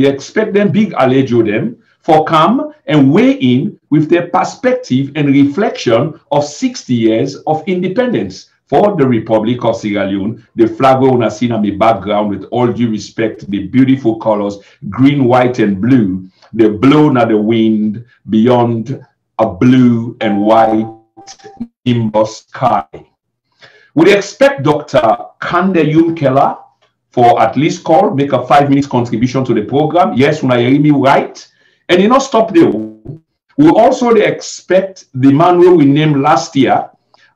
We expect them, big Alejo them, for come and weigh in with their perspective and reflection of 60 years of independence for the Republic of Sierra Leone. The flag we have seen on the background, with all due respect, the beautiful colors, green, white, and blue, they blown at the wind beyond a blue and white nimbus sky. We expect Dr. Kandeh Yumkella for at least call, make a 5-minute contribution to the program. Yes, when I hear me right. And you know, stop there. We also expect the man who we named last year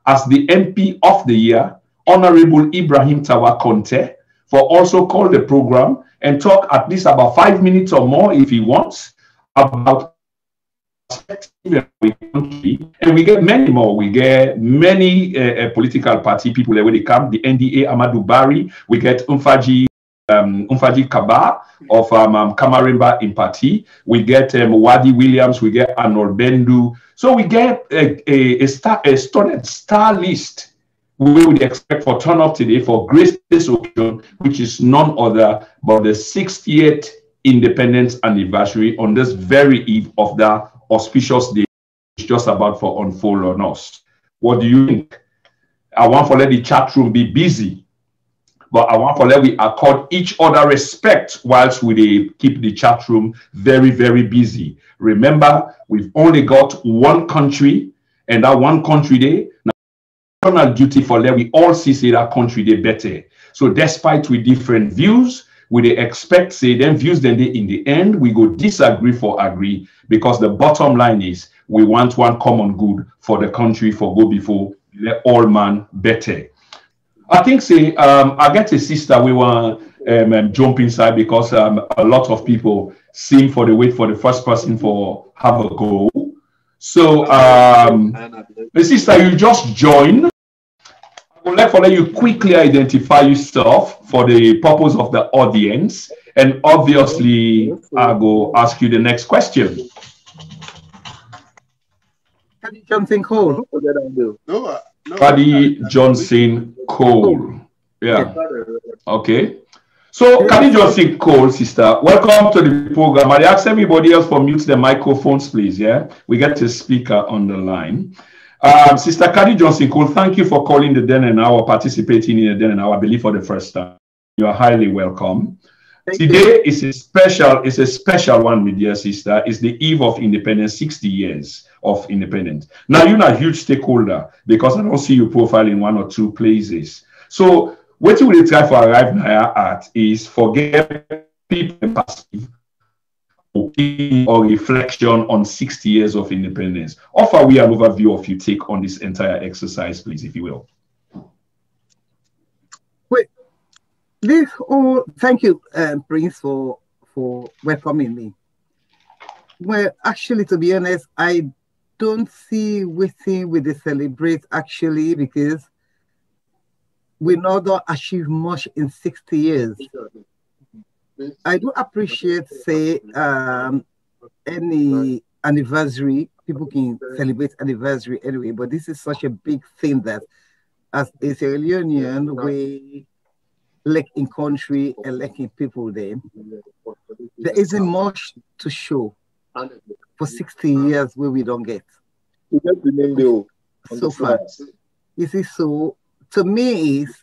as the MP of the year, Honorable Ibrahim Tawa Conteh, for also call the program and talk at least about 5 minutes or more, if he wants, about perspective of the country. And we get many more. We get many political party people where they come, the NDA, Amadu Barry. We get Umfaji Kabar of Kamarimba in party. We get Wadi Williams. We get Anor Bendu. So we get a star list we would expect for turn up today for grace this occasion, which is none other but the 68th independence anniversary on this very eve of the auspicious day it's just about for unfold on us. What do you think? I want to let the chat room be busy, but I want to let we accord each other respect whilst we keep the chat room very, very busy. Remember, we've only got one country, and that one country day, national duty for let we all see say that country day better. So despite with different views, we they expect say them views then they in the end, we go disagree for agree, because the bottom line is we want one common good for the country for go before let all man better. I think, say, I get a sister we want jump inside because a lot of people seem for the wait for the first person for have a go. So, the sister, you just join. I would like to let you quickly identify yourself for the purpose of the audience. And obviously, I will ask you the next question. Kadi Johnson-Cole. Kadi Johnson-Cole. Yeah. Okay. So, Kadi Johnson-Cole, sister, welcome to the program. I ask everybody else for mute the microphones, please. Yeah. We get a speaker on the line. Sister Kadi Johnson-Cole, thank you for calling the Den and Hour, participating in the Den and Hour, I believe for the first time. You are highly welcome. Today is a special one, my dear sister. It's the eve of independence, 60 years of independence. Now, you're a huge stakeholder because I don't see your profile in one or two places. So, what you will try for arrive now at is forget people passive or reflection on 60 years of independence. Offer we an overview of your take on this entire exercise, please, if you will. This all, thank you, Prince, for welcoming me. Well, actually, to be honest, I don't see within with the celebrate, actually, because we not achieve much in 60 years. I do appreciate, say, any anniversary, people can celebrate anniversary anyway, but this is such a big thing that as a Sierra Leonean, we lack in country and lack in people there. There isn't much to show for 60 years where we don't get. So far. You see, so to me is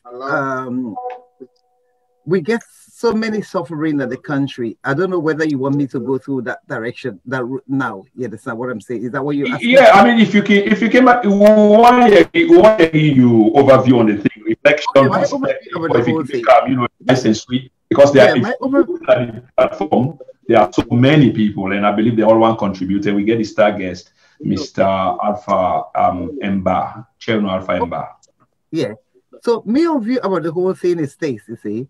we get so many suffering in the country. I don't know whether you want me to go through that direction, that route now. Yeah, that's not what I'm saying. Is that what you asking? Yeah, I mean, if you came back, why you overview on the thing? Reflection, nice and sweet, because there yeah, are in platform. There are so many people, and I believe they all want to contribute. And we get the star guest, Mr. Alpha Bah, Chernor Alpha Bah. Yeah. So my view about the whole thing is this: you see,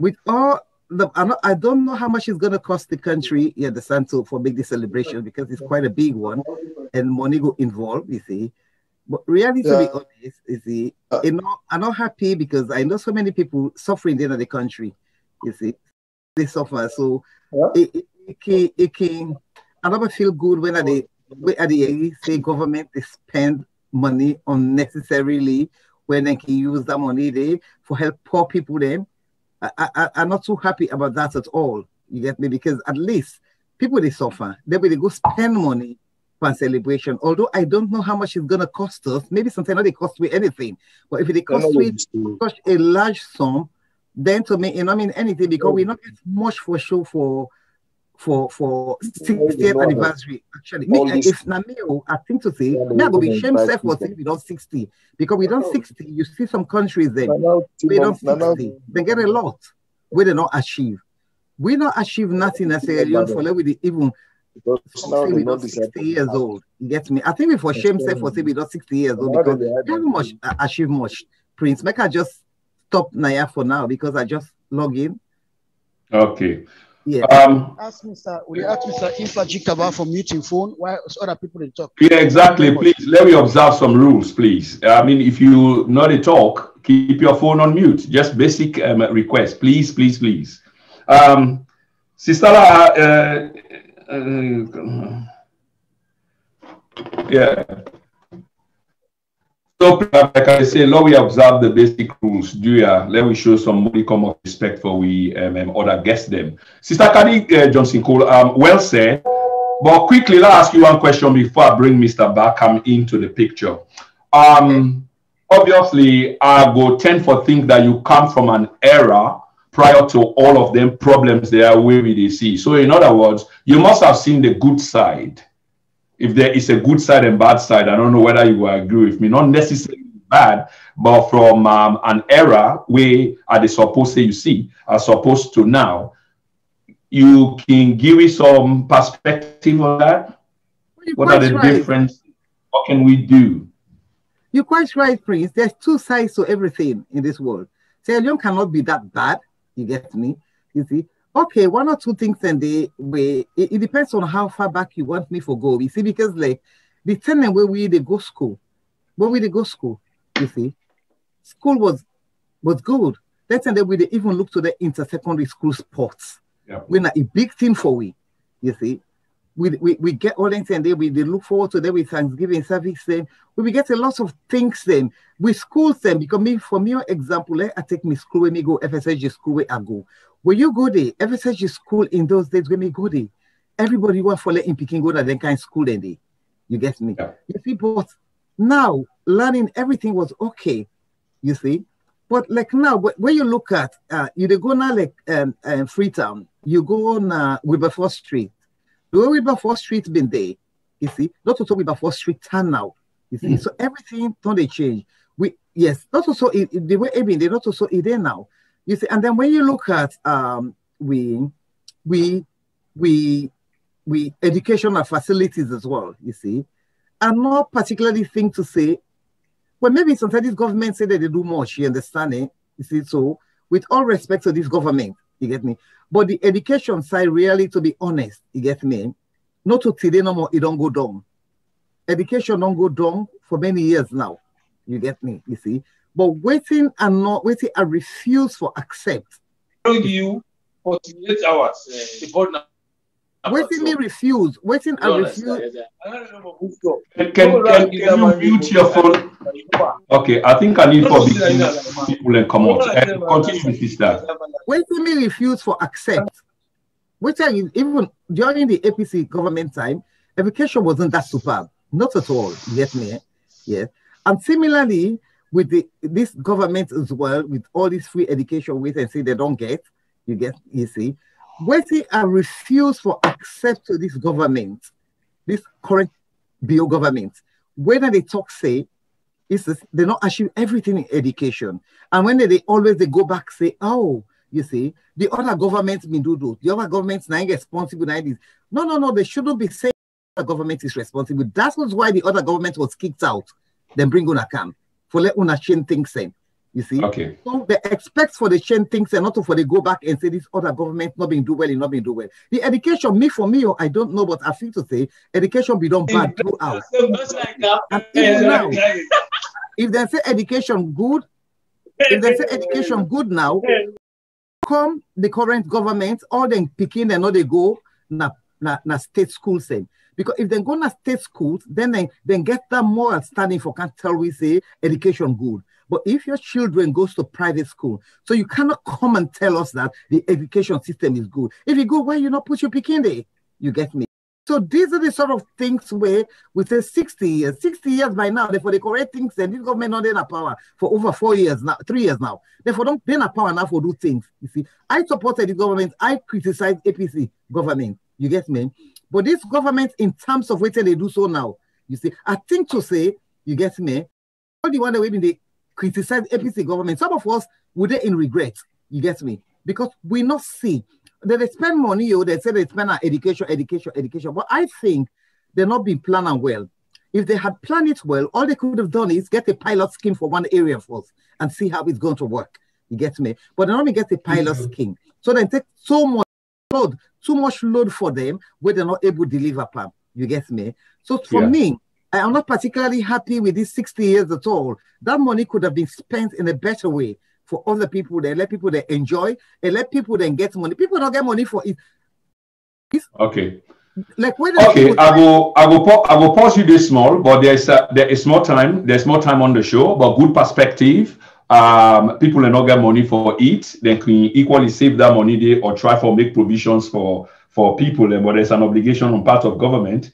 with all the, I don't know how much it's going to cost the country, yeah, the Santo for big this celebration because it's quite a big one, and money go involved. You see. But really, to be honest, you see, I'm not happy because I know so many people suffering in the country. You see, they suffer. So it can. I never feel good when they say government they spend money unnecessarily when they can use that money there for help poor people. Then I'm not so happy about that at all. You get me? Because at least people, they suffer. They will go spend money for celebration. Although I don't know how much it's going to cost us. Maybe sometimes they cost me anything. But if it costs me such a large sum, then to me, it don't mean anything, because we're not getting much for show for 60th anniversary. Actually, I think to say, I'm going to be shame self for saying we don't 60. Because we don't 60, you see some countries then, we don't 60. They get a lot where they don't achieve. We don't achieve nothing as a young for with even say we don't 60 years old. You get me? I think we for shame self for saying we don't 60 years old, because we haven't much achieve much. Prince, make I just stop Naya for now because I just log in. Okay. Yeah. We ask Mr. Umfaji Kabar for muting phone while other people they talk. Yeah, exactly. Please let me observe some rules, please. I mean, if you know the talk, keep your phone on mute. Just basic request, please, please, please. Sistala, yeah. So, like I say, let we observe the basic rules. Let we show some modicum of respect for we other guests them. Sister Kadi Johnson-Cole, well said. But quickly, let ask you one question before I bring Mr. Barkham into the picture. Obviously, I go tend for think that you come from an era prior to all of them problems they are where they see. So, in other words, you must have seen the good side. If there is a good side and bad side, I don't know whether you agree with me. Not necessarily bad, but from an era where they supposed to, you see, as opposed to now, you can give me some perspective on that. You're what are the differences? What can we do? You're quite right, Prince. There's two sides to everything in this world. Sierra Leone cannot be that bad. You get me? You see? Okay, one or two things, and they way it depends on how far back you want me for go. You see, because like the tenant where we they go school, where we they go school, you see, school was good. That's and then we they even look to the intersecondary school sports. Yeah. We're not a big thing for we, you see. We get all things, and then we they look forward to them with Thanksgiving service. Then we get a lot of things. Then we schools then because me for me example, I take me school when me go FSG school where I go. When you go there, FSG school in those days when me go there, everybody want follow in Peking go that then kind of school and they, you get me. Yeah. You see, but now learning everything was okay, you see. But like now, when you look at you they go now like Freetown, you go on Wilberforce Street. The way Wilberforce Street been there, you see, not also Wilberforce Street turn now, you see. Mm. So everything don't they change. Not also the way it been, they not also it there now, you see. And then when you look at we educational facilities as well, you see, and not particularly thing to say. Well, maybe sometimes this government say that they do much, you understand it, you see. So with all respect to this government, you get me. But the education side, really, to be honest, you get me, not to today no more, it don't go down. Education don't go down for many years now. You get me, you see. But waiting and not waiting, I refuse for accept. You 48 hours. Waiting me refuse. Waiting I refuse. Can you mute your phone? Okay, I think I need for people and come out. And continue, sister. Waiting me refuse for accept. Which I even during the APC government time, education wasn't that superb. Not at all. You get me? Yes. And similarly, with this government as well, with all this free education with and say they don't get, you get, you see. Waiting and refuse for accept to this government, this current BO government, whether they talk say, they not achieve everything in education. And when they always go back say, oh, you see, the other governments may do, the other governments not responsible like this. No, they shouldn't be saying the government is responsible. That was why the other government was kicked out. Then bring on a camp for let on a change things in. You see, okay. So they expect for the change things and not for they go back and say this other government not being do well, not being do well. The education, I don't know, but I feel to say education be done bad throughout. If they say education good, if they say education good now, come the current government, all them picking and not they go na state school saying. Because if they go to state schools, then get them more outstanding for can't tell we say education good. But if your children goes to private school, so you cannot come and tell us that the education system is good. If you go, why you not put your pikin there? You get me? So these are the sort of things where we say 60 years. 60 years by now, therefore the correct things, and this government not in a power for over 4 years now, 3 years now. Therefore, don't be in a power now for do things. You see, I supported the government. I criticized APC government. You get me? But this government, in terms of what they do so now, you see, I think to say, you get me, all the one that they criticize APC government, some of us would they in regret, you get me? Because we not see. They spend money, they say they spend on education. But I think they're not being planned well. If they had planned it well, all they could have done is get a pilot scheme for one area first and see how it's going to work. You get me? But they only get a pilot scheme. So they take too much load for them where they're not able to deliver, Pam. You get me? So for me, I am not particularly happy with these 60 years at all. That money could have been spent in a better way for other people. They let people they enjoy and let people then get money. People don't get money for it. Okay. Like when I will pause you this small, but there's more time on the show, but good perspective. People that not get money for it, they can equally save that money there or try for make provisions for people, but there's an obligation on part of government.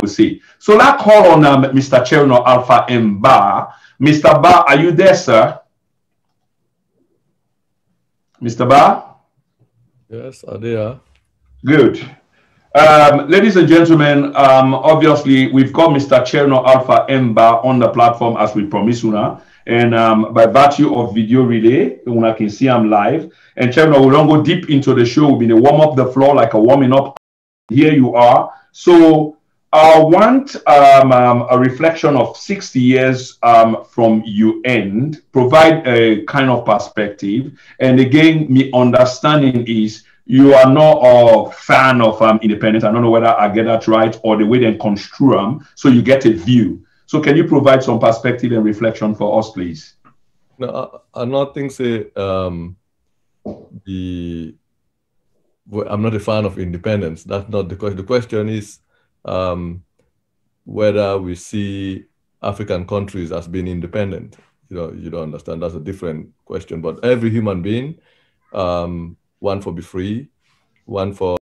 We'll see. So that call on Mr. Chernor Alpha Bah. Mr. Bah, are you there, sir? Mr. Bah? Yes, I there. Good. Ladies and gentlemen, obviously, we've got Mr. Chernor Alpha Bah on the platform as we promised una. And by virtue of video relay, una can see I'm live. And Chernor, we don't go deep into the show. We've been warm up the floor like a warming up. Here you are. So I want a reflection of 60 years from your end, provide a kind of perspective. And again, my understanding is you are not a fan of independence. I don't know whether I get that right or the way they construe them. So you get a view. So can you provide some perspective and reflection for us, please? No, I not think say I'm not a fan of independence. That's not the question. The question is, whether we see African countries as being independent. You don't understand. That's a different question. But every human being, one for be free, one for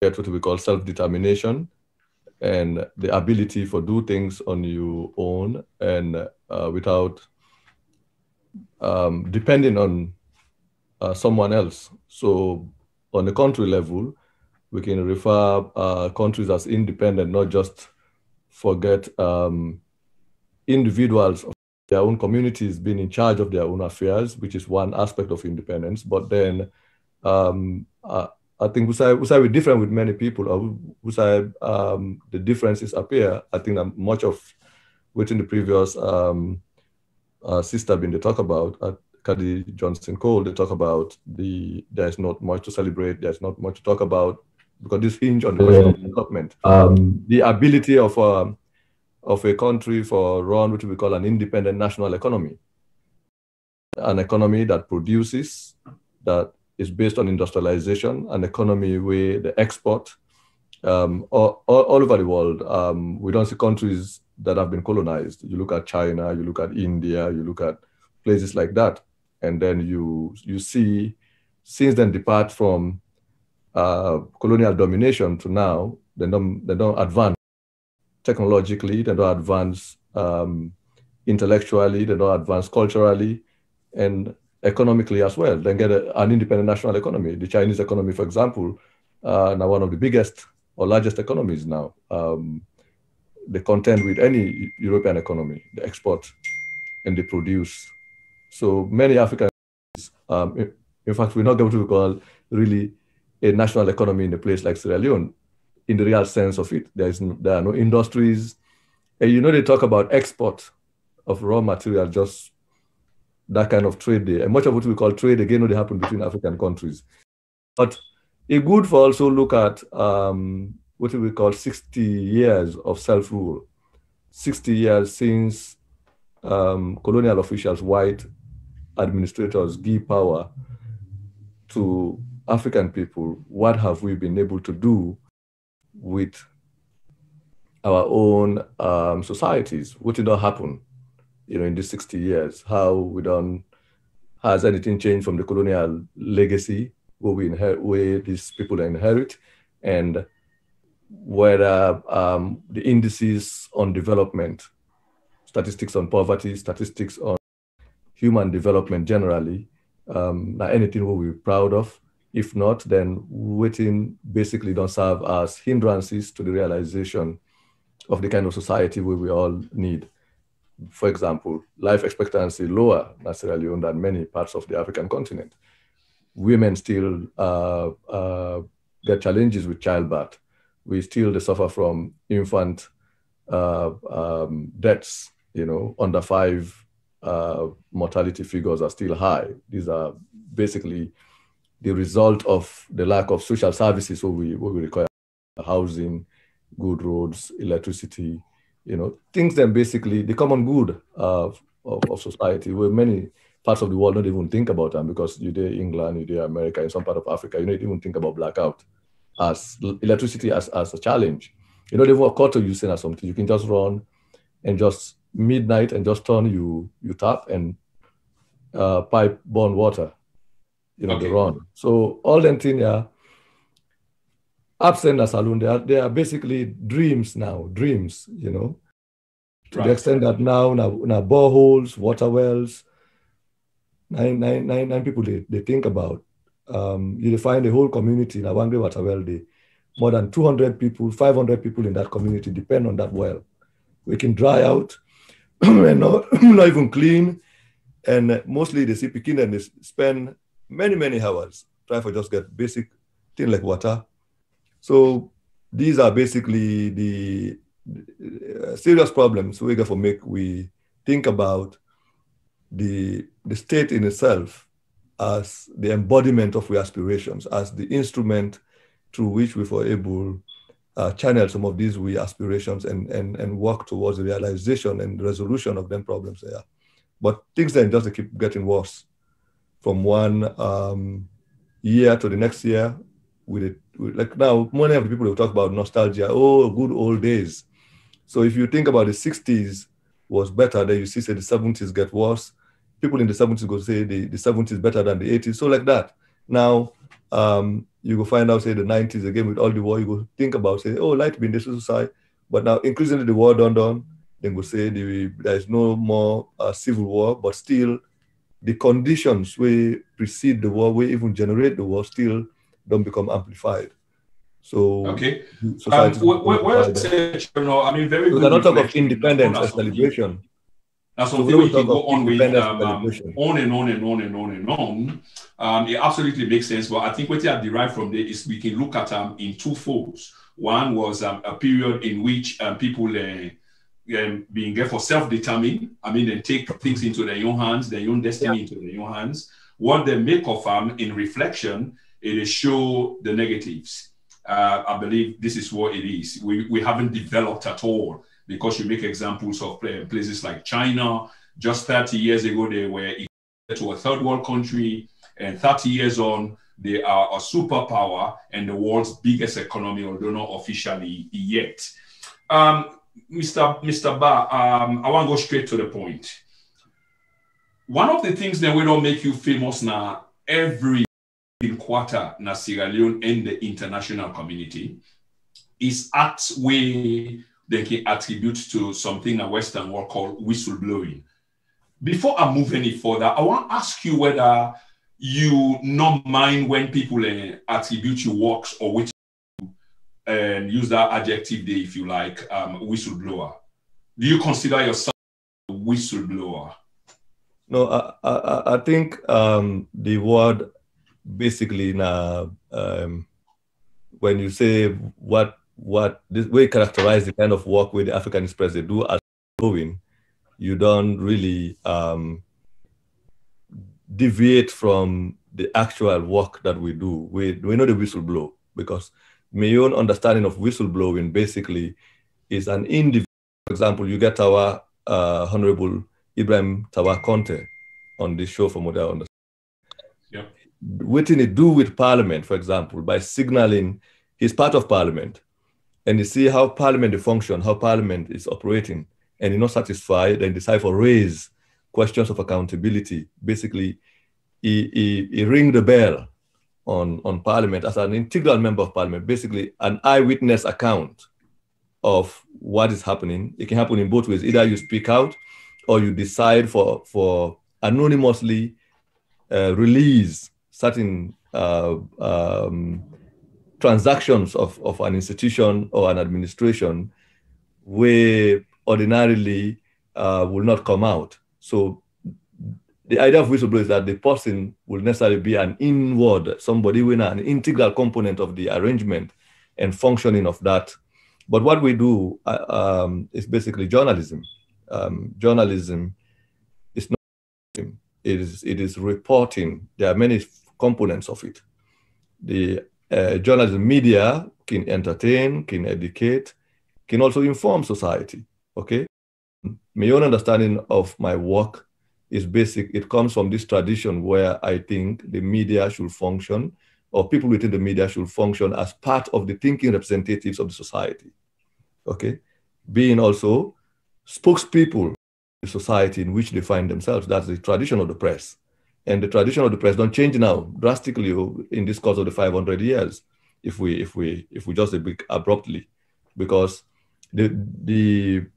get what we call self-determination, and the ability for do things on your own and without depending on someone else. So on the country level, we can refer countries as independent, not just forget individuals of their own communities being in charge of their own affairs, which is one aspect of independence. But then I think we say we're different with many people, or we say the differences appear. I think that much of what in the previous sister been they talk about, Kadi Johnson-Cole, they talk about there's not much to celebrate, there's not much to talk about, because this hinge on the question of development. The ability of a country for run what we call an independent national economy, an economy that produces, that is based on industrialization, an economy where the export all over the world. We don't see countries that have been colonized. You look at China, you look at India, you look at places like that, and then you see since then depart from colonial domination to now, they don't advance technologically, they don't advance intellectually, they don't advance culturally, and economically as well. They get an independent national economy. The Chinese economy, for example, now one of the biggest or largest economies now. They contend with any European economy, they export and they produce. So many African countries, in fact, we're not able to call really a national economy in a place like Sierra Leone, in the real sense of it. There are no industries. And they talk about export of raw material, just that kind of trade there. And much of what we call trade, again, only happened between African countries. But it's good for also look at what we call 60 years of self-rule, 60 years since colonial officials, white administrators give power to African people. What have we been able to do with our own societies? What did not happen? in these 60 years, how we done, has anything changed from the colonial legacy, where we inherit, where these people inherit, and whether the indices on development, statistics on poverty, statistics on human development generally, not anything we'll be proud of. If not, then waiting basically don't serve as hindrances to the realization of the kind of society where we all need. For example, life expectancy lower necessarily on than many parts of the African continent. Women still get challenges with childbirth. We still suffer from infant deaths, under five mortality figures are still high. These are basically the result of the lack of social services what we require: housing, good roads, electricity, things that basically the common good of society, where many parts of the world don't even think about them, because you do England, you do America, in some part of Africa, you don't even think about blackout as electricity as a challenge. They were caught to using or something. You can just run and just midnight and just turn you tap and pipe born water. They run. So all them things are absent as alone. They are basically dreams now, to the extent that now boreholes, water wells, nine people they think about. You define the whole community in a one-day water well day. More than 200 people, 500 people in that community depend on that well. We can dry out and not even clean. And mostly they see Pekin and they spend many hours try for just get basic thing like water. So these are basically the serious problems we got to make. We think about the state in itself as the embodiment of our aspirations, as the instrument through which we were able channel some of these aspirations and work towards the realization and resolution of them problems there. But things then just keep getting worse from one year to the next year. With it, like now, many of the people who talk about nostalgia, good old days. So if you think about the 60s was better, then you see say the 70s get worse. People in the 70s go say the 70s better than the 80s, so like that. Now, you go find out, say the 90s again with all the war, you go think about, say, light being this society. But now increasingly the war done, then go say there is no more civil war, but still the conditions we precede the war, we even generate the war, still don't become amplified. So, okay. Very good. We cannot talk of independence as celebration. That's something we can go on with, on and on. It absolutely makes sense, but I think what you have derived from there is we can look at in two folds. One was a period in which people being therefore self-determined, they take things into their own hands, their own destiny into their own hands. What they make of in reflection, it is show the negatives. I believe this is what it is. We haven't developed at all. Because you make examples of places like China, just 30 years ago, they were to a third world country, and 30 years on, they are a superpower and the world's biggest economy, although not officially yet. Mr. Bah, I want to go straight to the point. One of the things that we don't make you famous now, every quarter in Sierra Leone and the international community, is acts where they can attribute to something in the Western world called whistleblowing. Before I move any further, I want to ask you whether you not mind when people attribute your works or which, and use that adjective there if you like, whistleblower. Do you consider yourself a whistleblower? No, I think the word basically when you say what this way characterize the kind of work with the African Express they do as doing, you don't really deviate from the actual work that we do. We know the whistleblow, because my own understanding of whistleblowing basically is an individual. For example, you get our Honorable Ibrahim Tawa Conteh on this show from what I understand. Yeah. What did he do with Parliament, for example, by signaling he's part of Parliament? And you see how Parliament functions, how Parliament is operating. and you're not satisfied, then the CIFO raise questions of accountability. Basically, he ring the bell on Parliament as an integral member of Parliament, basically an eyewitness account of what is happening. It can happen in both ways. Either you speak out or you decide for anonymously release certain transactions of an institution or an administration where ordinarily will not come out. So the idea of whistleblower is that the person will necessarily be an inward, somebody with an integral component of the arrangement and functioning of that. But what we do is basically journalism. Journalism is not, it is reporting. There are many components of it. The journalism media can entertain, can educate, can also inform society, okay? My own understanding of my work is basic. It comes from this tradition where I think the media should function, or people within the media should function as part of the thinking representatives of the society, okay? Being also spokespeople in the society in which they find themselves. That's the tradition of the press. And the tradition of the press don't change now drastically in this course of the 500 years, if we just a bit abruptly, because in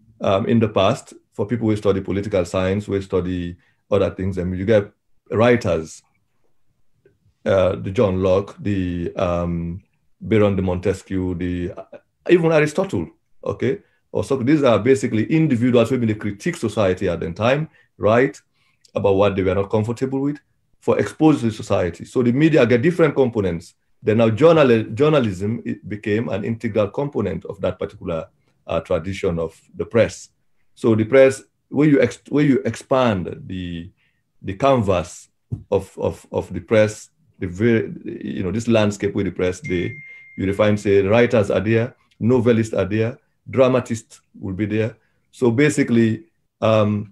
the past, for people who study political science, who study other things, and you get writers, the John Locke, the Baron de Montesquieu, even Aristotle, okay, or so. These are basically individuals who really critique society at the time, right? About what they were not comfortable with, for exposing society. So the media get different components. Then now journalism, it became an integral component of that particular tradition of the press. So the press, where you expand the canvas of the press, this landscape where the press they, you define, say, writers are there, novelists are there, dramatists will be there. So basically, nowadays,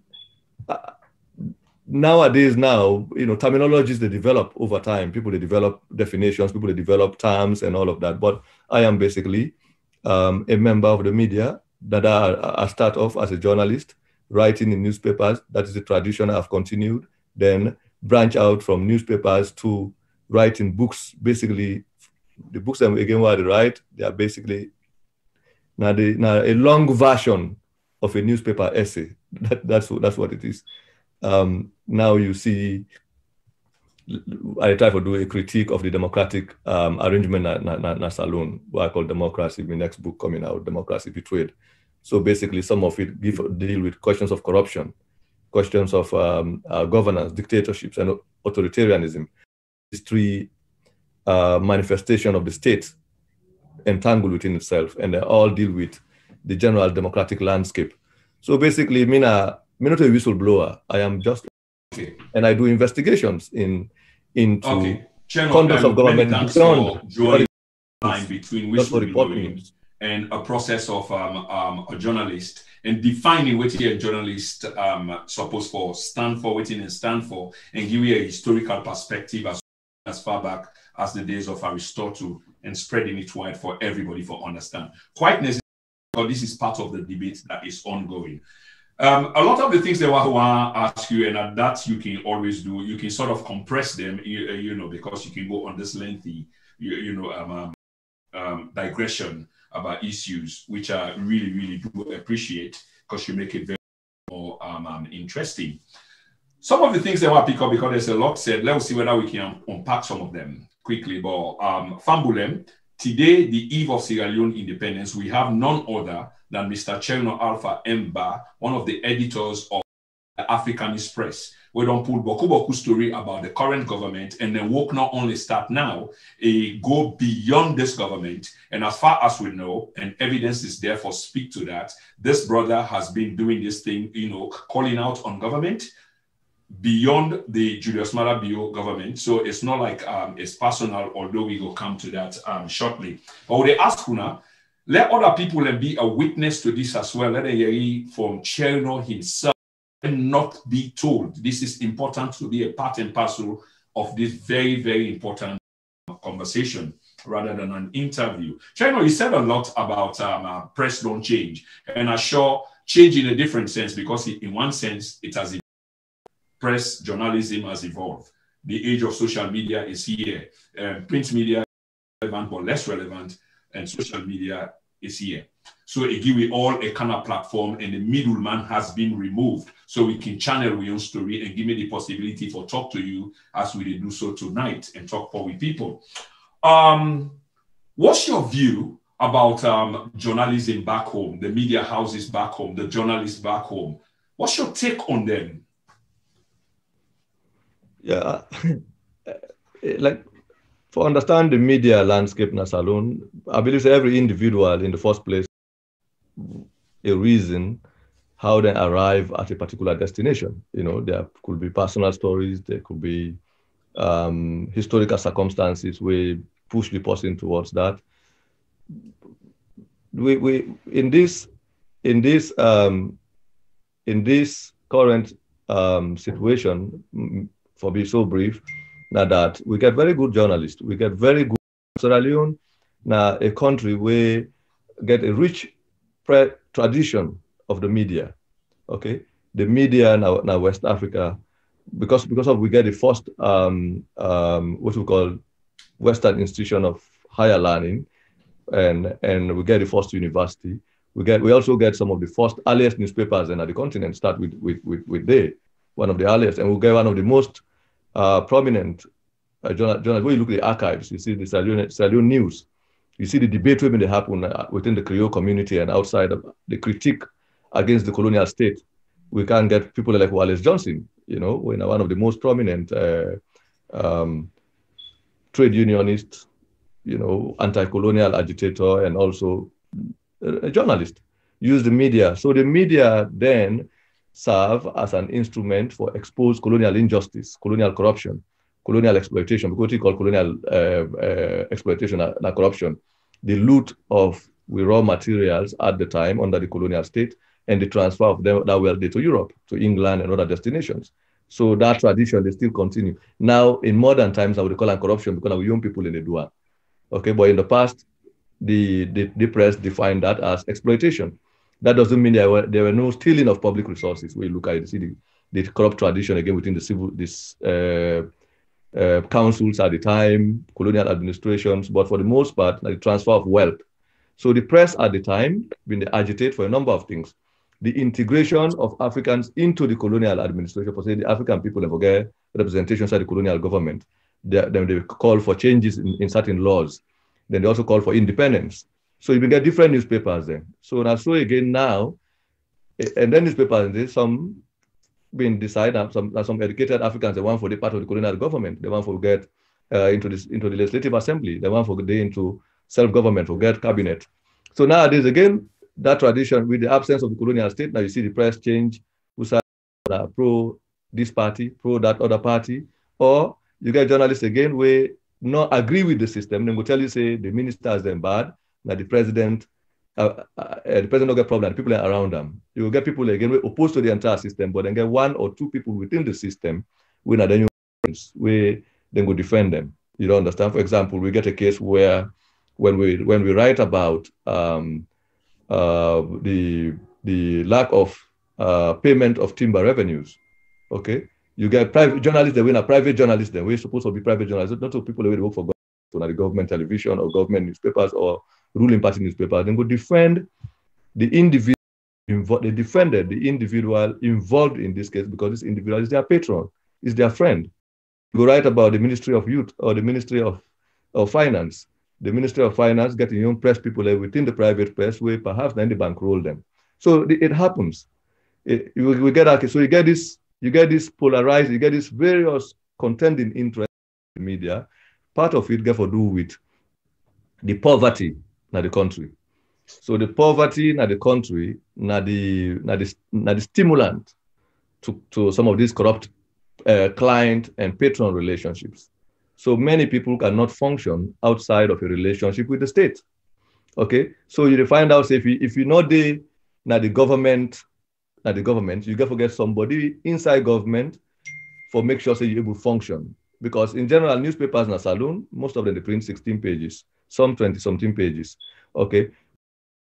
terminologies, they develop over time. People, they develop definitions, people, they develop terms and all of that. But I am basically a member of the media that I start off as a journalist, writing in newspapers. That is the tradition I've continued. Then branch out from newspapers to writing books. Basically, the books that, again, what I write, they are basically now a long version of a newspaper essay. That's what it is. Now you see, I try to do a critique of the democratic arrangement in Salon, what I call democracy, my next book coming out, Democracy Betrayed. So basically some of it deal with questions of corruption, questions of governance, dictatorships, and authoritarianism. These three manifestations of the state entangled within itself, and they all deal with the general democratic landscape. So basically, I'm not a whistleblower. I am just, okay. And I do investigations into conduct of government beyond drawing the line between whistleblowing and a process of a journalist, and defining what a journalist supposed to stand for, what he stand for, and give you a historical perspective as far back as the days of Aristotle, and spreading it wide for everybody to understand. Quite necessary. This is part of the debate that is ongoing. A lot of the things they want to ask you, and at that you can always do, you can sort of compress them, because you can go on this lengthy, digression about issues, which I really, really do appreciate, because you make it very more interesting. Some of the things they want to pick up, because there's a lot said, let's see whether we can unpack some of them quickly. But Fambulem, today, the eve of Sierra Leone independence, we have none other than Mr. Chernor Alpha Bah, one of the editors of the African Express. We don't pull Boku story about the current government, and then work not only start now, it go beyond this government. And as far as we know, and evidence is there for speak to that, this brother has been doing this thing, calling out on government beyond the Julius Malabio government. So it's not like it's personal, although we will come to that shortly. But they ask Kuna, let other people be a witness to this as well. Let them hear from Chernor himself and not be told. This is important to be a part and parcel of this very, very important conversation. rather than an interview. Chernor, you said a lot about press don't change, and I sure change in a different sense, because in one sense it has evolved. Press journalism has evolved. The age of social media is here. Print media is relevant but less relevant, and social media is here. So it gives we all a kind of platform, and the middleman has been removed, so we can channel our own story and give me the possibility for talk to you as we do so tonight and talk for we people. What's your view about journalism back home, the media houses back home, the journalists back home? What's your take on them? Yeah, like for understand the media landscape alone, I believe every individual in the first place a reason how they arrive at a particular destination. You know, there could be personal stories, there could be historical circumstances we push the person towards that. We in this current situation, for being so brief, now that we get very good journalists, we get very good Sierra Leone, now a country where get a rich tradition of the media. Okay, the media now West Africa, because of we get the first what we call Western institution of higher learning, and we get the first university. We also get some of the first earliest newspapers in the continent start with Day, one of the earliest, and we get one of the most prominent journalists. When you look at the archives, you see the Sierra Leone news. You see the debate women that happen within the Creole community and outside of the critique against the colonial state. We can get people like Wallace Johnson, you know, one of the most prominent trade unionist, you know, anti-colonial agitator, and also a journalist, use the media. So the media then serve as an instrument for expose colonial injustice, colonial corruption, colonial exploitation, because what you call colonial exploitation and corruption, the loot of raw materials at the time under the colonial state, and the transfer of them that were there to Europe, to England and other destinations. So that tradition, they still continue. Now, in modern times, I would call it corruption because our young people in the Dua. Okay, but in the past, the press defined that as exploitation. That doesn't mean there were no stealing of public resources. We look at it, see the corrupt tradition again within the civil, councils at the time, colonial administrations, but for the most part, the transfer of wealth. So the press at the time, when they agitate for a number of things, the integration of Africans into the colonial administration, for say the African people never get representations at the colonial government. Then they call for changes in certain laws. Then they also call for independence. So you will get different newspapers then. So now, and then newspapers, some being decided, some educated Africans, they want for the part of the colonial government. They want to get into the legislative assembly. They want to get into self-government, to get cabinet. So nowadays, again, that tradition, with the absence of the colonial state, now you see the press change, who side pro this party, pro that other party, or you get journalists again who not agree with the system. They will tell you, say, the minister is then bad, that the president don't get problem, and the people are around them. You will get people again who opposed to the entire system, but then get one or two people within the system who then go defend them. You don't understand? For example, we get a case where when we write about the lack of payment of timber revenues, okay? You get private journalists, they win a private journalist, then we're supposed to be private journalists, not to people who work for government, so like government television or government newspapers or ruling party newspapers, then go defend the individual, they defended the individual involved in this case because this individual is their patron, is their friend. You go write about the Ministry of Youth or the Ministry of Finance. The Ministry of Finance getting young press people within the private press where perhaps then they bankroll them. So it happens. You get this polarized, you get this various contending interests in the media. Part of it get to do with the poverty in the country. So the poverty in the country, na the stimulant to some of these corrupt client and patron relationships. So many people cannot function outside of a relationship with the state. Okay, so you find out if you know the government, you get forget somebody inside government for make sure say you able function. because in general, newspapers in a saloon, most of them they print 16 pages, some 20-something pages. Okay,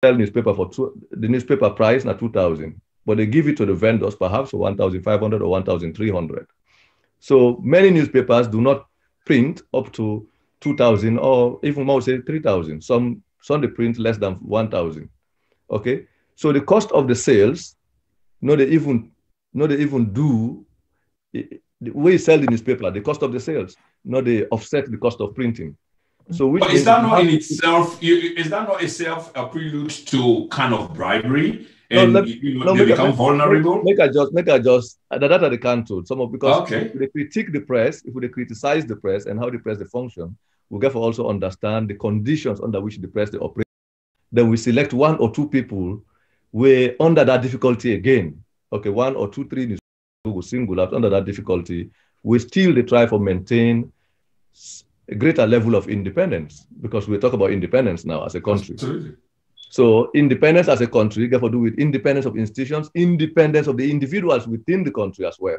sell newspaper for the newspaper price now 2,000, but they give it to the vendors perhaps for 1,500 or 1,300. So many newspapers do not print up to 2,000 or even more, say 3,000. Some they print less than 1,000. Okay, so the cost of the sales, not even do. The way you sell the newspaper, the cost of the sales, not they offset the cost of printing. So, which but is that not in itself? Is that not itself a prelude to kind of bribery? And no, they become vulnerable. Make I just. That are the cantos. Some of because if they critique the press, if they criticize the press and how the press they function, we therefore also understand the conditions under which the press they operate. Then we select one or two people where under that difficulty again. Okay, one or two, three who single out under that difficulty. We still they try to maintain a greater level of independence because we talk about independence now as a country. Absolutely. So independence as a country, therefore do with independence of institutions, independence of the individuals within the country as well.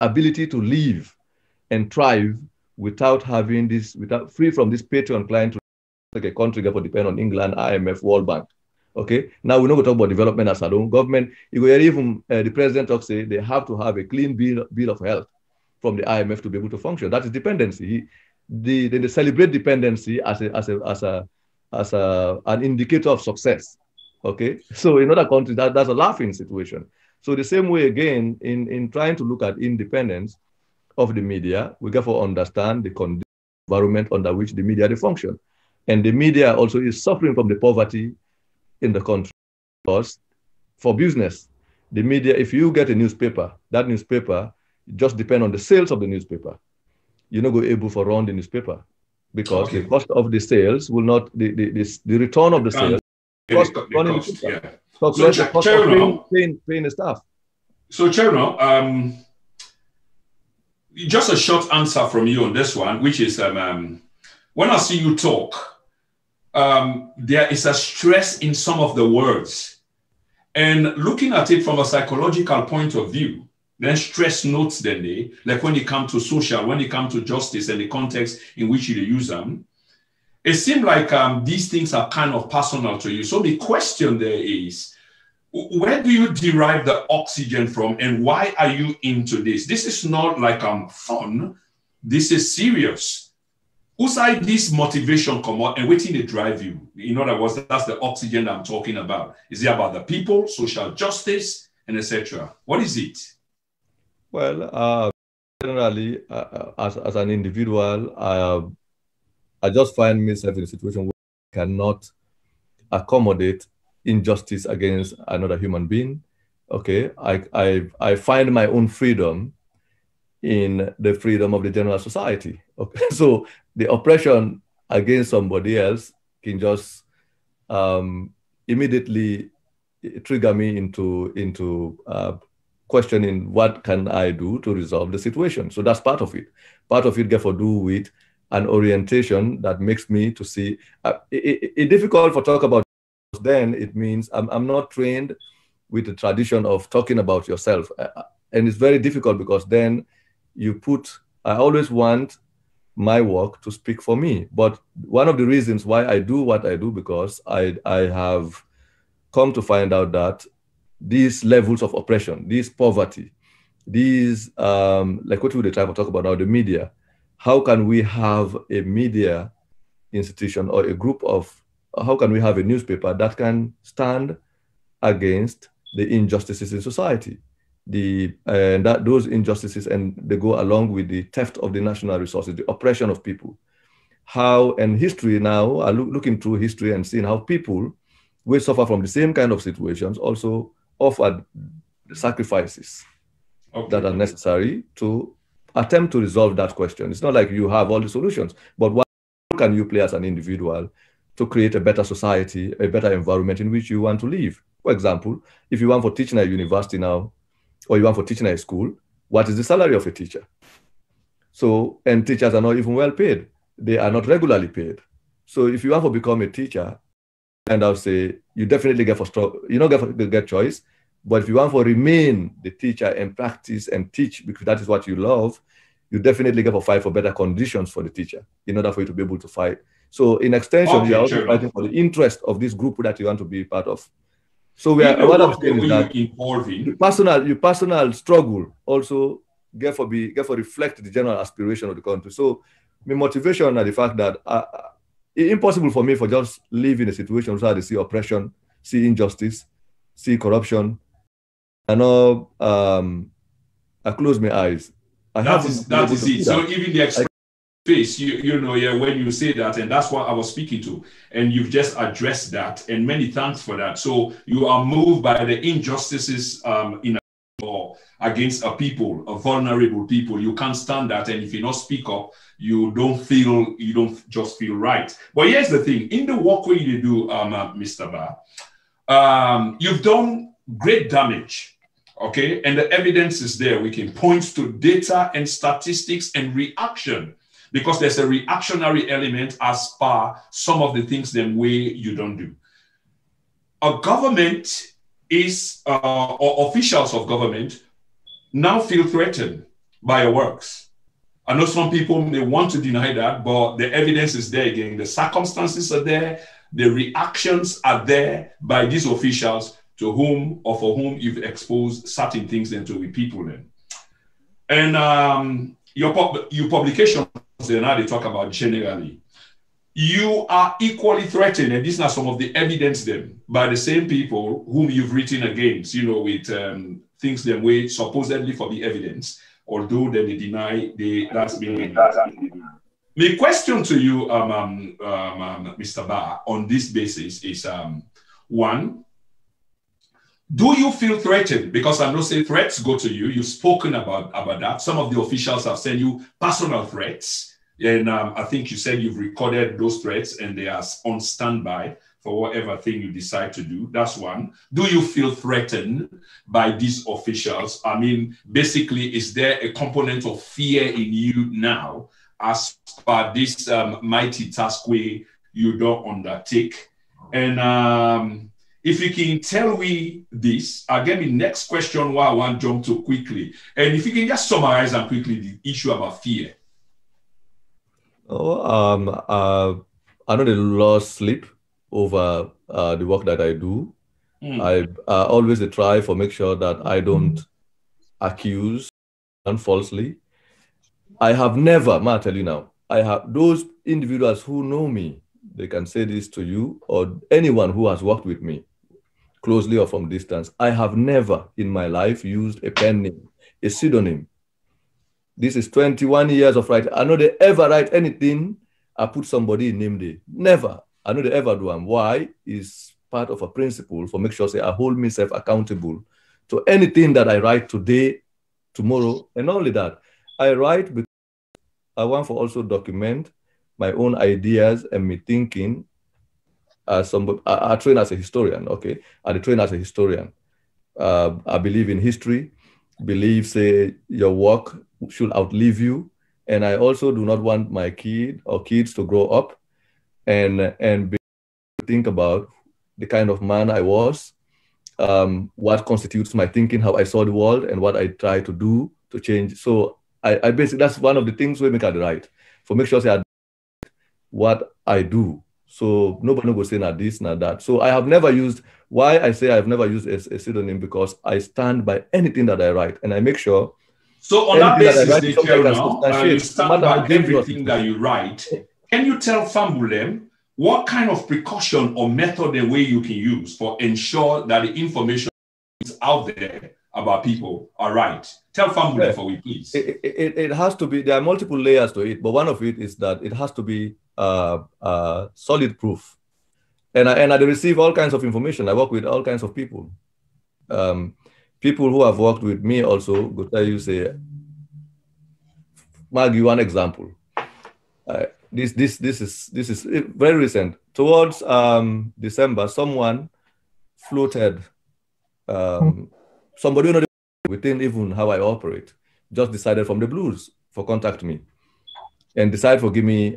Ability to live and thrive without having this, without free from this Patreon client like a country, therefore depend on England, IMF, World Bank. Okay, now we're not going to talk about development as our own government. Even the president talks, say they have to have a clean bill of health from the IMF to be able to function. That is dependency. They celebrate dependency as an indicator of success. Okay, so in other countries, that's a laughing situation. So the same way again, in trying to look at independence of the media, we therefore understand the environment under which the media they function, and the media also is suffering from the poverty in the country. Because for business, the media, if you get a newspaper, that newspaper just depends on the sales of the newspaper. You're not going to be able to run the newspaper because the cost of the sales will not, the return of the sales. Cost of paying the staff. So, Chernor, just a short answer from you on this one, which is when I see you talk, there is a stress in some of the words. And looking at it from a psychological point of view, then stress notes then they, like when it comes to social, when it comes to justice and the context in which you use them, it seems like these things are kind of personal to you. So the question there is, where do you derive the oxygen from and why are you into this? This is not like fun, this is serious. Outside this motivation come out and waiting to drive you. In other words, that's the oxygen I'm talking about. Is it about the people, social justice, and etc.? What is it? Well, generally, as an individual, I just find myself in a situation where I cannot accommodate injustice against another human being. Okay, I find my own freedom in the freedom of the general society. Okay, so the oppression against somebody else can just immediately trigger me into questioning what can I do to resolve the situation. So that's part of it. Part of it, therefore, do with an orientation that makes me to see. It's difficult for talk about then it means I'm not trained with the tradition of talking about yourself. And it's very difficult because then you put, I always want my work to speak for me. But one of the reasons why I do what I do, because I have come to find out that these levels of oppression, this poverty, these, like what we were trying to talk about now, the media, how can we have a media institution or a group of, how can we have a newspaper that can stand against the injustices in society? Those injustices, and they go along with the theft of the national resources, the oppression of people. How, and history now, I looking through history and seeing how people will suffer from the same kind of situations also offered sacrifices that are necessary to attempt to resolve that question. It's not like you have all the solutions, but what can you play as an individual to create a better society, a better environment in which you want to live? For example, if you want for teaching at university now, or you want for teaching at a school, what is the salary of a teacher? So, and teachers are not even well paid. They are not regularly paid. So if you want to become a teacher, and I'll say, you definitely get for struggle, you don't get choice, but if you want to remain the teacher and practice and teach, because that is what you love, you definitely get to fight for better conditions for the teacher in order for you to be able to fight. So in extension, okay, you're also fighting for the interest of this group that you want to be part of. So we are, what I'm saying is that your personal struggle also get for reflect the general aspiration of the country. So my motivation and the fact that it's impossible for me for just live in a situation where I see oppression, see injustice, see corruption, and all, I close my eyes. That is it. So even the expression face, you know, yeah, when you say that, and that's what I was speaking to, and you've just addressed that, and many thanks for that. So you are moved by the injustices in or against a people, a vulnerable people. You can't stand that, and if you not speak up, you don't just feel right. But here's the thing: in the work way you do, Mr. Bah, you've done great damage. Okay, and the evidence is there. We can point to data and statistics and reaction, because there's a reactionary element as per some of the things the way you don't do. A government is, or officials of government now feel threatened by your works. I know some people may want to deny that, but the evidence is there again. The circumstances are there. The reactions are there by these officials to whom or for whom you've exposed certain things then to the people then. And your publications, now they talk about generally. You are equally threatened, and these are some of the evidence then, by the same people whom you've written against, you know, with things them way supposedly for the evidence, although then they deny that's been. My question to you, Mr. Bah, on this basis is, one, do you feel threatened? Because I know say threats go to you. You've spoken about that. Some of the officials have sent you personal threats. And I think you said you've recorded those threats and they are on standby for whatever thing you decide to do. That's one. Do you feel threatened by these officials? I mean, basically, is there a component of fear in you now as per this mighty task way you don't undertake? And if you can tell me this, I'll get the next question where I want to jump to quickly. And if you can just summarize and quickly the issue about fear. Oh, I know they lost sleep over the work that I do. Mm. I always try to make sure that I don't accuse and falsely. I have never, I tell you now, I have those individuals who know me, they can say this to you or anyone who has worked with me closely or from distance. I have never in my life used a pen name, a pseudonym. This is 21 years of writing. I know they ever write anything, I put somebody in name day. Never. I know they ever do. And why is part of a principle for make sure say I hold myself accountable to anything that I write today, tomorrow, and not only that. I write because I want to also document my own ideas and me thinking as somebody. I train as a historian, okay? I train as a historian. I believe in history, believe, say, your work should outlive you. And I also do not want my kid or kids to grow up and think about the kind of man I was, what constitutes my thinking, how I saw the world, and what I try to do to change. So I basically, that's one of the things we make it right. For make sure say what I do. So nobody will say not this, not that. So I have never used, why I say I've never used a pseudonym, because I stand by anything that I write and I make sure. So on that basis, they tell now, you stand by everything that you write. Can you tell Fambulem what kind of precaution or method and way you can use for ensure that the information is out there about people are right? Tell Fambulem for we, please. It has to be, there are multiple layers to it, but one of it is that it has to be solid proof, and I receive all kinds of information. I work with all kinds of people. People who have worked with me also go tell you, say, I'll give you one example. This is very recent. Towards December, someone floated somebody, you know, within even how I operate, just decided from the blues for contact me and decide for give me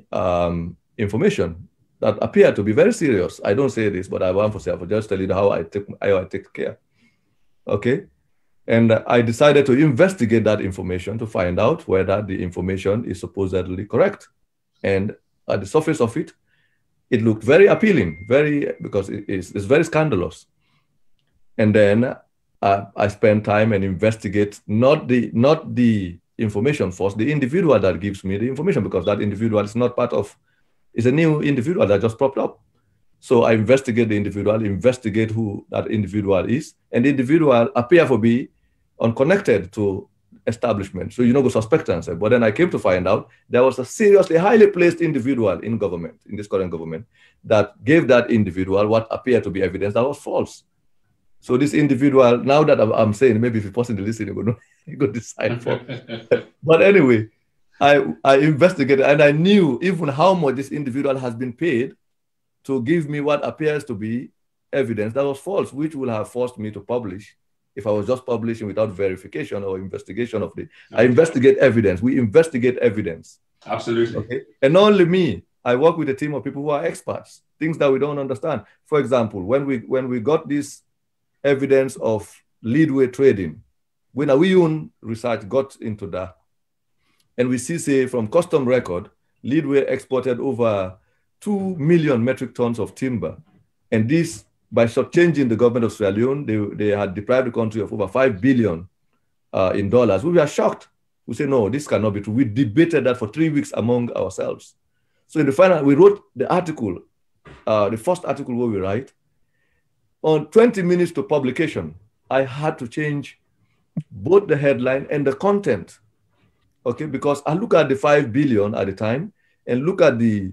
information that appeared to be very serious. I don't say this, but I want for just tell you how I take care. Okay, And I decided to investigate that information to find out whether the information is supposedly correct. And at the surface of it, it looked very appealing, because it's very scandalous. And then I spend time and investigate not the information first, the individual that gives me the information, because that individual is not part of, is a new individual that just popped up. So I investigate the individual, investigate who that individual is, and the individual appear to be unconnected to establishment. So you know, go suspectance. But then I came to find out there was a seriously highly placed individual in government, in this current government, that gave that individual what appeared to be evidence that was false. So this individual, now that I'm saying, maybe if you personally listen, you could decide for. But anyway, I investigated, and I knew even how much this individual has been paid to give me what appears to be evidence that was false, which would have forced me to publish if I was just publishing without verification or investigation of the. I investigate evidence. We investigate evidence. Absolutely. Okay? And not only me. I work with a team of people who are experts, things that we don't understand. For example, when we got this evidence of leadway trading, when our research got into that, and we see, say, from custom record, leadway exported over 2 million metric tons of timber. And this, by shortchanging the government of Sierra Leone, they had deprived the country of over $5 billion in dollars. We were shocked. We said, no, this cannot be true. We debated that for 3 weeks among ourselves. So in the final, we wrote the article, the first article where we write, on 20 minutes to publication, I had to change both the headline and the content. Okay, because I look at the $5 billion at the time and look at the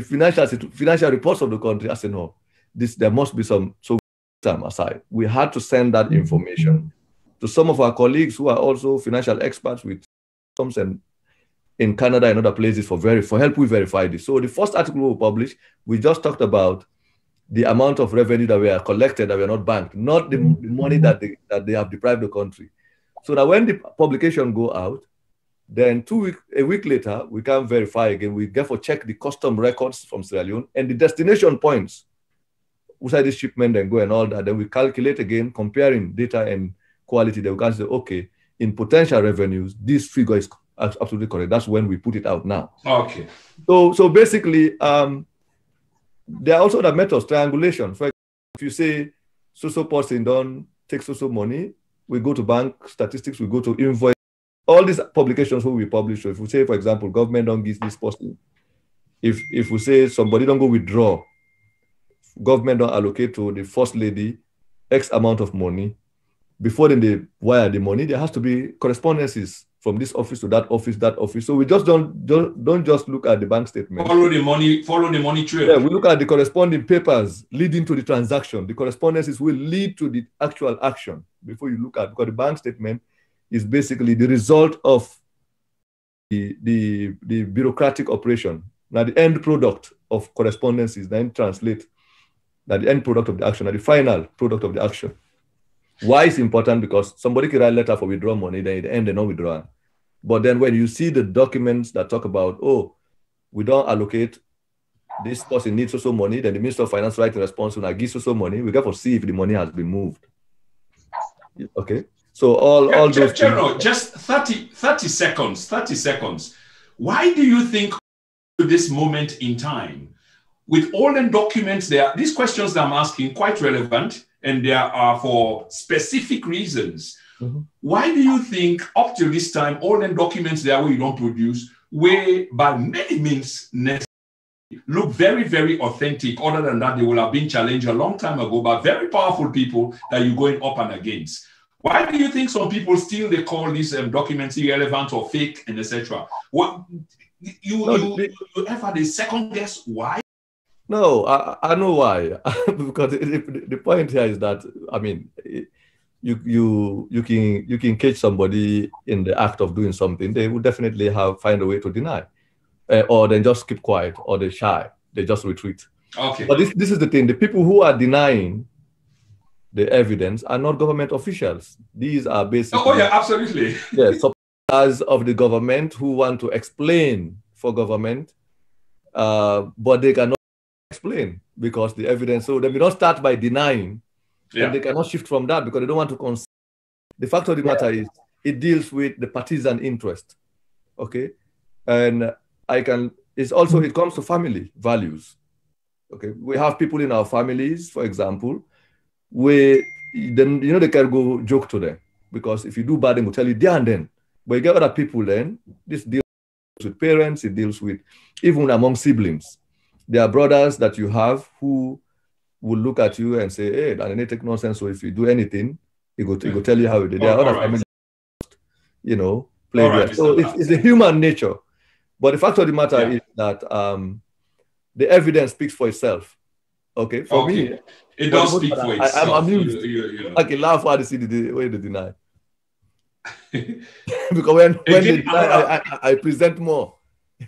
financial reports of the country. I said, no. There must be some, so time aside. We had to send that information to some of our colleagues who are also financial experts with firms in Canada and other places for help we verify this. So the first article we published, we just talked about the amount of revenue that were collected that were not banked, not the money that they have deprived the country. So that when the publication go out, then a week later, we can verify again. We therefore check the custom records from Sierra Leone and the destination points. We say this shipment and go and all that. Then we calculate again, comparing data and quality. Then we can say, okay, in potential revenues, this figure is absolutely correct. That's when we put it out now. Okay. So basically, there are also the methods, triangulation. For example, if you say, so-so person don't take so-so money, we go to bank statistics, we go to invoice. All these publications who we publish. So if we say, for example, government don't give this person. If we say somebody don't go withdraw, government don't allocate to the first lady X amount of money. Before then they wire the money, there has to be correspondences from this office to that office, that office. So we just don't just look at the bank statement. Follow the money trail. Yeah, we look at the corresponding papers leading to the transaction. The correspondences will lead to the actual action before you look at, because the bank statement is basically the result of the bureaucratic operation. Now the end product of correspondences then translate. That the end product of the action, that the final product of the action. Why is important? Because somebody can write a letter for withdraw money, then it end and no withdrawal. But then when you see the documents that talk about, oh, we don't allocate, this person needs so-so money, then the Minister of Finance writes in response, when I give so-so money, we got to see if the money has been moved. Okay? So all those General, things. Just 30 seconds. Why do you think to this moment in time, with all the documents there, these questions that I'm asking quite relevant, and they are for specific reasons. Mm-hmm. Why do you think up till this time, all the documents there we don't produce were by many means necessary, look very, very authentic? Other than that, they will have been challenged a long time ago by very powerful people that you're going up and against. Why do you think some people still, they call these documents irrelevant or fake and etc.? You ever the second guess why? No, I know why. Because the point here is that, I mean, you can catch somebody in the act of doing something, they will definitely find a way to deny, or then just keep quiet, or they shy, they just retreat. Okay. But this is the thing: the people who are denying the evidence are not government officials. These are basically. Oh yeah, absolutely. Yes, supporters of the government who want to explain for government, but they cannot explain because the evidence, so they don't start by denying, and they cannot shift from that because they don't want to concede The fact of the matter is it deals with the partisan interest, okay? And I can, it's also, it comes to family values, okay? We have people in our families, for example, where, then, you know, they can go joke to them because if you do bad, they will tell you there and then. But you get other people then, this deals with parents, it deals with, even among siblings. There are brothers that you have who will look at you and say, hey, that didn't take nonsense, so if you do anything, he could tell you how it is. There are other families, you know, play there. So it's the human nature. But the fact of the matter is that the evidence speaks for itself. Okay, for me, it does speak for itself. I'm amused. I can laugh when I see the way they deny. Because when they deny, I present more.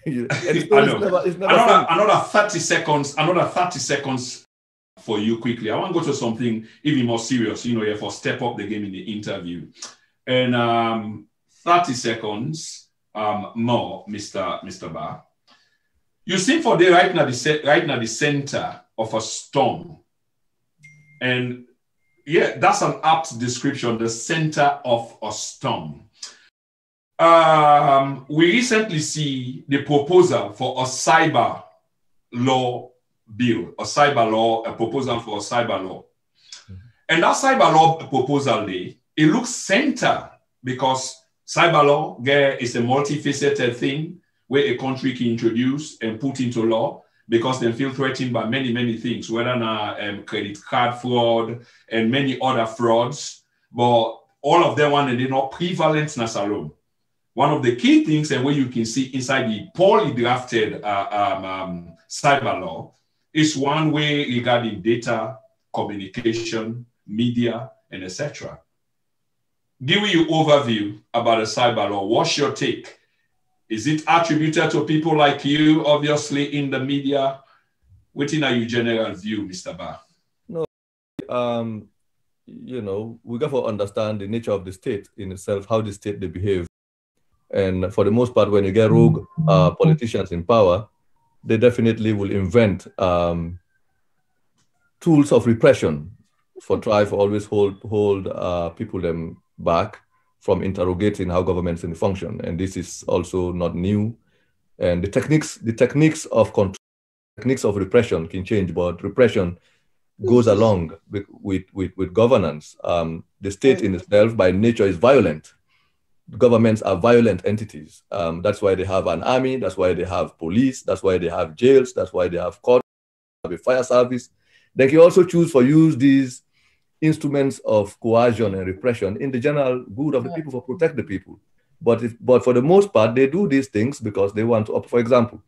Another 30 seconds for you quickly. I want to go to something even more serious, you know, you have to step up the game in the interview. And 30 seconds more, Mr. Bah. You seem for there right now the center of a storm. And yeah, that's an apt description, the center of a storm. We recently see the proposal for a proposal for a cyber law. Mm-hmm. And that cyber law proposal, it looks center because cyber law is a multifaceted thing where a country can introduce and put into law because they feel threatened by many, many things, whether not credit card fraud and many other frauds, but all of them one and they're not prevalent in alone. One of the key things and where you can see inside the poorly drafted cyber law is one way regarding data, communication, media, and etc. Give me your overview about the cyber law. What's your take? Is it attributed to people like you, obviously, in the media? What in your general view, Mr. Bah? No, you know, we got to understand the nature of the state in itself, how the state, they behave. And for the most part, when you get rogue politicians in power, they definitely will invent tools of repression for try to always hold people them back from interrogating how governments function. And this is also not new. And the techniques of control, techniques of repression can change, but repression goes along with governance. The state in itself by nature is violent. Governments are violent entities. That's why they have an army. That's why they have police. That's why they have jails. That's why they have courts, they have a fire service. They can also choose for use these instruments of coercion and repression in the general good of the people for protect the people. But for the most part, they do these things because they want to, for example,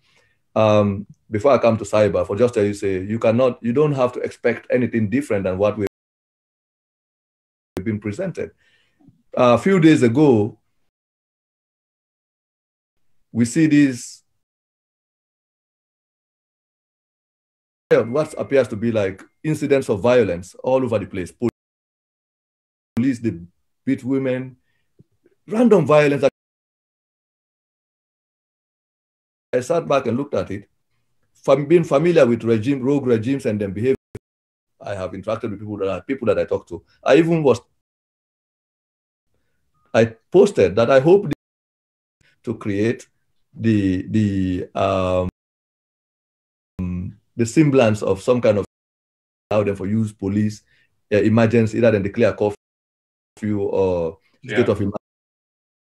before I come to cyber, for just as you say, you don't have to expect anything different than what we've been presented. A few days ago, we see this, what appears to be like incidents of violence all over the place. Police, they beat women, random violence. I sat back and looked at it. From being familiar with rogue regimes and their behavior, I have interacted with people that I talk to. I posted that I hope to create the semblance of some kind of how them for use police emergency, either than declare curfew or state of emergency.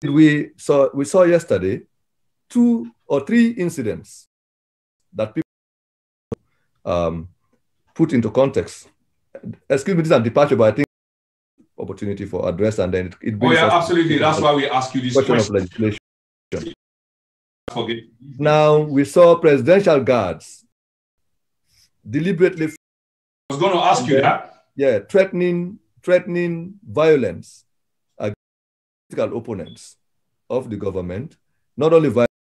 We saw yesterday 2 or 3 incidents that people put into context. Excuse me, this is a departure, but I think opportunity for address and then it brings us absolutely. That's why we ask you this question. Of legislation. Forget. Now we saw presidential guards deliberately. I was going to ask you that. Yeah, threatening violence against political opponents of the government. Not only violence,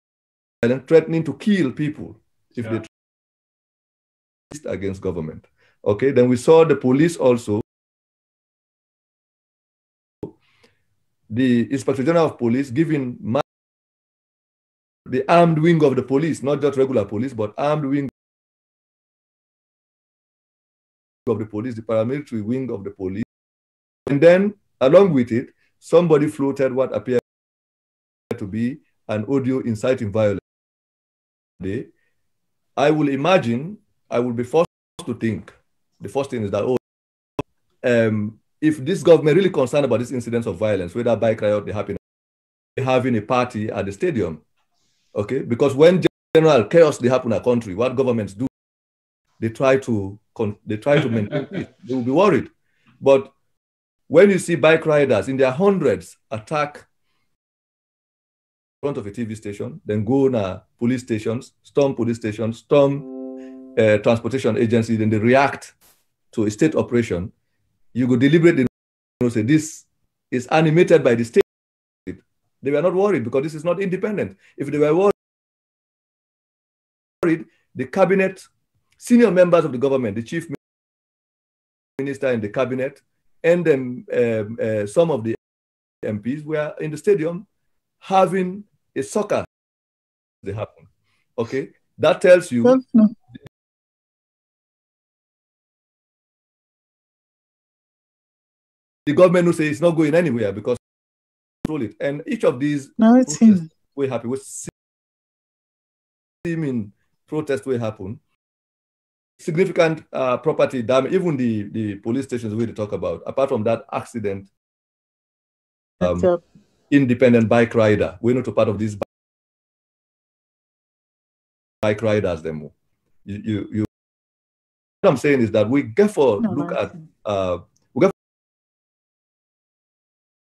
threatening to kill people if they try against government. Okay, then we saw the police also. The Inspector General of Police giving the armed wing of the police, not just regular police, but armed wing of the police, the paramilitary wing of the police. And then along with it, somebody floated what appeared to be an audio inciting violence. I will imagine, I will be forced to think, the first thing is that, oh, if this government really concerned about these incidents of violence, whether bike riot, they happen, having a party at the stadium, okay? Because when general chaos they happen in a country, what governments do, they try to maintain it. They will be worried. But when you see bike riders in their hundreds attack in front of a TV station, then go to police stations, storm police stations, storm transportation agencies, then they react to a state operation, you go deliberately say this is animated by the state. They were not worried because this is not independent. If they were worried, the cabinet, senior members of the government, the chief minister in the cabinet, and then some of the MPs were in the stadium having a soccer. They happen. Okay, that tells you. Definitely. The government will say it's not going anywhere because control it. And each of these protests will happen. Significant property damage, even the police stations we talk about, apart from that accident, independent bike rider. We're not a part of these bike riders demo. What I'm saying is that we therefore look at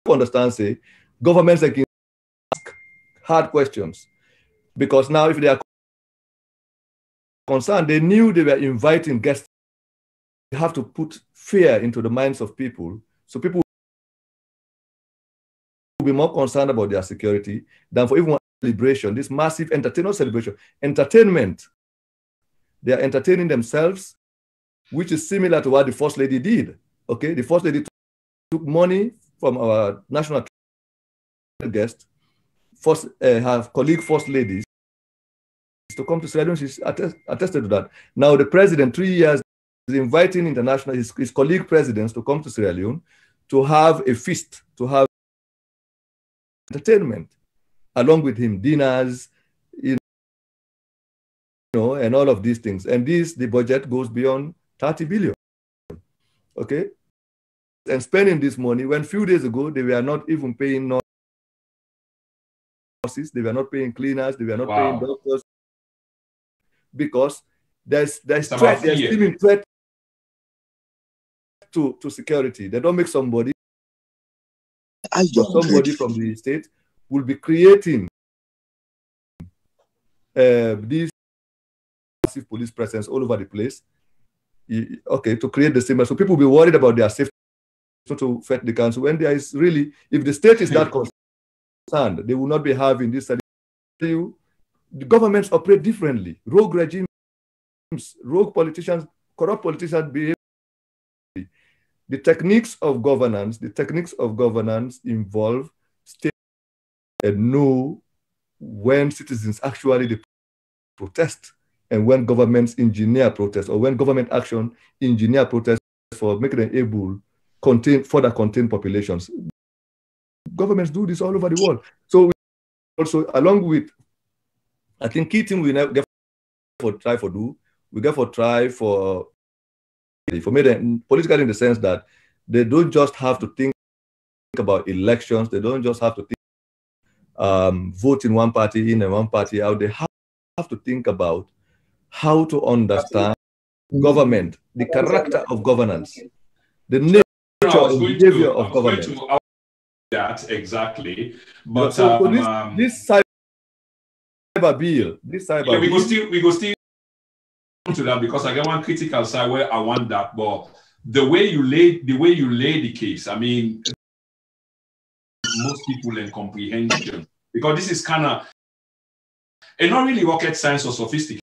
understand, say, governments can ask hard questions because now if they are concerned, they knew they were inviting guests. They have to put fear into the minds of people. So people will be more concerned about their security than for even celebration, this massive entertainment celebration. Entertainment. They are entertaining themselves, which is similar to what the First Lady did. Okay, the First Lady took money from our national guest, first ladies, to come to Sierra Leone. She's attested to that. Now the president, 3 years, is inviting international, his colleague presidents to come to Sierra Leone to have a feast, to have entertainment, along with him, dinners, you know, and all of these things. And this, the budget goes beyond 30 billion, okay? And spending this money when a few days ago they were not even paying nurses, they were not paying cleaners, they were not paying doctors, because there's threat, there's even threat to security. They don't make somebody from the state will be creating this massive police presence all over the place, okay, to create the same. So people will be worried about their safety. To fet the council when there is really, if the state is that concerned, they will not be having this. The governments operate differently. Rogue regimes, rogue politicians, corrupt politicians behave. The techniques of governance, involve state and know when citizens actually protest and when governments engineer protest or when government action engineer protest for making them able further contain populations. Governments do this all over the world. So we also, along with, I think key thing we never try for political in the sense that they don't just have to think about elections. They don't just have to think vote in one party in and one party out. They have to think about how to understand government, the character of governance, the nature of government. That exactly, but so this cyber bill. We go still to that because I get one critical side where I want that. But the way you lay the case, I mean, most people in comprehension because this is kind of and not really rocket science or sophisticated.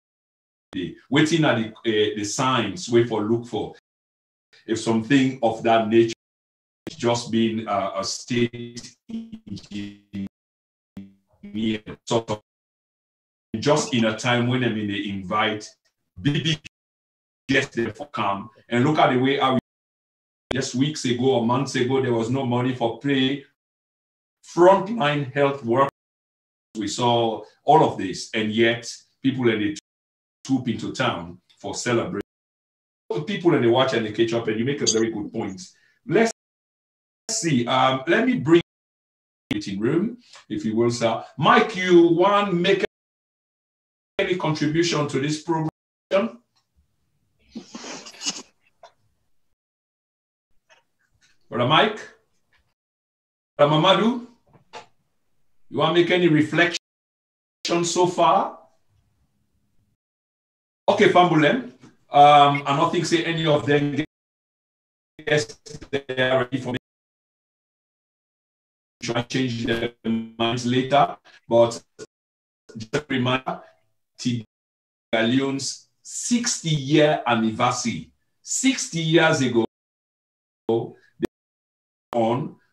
Waiting at the signs, wait for look for. If something of that nature is just being a state engineer, sort of, just in a time when I mean they invite big guests there for come and look at the way how just weeks ago or months ago there was no money for play frontline health workers. We saw all of this, and yet people in the troop into town for celebration. People in the watch and they catch up, and you make a very good point. Let's see. Let me bring meeting room, if you will, sir. Mike, you want to make any contribution to this program? Brother Mike? Mamadou? You want to make any reflection so far? Okay, Fambulem. I don't think say any of them. Yes, they are ready for me. Try to change their minds later, but just a reminder, Sierra Leone's 60-year anniversary. 60 years ago,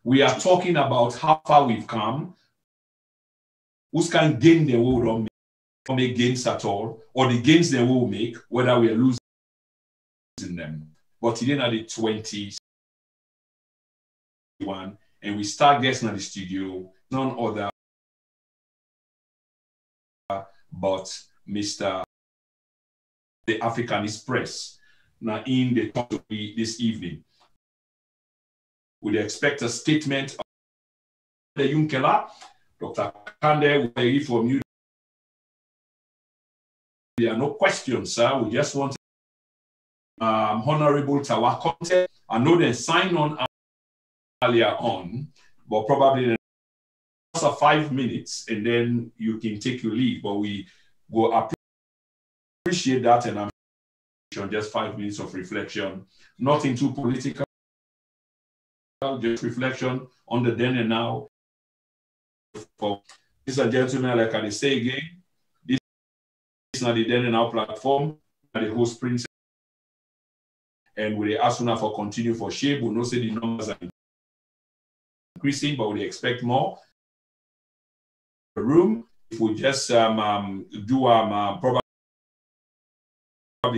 we are talking about how far we've come. Who can gain the world or make gains at all, or the gains they will make, whether we are losing them. But today at the 21, and we start guessing at the studio, none other but Mr. the African Express. Now in the talk to me this evening, we expect a statement of Kandeh Yumkella. Dr. Kandeh, we hear from you. There are no questions, sir. We just want to Honorable Tawa Conteh. I know they signed on earlier on, but probably just 5 minutes, and then you can take your leave. But we will appreciate that, and I'm just 5 minutes of reflection, nothing too political, just reflection on the then and now. Ladies and gentlemen, like I say again, this is not the then and now platform, the host princess, and we ask now for continue for shape. We know say the numbers are increasing, but we expect more room. If we just do probably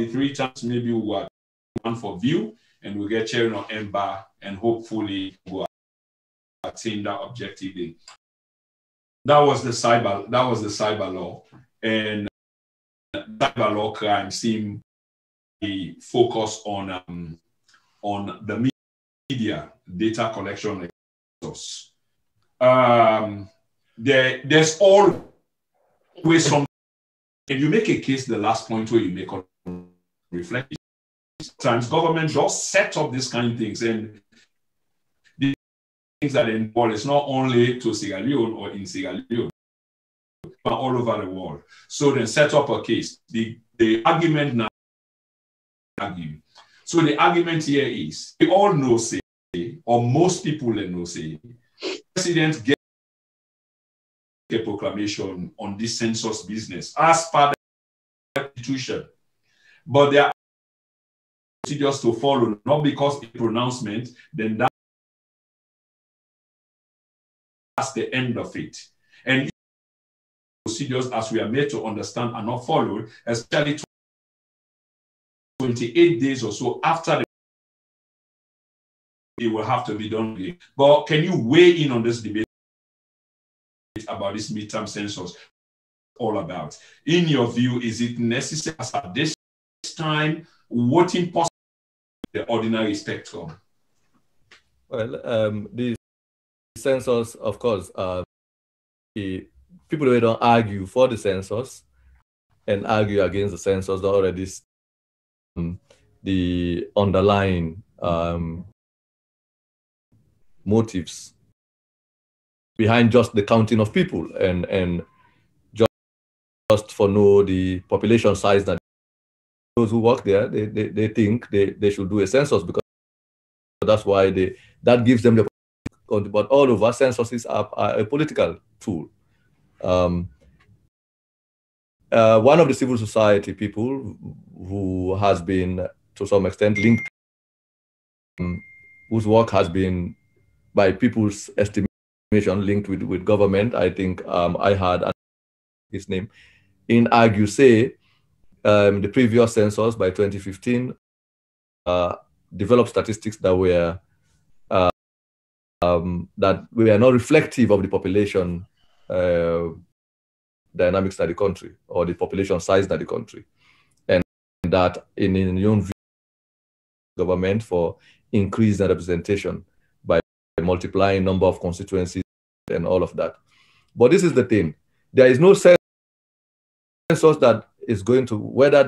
3 times, maybe we'll have one for view, and we'll get Chernor Alpha and hopefully we'll attain that objective. That was the cyber law, and cyber law crime seemed to focus on the media data collection. There's always some. If you make a case, the last point where you make a reflection, sometimes government just set up these kind of things, and the things that involve is not only to Sierra Leone or in Sierra Leone, but all over the world. So then set up a case. The argument now, so the argument here is, we all know, say, or most people know, say, President gets a proclamation on this census business as part of the institution, but there are procedures to follow, not because a pronouncement, then that's the end of it. And procedures, as we are made to understand, are not followed, especially 28 days or so after it will have to be done again. But can you weigh in on this debate about this midterm census all about? In your view, is it necessary at this time? What impossible the ordinary spectrum? Well, the census, of course, people who don't argue for the census and argue against the census are already the underlying motives behind just the counting of people and just for know the population size. That those who work there, they think they should do a census because that's why that gives them the. But all of our censuses are a political tool. One of the civil society people who has been to some extent linked, whose work has been by people's estimation linked with government, I think I had his name, in argue say the previous census by 2015 developed statistics that were that we are not reflective of the population dynamics of the country or the population size of the country. And that in your own view, government for increased representation by multiplying number of constituencies and all of that. But this is the thing. There is no sense that is going to, whether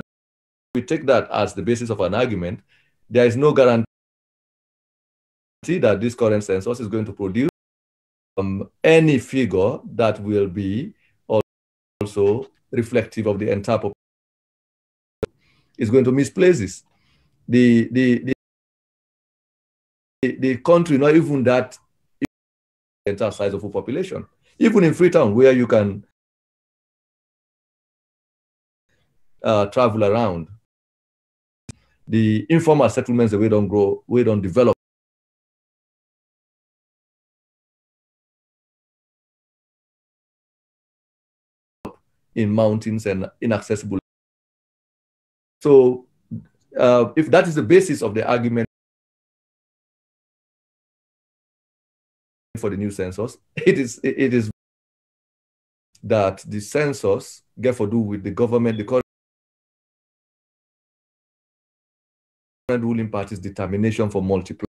we take that as the basis of an argument, there is no guarantee that this current census is going to produce any figure that will be also reflective of the entire population. It's going to misplace this. The country, not even that entire size of the population. Even in Freetown, where you can travel around, the informal settlements, we don't grow, we don't develop. In mountains and inaccessible. So if that is the basis of the argument for the new census, it is that the census get to do with the government, the current ruling party's determination for multiplying.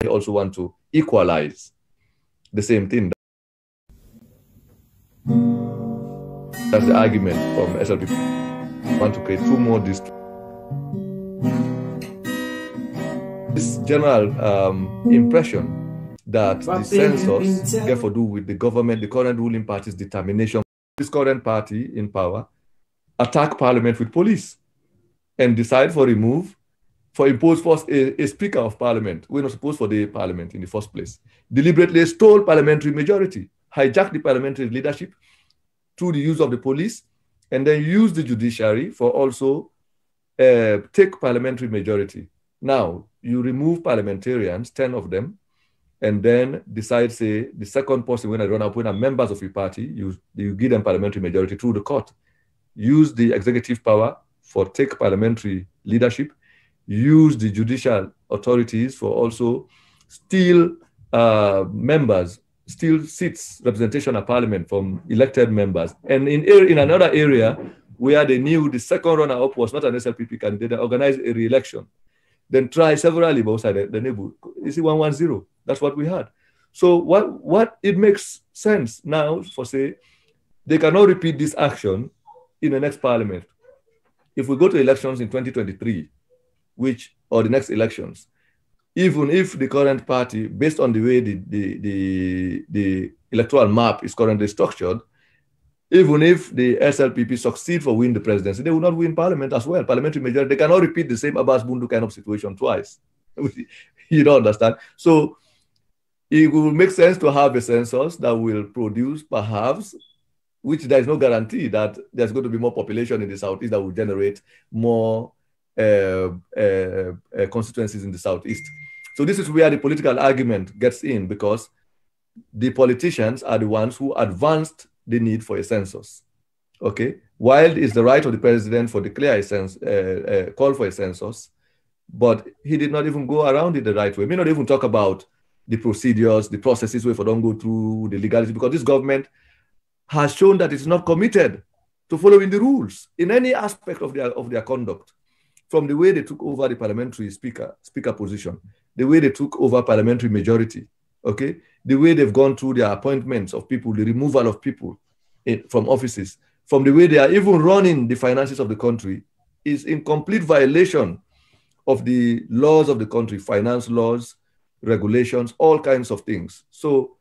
They also want to equalize the same thing. That's the argument from SLPP. We want to create two more districts. This general impression that the census gets to do with the government, the current ruling party's determination. This current party in power attack parliament with police and decide for remove, for impose first a speaker of parliament. We're not supposed for the parliament in the first place. Deliberately stole parliamentary majority, hijacked the parliamentary leadership, through the use of the police, and then use the judiciary for also take parliamentary majority. Now, you remove parliamentarians, 10 of them, and then decide, say, the second person when I run up, when are members of your party, you give them parliamentary majority through the court. Use the executive power for take parliamentary leadership. Use the judicial authorities for also steal members, still seats representation of parliament from elected members. And in another area where they knew the second runner-up was not an SLPP candidate, they organized a re-election. Then try severally outside the neighborhood. You see 110, that's what we had. So what it makes sense now for say, they cannot repeat this action in the next parliament. If we go to elections in 2023, which, or the next elections, even if the current party, based on the way the electoral map is currently structured, even if the SLPP succeed for win the presidency, they will not win parliament as well. Parliamentary majority, they cannot repeat the same Abass Bundu kind of situation twice. You don't understand. So it will make sense to have a census that will produce perhaps, which there is no guarantee that there's going to be more population in the Southeast that will generate more constituencies in the Southeast. So this is where the political argument gets in, because the politicians are the ones who advanced the need for a census. Okay, while it's the right of the president for declare a census, call for a census, but he did not even go around it the right way. We not even talk about the procedures, the processes, we don't go through the legality, because this government has shown that it's not committed to following the rules in any aspect of their conduct. From the way they took over the parliamentary speaker position, the way they took over parliamentary majority, okay, the way they've gone through their appointments of people, the removal of people from offices, from the way they are even running the finances of the country, is in complete violation of the laws of the country, finance laws, regulations, all kinds of things. So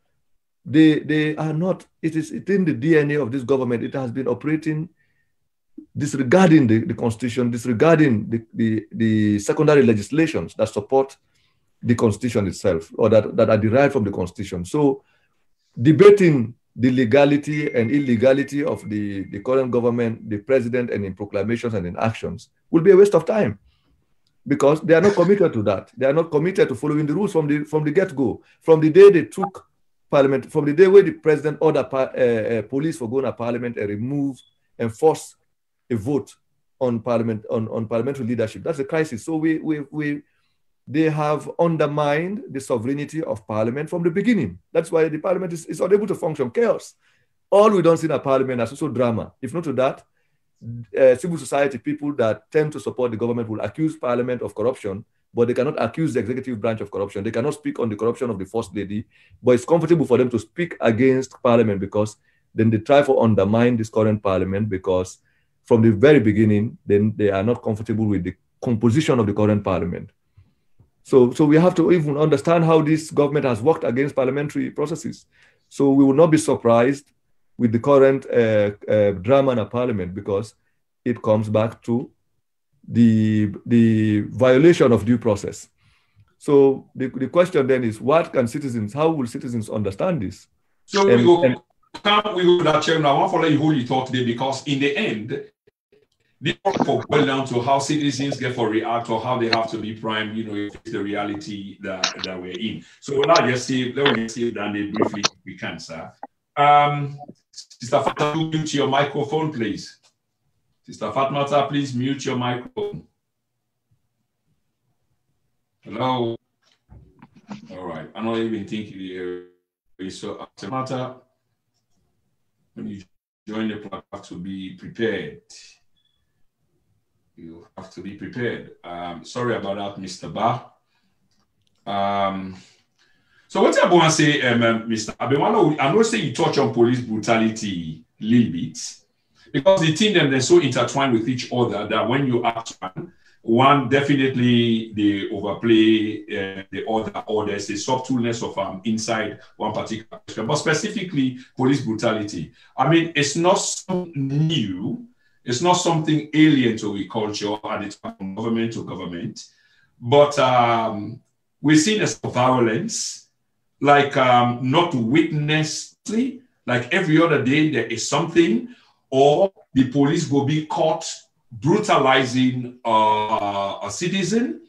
they are not, it is in the DNA of this government. It has been operating disregarding the constitution, disregarding the secondary legislations that support the constitution itself, or that are derived from the constitution. So debating the legality and illegality of the current government, the president, and in proclamations and in actions will be a waste of time, because they are not committed to that. They are not committed to following the rules from the get-go, from the day they took parliament, from the day where the president ordered police for going to parliament and remove and force a vote on parliamentary leadership. That's a crisis. So we they have undermined the sovereignty of parliament from the beginning. That's why the parliament is unable to function. Chaos. All we don't see in a parliament is also drama. If not to that, civil society people that tend to support the government will accuse parliament of corruption, but they cannot accuse the executive branch of corruption. They cannot speak on the corruption of the first lady, but it's comfortable for them to speak against parliament because then they try to undermine this current parliament because from the very beginning, then they are not comfortable with the composition of the current parliament. So we have to even understand how this government has worked against parliamentary processes. So we will not be surprised with the current drama in a parliament because it comes back to the violation of due process. So the question then is, what can citizens, how will citizens understand this? So we go to that chairman. I want to follow you who you thought today because in the end, this will boil down to how citizens get to react or how they have to be primed, you know, the reality that we're in. So we'll now just see, let me see that briefly if we can, sir. Sister Fatmata, mute your microphone, please. Sister Fatmata, please mute your microphone. Hello. All right. I don't even think you so Fatmata, when you join the platform to be prepared. You have to be prepared. Sorry about that, Mr. Bah. So what I want to say, Mr. Abimano, I know say you touch on police brutality a little bit, because the thing them, they're so intertwined with each other that when you act one definitely they overplay the other, or there's a subtleness of inside one particular question. But specifically, police brutality. I mean, it's not so new. It's not something alien to our culture and it's from government to government. But we're seeing a violence, like not witnessly, like every other day there is something, or the police will be caught brutalizing a citizen.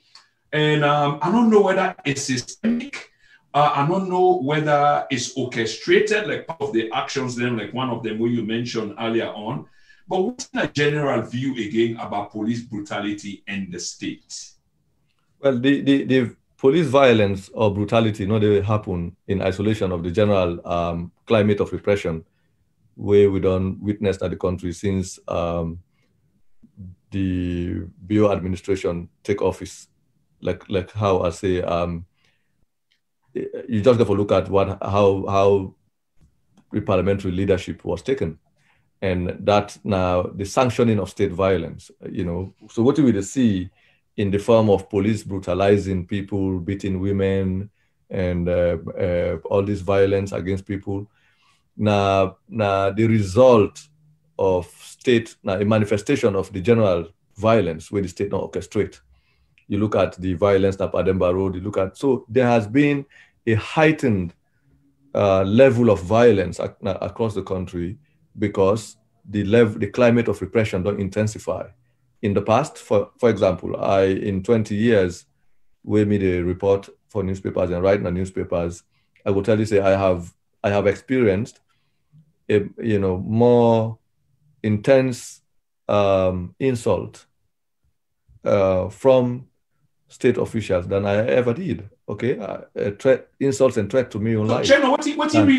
And I don't know whether it's systemic. I don't know whether it's orchestrated, like part of the actions, then like one of them where you mentioned earlier on. But what's a general view again about police brutality and the state? Well, the police violence or brutality, no, they happen in isolation of the general climate of repression, where we don't witness that the country since the Bio administration take office, like how I say, you just have to look at how the parliamentary leadership was taken. And that now the sanctioning of state violence, you know. So what do we see in the form of police brutalizing people, beating women, and all this violence against people? Now the result of state, now a manifestation of the general violence where the state not orchestrate. You look at the violence at Pademba Road. You look at, so there has been a heightened level of violence across the country, because the climate of repression don't intensify. In the past, for example, in 20 years, we made a report for newspapers and writing on newspapers. I will tell you, say, I have experienced a, you know, more intense insult from state officials than I ever did. Okay, insults and threat to me online. So, Chernor,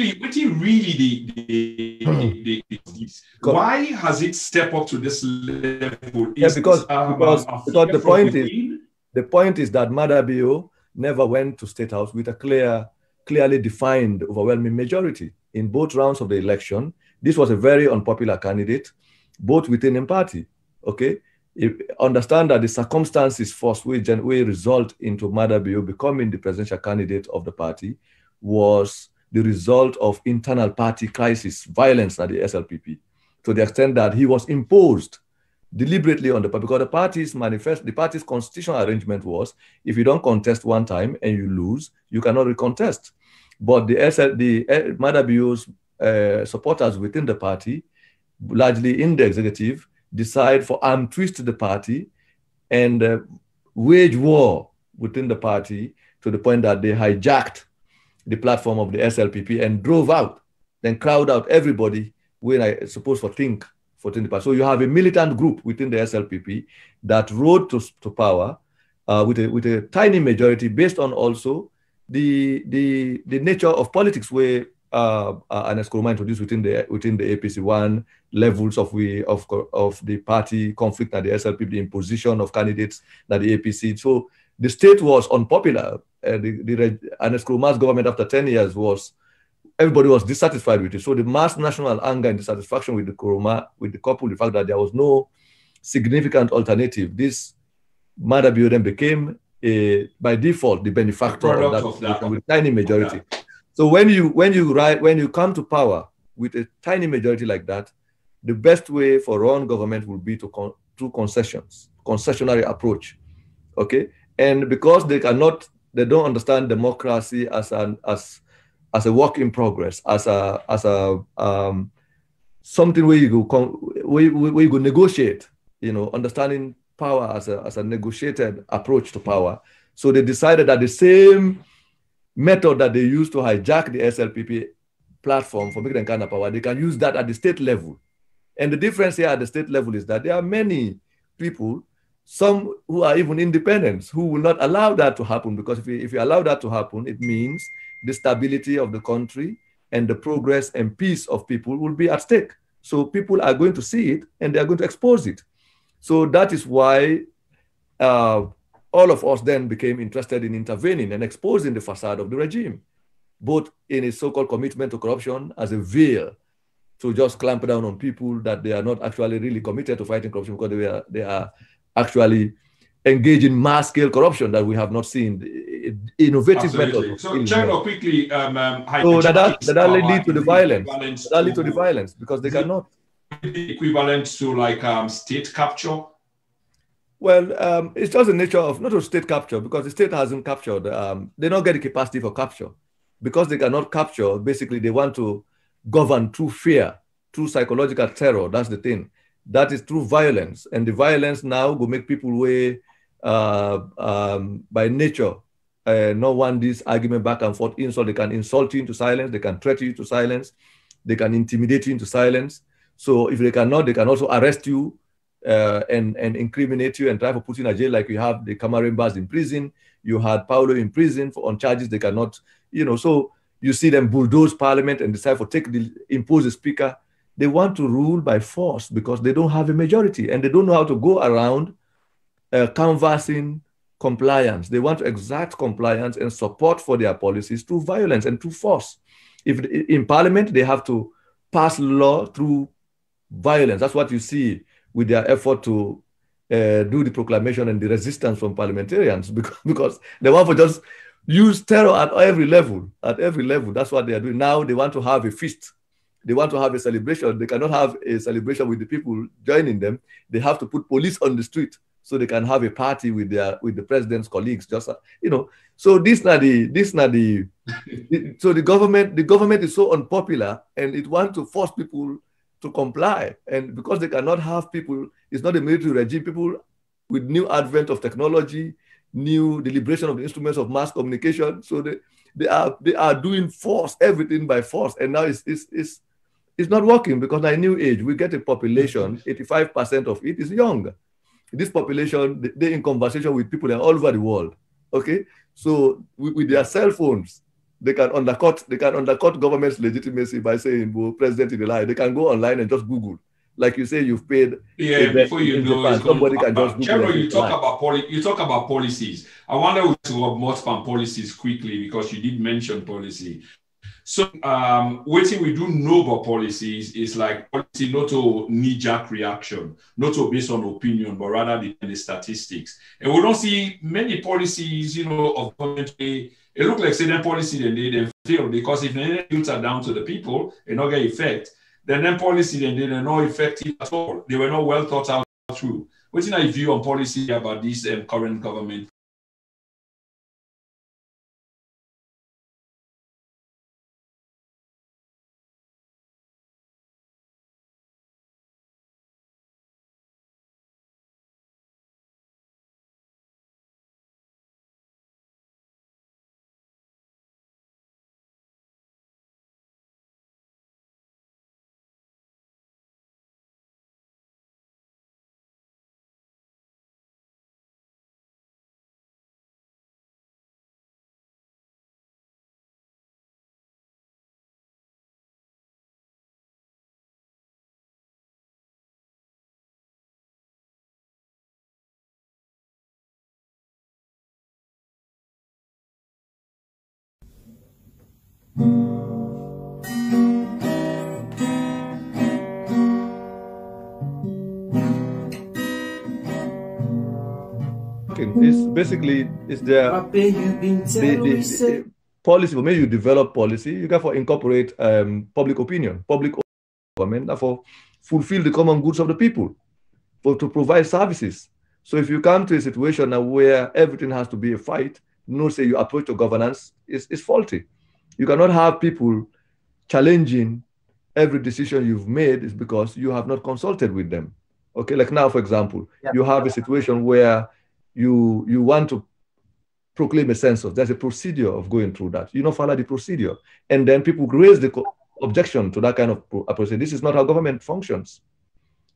why has it stepped up to this level? Yeah, because the point is that Maada Bio never went to State House with a clearly defined overwhelming majority in both rounds of the election. This was a very unpopular candidate, both within the party. Okay. Understand that the circumstances first will result into Maada Bio becoming the presidential candidate of the party was the result of internal party crisis, violence at the SLPP, to the extent that he was imposed deliberately on the party, because the party's constitutional arrangement was, if you don't contest one time and you lose, you cannot recontest. But the Maada Bio's supporters within the party, largely in the executive, decide for arm twist the party and wage war within the party to the point that they hijacked the platform of the SLPP and drove out, then crowd out everybody when I suppose for think within the party. So you have a militant group within the SLPP that rode to power with a tiny majority, based on also the nature of politics where Ernest Koroma introduced within the APC one, levels of the party conflict at the SLPP, the imposition of candidates at the APC. So the state was unpopular. Ernest Koroma's government after 10 years everybody was dissatisfied with it. So the mass national anger and dissatisfaction with the Koroma, with the couple, the fact that there was no significant alternative. This Maada then became by default the benefactor of that with tiny majority. Okay. So when you come to power with a tiny majority like that, the best way for run government will be through concessions, concessionary approach, okay? And because they don't understand democracy as a work in progress, as something where you go negotiate, understanding power as a negotiated approach to power. So they decided that the same method that they used to hijack the SLPP platform for making kind of power, they can use that at the state level. And the difference here at the state level is that there are many people, some who are even independents, who will not allow that to happen, because if you allow that to happen, it means the stability of the country and the progress and peace of people will be at stake. So people are going to see it and they are going to expose it. So that is why all of us then became interested in intervening and exposing the facade of the regime, both in its so-called commitment to corruption as a veil to just clamp down on people that they are not actually really committed to fighting corruption, because they are actually engaged in mass-scale corruption that we have not seen. Innovative methods. So, Chernor, quickly, so that lead to the violence. That lead to the violence because they cannot. Equivalent to state capture. Well, it's just the nature of not of state capture, because the state hasn't captured. They don't get the capacity for capture because they cannot capture. Basically, they want to govern through fear, through psychological terror. That's the thing. That is through violence, and the violence now will make people by nature not want this argument back and forth. Insult. They can insult you into silence. They can threaten you to silence. They can intimidate you into silence. So if they cannot, they can also arrest you. And incriminate you and try to put you in a jail, like you have the Cameroon Bars in prison. You had Paulo in prison on charges they cannot, So you see them bulldoze parliament and decide to impose a speaker. They want to rule by force because they don't have a majority and they don't know how to go around canvassing compliance. They want to exact compliance and support for their policies through violence and through force. If in parliament they have to pass law through violence, that's what you see with their effort to do the proclamation and the resistance from parliamentarians, because they want to just use terror at every level, That's what they are doing. Now they want to have a feast. They want to have a celebration. They cannot have a celebration with the people joining them. They have to put police on the street so they can have a party with the president's colleagues, just. So so the government is so unpopular and it wants to force people to comply, and because they cannot have people, it's not a military regime. People with new advent of technology, new deliberation of the instruments of mass communication, so they are doing force, everything by force, and now it's not working because at new age we get a population. 85% of it is young. This population, they're in conversation with people that are all over the world. Okay, so with their cell phones, they can undercut government's legitimacy by saying, well, president is a lie. They can go online and just Google. Like you say, you've paid. Yeah, before you know it, somebody can just Google. General, you talk about policies. I wonder to have more spam policies quickly, because you did mention policy. So one thing we do know about policies is like policy, not a knee-jerk reaction, not a based on opinion, but rather the statistics. And we don't see many policies, of government. It looks like certain policy then they fail, because if the youths are down to the people and not get effect, then policy then they're not effective at all. They were not well thought out through. What's your view on policy about this current government? It's basically it's the policy. Maybe you develop policy. You therefore incorporate public opinion, public government. Therefore, fulfill the common goods of the people, for to provide services. So if you come to a situation where everything has to be a fight, no say your approach to governance is faulty. You cannot have people challenging every decision you've made is because you have not consulted with them. Okay, like now, for example, you have a situation where you want to proclaim a census. There's a procedure of going through that. You don't follow the procedure. And then people raise the objection to that kind of procedure. This is not how government functions,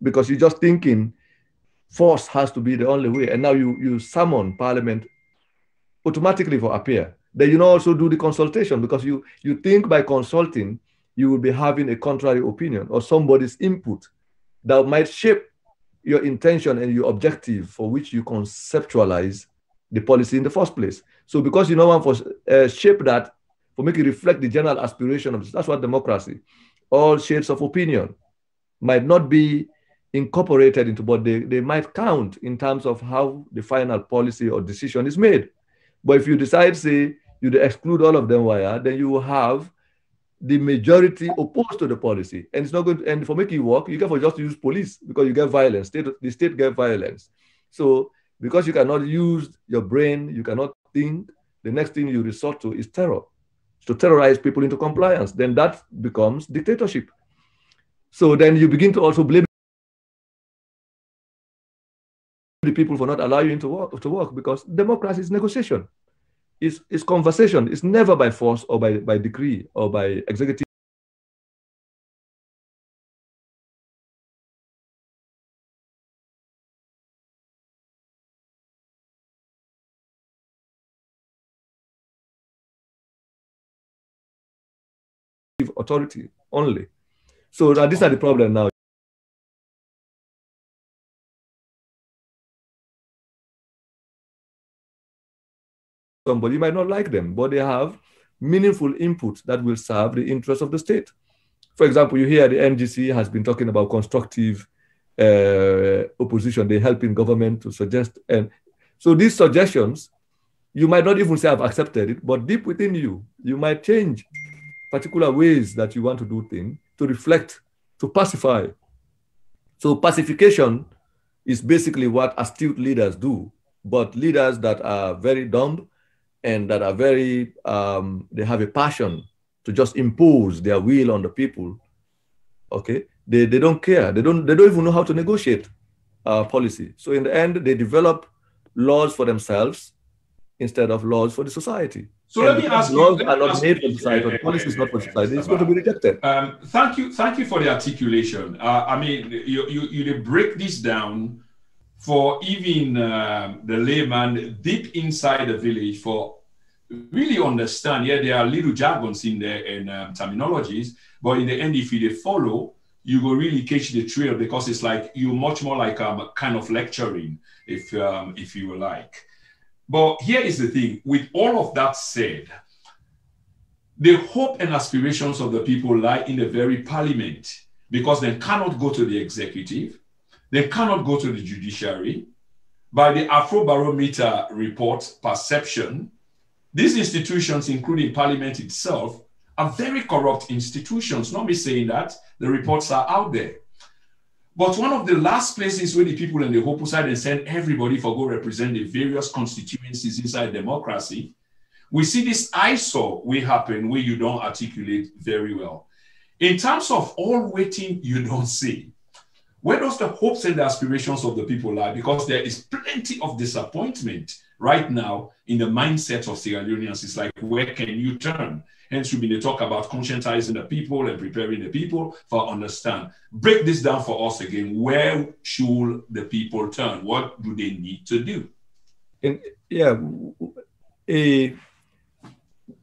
because you're just thinking force has to be the only way. And now you summon parliament automatically for appear. Then you also do the consultation, because you think by consulting, you will be having a contrary opinion or somebody's input that might shape your intention and your objective for which you conceptualize the policy in the first place. So because you know one for shape that, for make it reflect the general aspiration of this, that's what democracy, all shades of opinion might not be incorporated into, but they might count in terms of how the final policy or decision is made. But if you decide, say, you exclude all of them, then you will have the majority opposed to the policy, and it's not good. And for making it work, you can just use police, because you get violence. The state get violence. So because you cannot use your brain, you cannot think. The next thing you resort to is terror, to terrorize people into compliance. Then that becomes dictatorship. So then you begin to also blame the people for not allowing you to work, because democracy is negotiation. It's conversation. It's never by force or by decree or by executive authority only. So these are the problem now. Somebody, you might not like them, but they have meaningful input that will serve the interests of the state. For example, you hear the NGC has been talking about constructive opposition. They're helping government to suggest. And so these suggestions, you might not even say I've accepted it, but deep within you, you might change particular ways that you want to do things to reflect, to pacify. So pacification is basically what astute leaders do, but leaders that are very dumb and that are very, they have a passion to just impose their will on the people, okay? They don't care. They don't even know how to negotiate policy. So in the end, they develop laws for themselves instead of laws for the society. So let me ask you. Laws are not made for society. Policy is not for society. It's going to be rejected. Thank you for the articulation. I mean, you break this down for even the layman deep inside the village for really understand. Yeah, there are little jargons in there and terminologies, but in the end, if you follow, you will really catch the trail, because it's like you're much more like kind of lecturing, if you like. But here is the thing, with all of that said, the hope and aspirations of the people lie in the very parliament, because they cannot go to the executive, they cannot go to the judiciary. By the Afrobarometer report perception, these institutions, including parliament itself, are very corrupt institutions. Not me saying that, the reports are out there. But one of the last places where the people and the hope side and send everybody for go represent the various constituencies inside democracy, we see this eyesore will happen where you don't articulate very well. In terms of all waiting, you don't see. Where does the hopes and the aspirations of the people lie? Because there is plenty of disappointment right now in the mindset of Sierra Leoneans. It's like, where can you turn? Hence, we've been talking about conscientizing the people and preparing the people for understand. Break this down for us again. Where should the people turn? What do they need to do?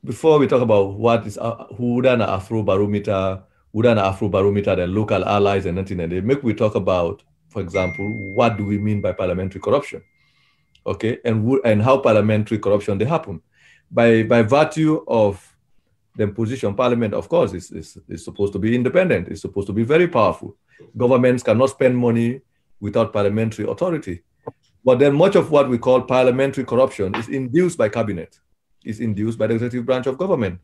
Before we talk about what is who done an Afrobarometer, and local allies and anything, and they make we talk about, for example, what do we mean by parliamentary corruption? Okay, and how parliamentary corruption they happen by virtue of the position. Parliament, of course, is supposed to be independent. It's supposed to be very powerful. Governments cannot spend money without parliamentary authority. But then much of what we call parliamentary corruption is induced by cabinet, is induced by the executive branch of government.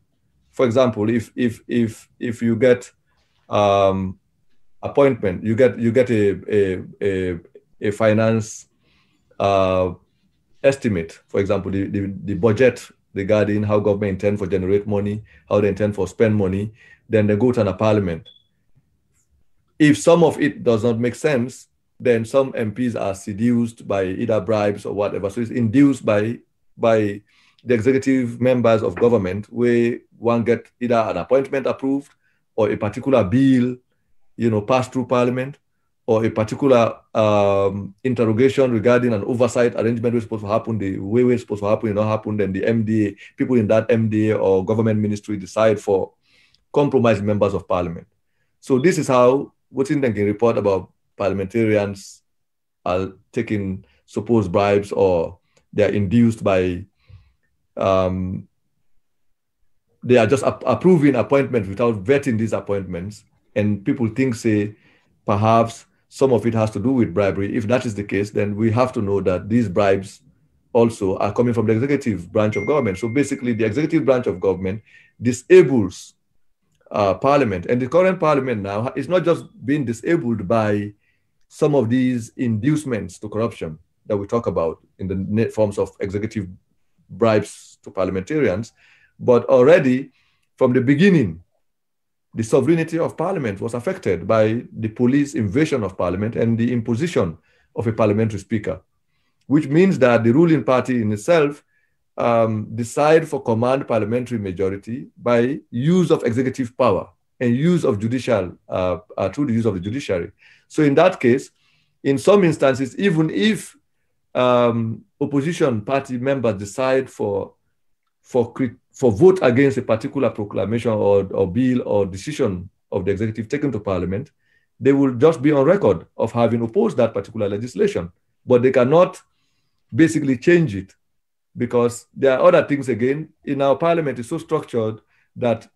For example, if you get appointment, you get a finance estimate. For example, the budget regarding how government intend for generate money, how they intend for spend money, then they go to the parliament. If some of it does not make sense, then some MPs are seduced by either bribes or whatever. So it's induced by the executive members of government, where one get either an appointment approved or a particular bill, passed through parliament, or a particular interrogation regarding an oversight arrangement was supposed to happen, the way it's supposed to happen, it not happened, and the MDA, people in that MDA or government ministry decide for compromised members of parliament. So this is how what's in the report about parliamentarians are taking supposed bribes, or they are induced by, they are just approving appointments without vetting these appointments. And people think, say, perhaps some of it has to do with bribery. If that is the case, then we have to know that these bribes also are coming from the executive branch of government. So basically, the executive branch of government disables parliament. And the current parliament now is not just being disabled by some of these inducements to corruption that we talk about in the net forms of executive bribes to parliamentarians, but already from the beginning, the sovereignty of parliament was affected by the police invasion of parliament and the imposition of a parliamentary speaker, which means that the ruling party in itself decide for command parliamentary majority by use of executive power and use of judicial, through the use of the judiciary. So in that case, in some instances, even if opposition party members decide for vote against a particular proclamation or bill or decision of the executive taken to parliament, they will just be on record of having opposed that particular legislation. But they cannot basically change it, because there are other things, again, in our parliament is so structured that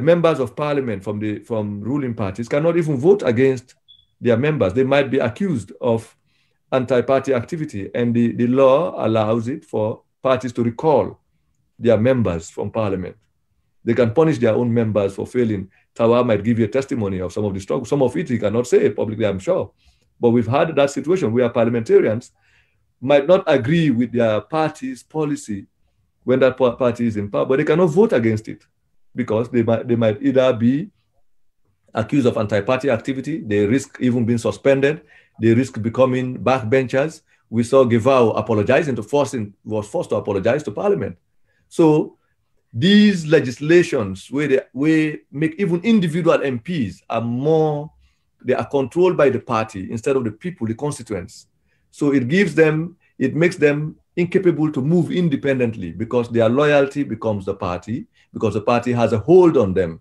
members of parliament from ruling parties cannot even vote against their members. They might be accused of anti-party activity, and the law allows it for parties to recall their members from parliament. They can punish their own members for failing. Tawa might give you a testimony of some of the struggle. Some of it he cannot say publicly, I'm sure. But we've had that situation where parliamentarians might not agree with their party's policy when that party is in power, but they cannot vote against it because they might either be accused of anti-party activity, they risk even being suspended, they risk becoming backbenchers. We saw Gavao apologizing was forced to apologize to parliament. So these legislations where make even individual MPs they are controlled by the party instead of the people, the constituents. So it makes them incapable to move independently, because their loyalty becomes the party, because the party has a hold on them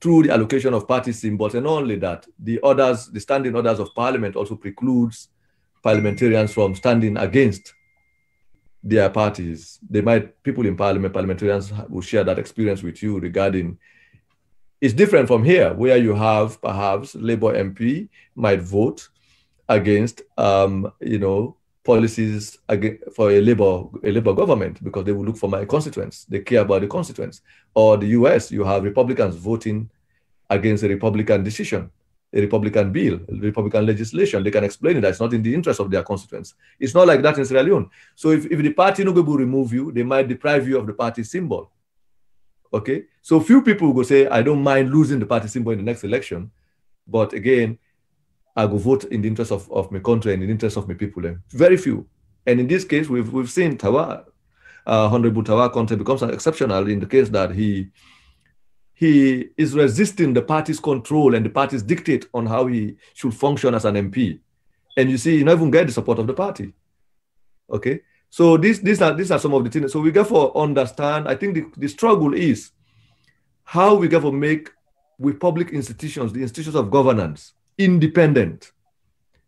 through the allocation of party symbols. And not only that, the standing orders of parliament also precludes parliamentarians from standing against their parties. People in parliament, parliamentarians will share that experience with you regarding, it's different from here, where you have perhaps Labour MP might vote against, policies for a Labour government, because they will look for my constituents. They care about the constituents. Or the US, you have Republicans voting against a Republican decision, a Republican bill, a Republican legislation. They can explain it. That's not in the interest of their constituents. It's not like that in Sierra Leone. So if the party no will remove you, they might deprive you of the party symbol. Okay? So few people will say, I don't mind losing the party symbol in the next election. But again, I go vote in the interest of my country and in the interest of my people. Very few. And in this case, we've seen Tawa, Honorable Tawa Conteh becomes exceptional in the case that he is resisting the party's control and the party's dictate on how he should function as an MP. And you see, you never even get the support of the party. Okay? So these are some of the things. So we therefore understand, I think the struggle is how we therefore make with public institutions, the institutions of governance, independent,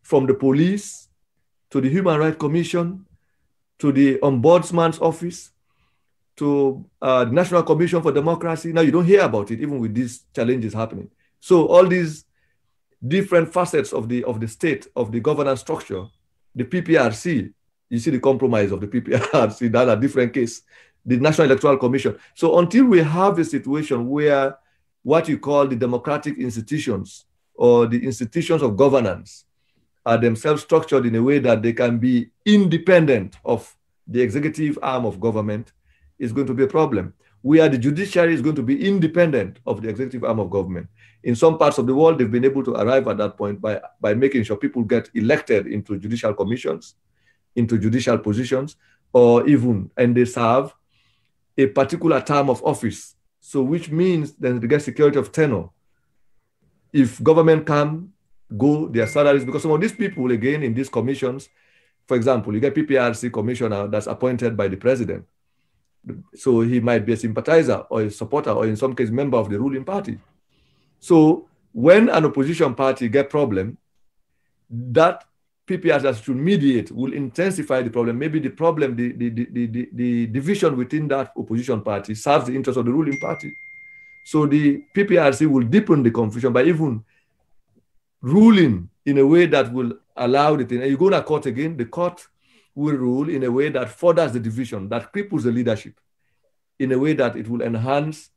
from the police to the Human Rights Commission to the Ombudsman's Office to National Commission for Democracy. Now you don't hear about it, even with these challenges happening. So all these different facets of the state, of the governance structure, the PPRC, you see the compromise of the PPRC, that's a different case, the National Electoral Commission. So until we have a situation where what you call the democratic institutions or the institutions of governance are themselves structured in a way that they can be independent of the executive arm of government, is going to be a problem. Where the judiciary is going to be independent of the executive arm of government. In some parts of the world, they've been able to arrive at that point by making sure people get elected into judicial commissions, into judicial positions, or even, and they serve a particular term of office. So which means then they get security of tenure. If government can go, their salaries, because some of these people, again, in these commissions, for example, you get PPRC commissioner that's appointed by the president. So he might be a sympathizer or a supporter, or in some case, member of the ruling party. So when an opposition party get problem, that PPRC that should mediate will intensify the problem. Maybe the problem, the division within that opposition party serves the interest of the ruling party. So the PPRC will deepen the confusion by even ruling in a way that will allow the thing. And you go to court again, the court will rule in a way that furthers the division, that cripples the leadership, in a way that it will enhance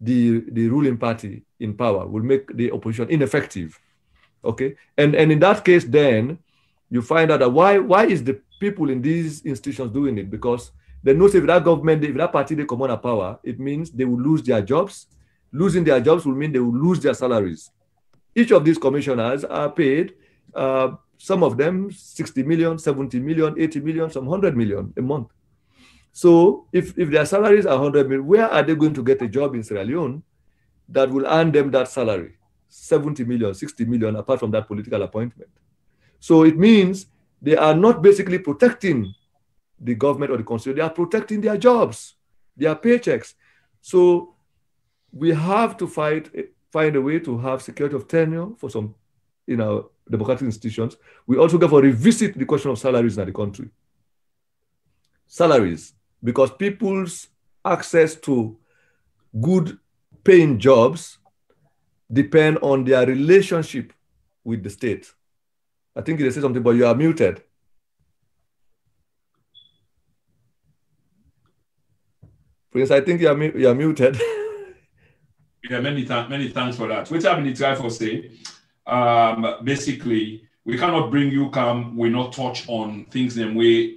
the ruling party in power, will make the opposition ineffective. Okay? And in that case, then you find out that why is the people in these institutions doing it? Because they know if that government, if that party, they come out of power, it means they will lose their jobs. Losing their jobs will mean they will lose their salaries. Each of these commissioners are paid, some of them 60 million, 70 million, 80 million, some 100 million a month. So if their salaries are 100 million, where are they going to get a job in Sierra Leone that will earn them that salary? 70 million, 60 million, apart from that political appointment. So it means they are not basically protecting the government or the constitution, they are protecting their jobs, their paychecks. So we have to find a way to have security of tenure for some, you know, democratic institutions. We also therefore revisit the question of salaries in the country. Salaries, because people's access to good paying jobs depend on their relationship with the state. I think they say something, but you are muted. Prince, I think you are muted. Yeah, many thanks for that. Which I've been trying to say. Basically, we cannot bring you come, we not touch on things in way.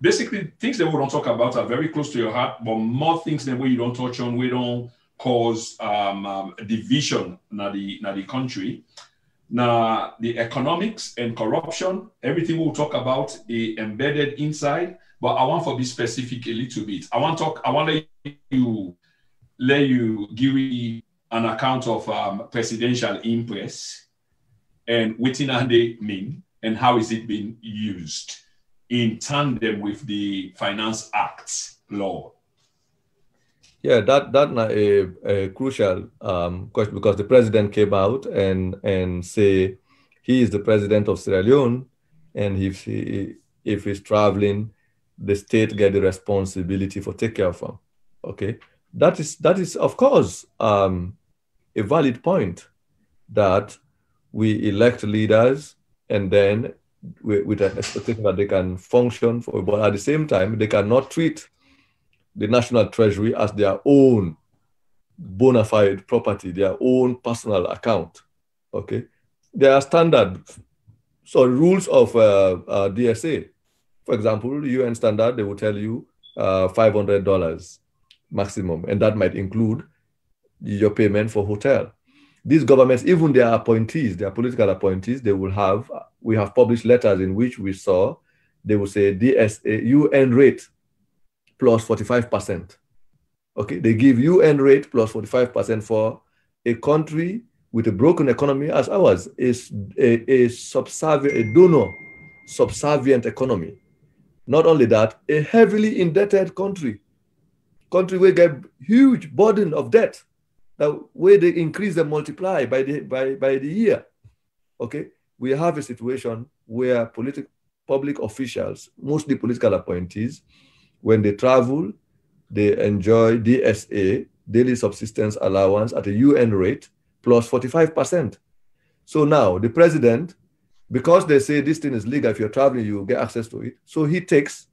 Basically, things that we don't talk about are very close to your heart, but more things that you don't touch on, we don't cause division in the country. Now, the economics and corruption, everything we'll talk about is embedded inside, but I want to be specific a little bit. I want you give me an account of presidential impress and what they mean and how is it being used in tandem with the Finance Act law. Yeah, that's a crucial question, because the president came out and say he is the president of Sierra Leone, and if he's traveling, the state get the responsibility for take care of him. Okay, that is of course a valid point, that we elect leaders and then with an expectation that they can function for, but at the same time they cannot treat the national treasury as their own bona fide property, their own personal account. Okay, there are standard rules of DSA, for example, UN standard. They will tell you $500 maximum, and that might include your payment for hotel. These governments, even their appointees, their political appointees, they will have, we have published letters in which we saw, they will say DSA, UN rate plus 45%. Okay, they give UN rate plus 45% for a country with a broken economy as ours, is a donor-subservient economy. Not only that, a heavily indebted country will get huge burden of debt, that way they increase and multiply by the year. Okay, we have a situation where public officials, mostly political appointees, when they travel, they enjoy DSA, daily subsistence allowance, at a UN rate, plus 45%. So now the president, because they say this thing is legal, if you're traveling, you get access to it. So he takes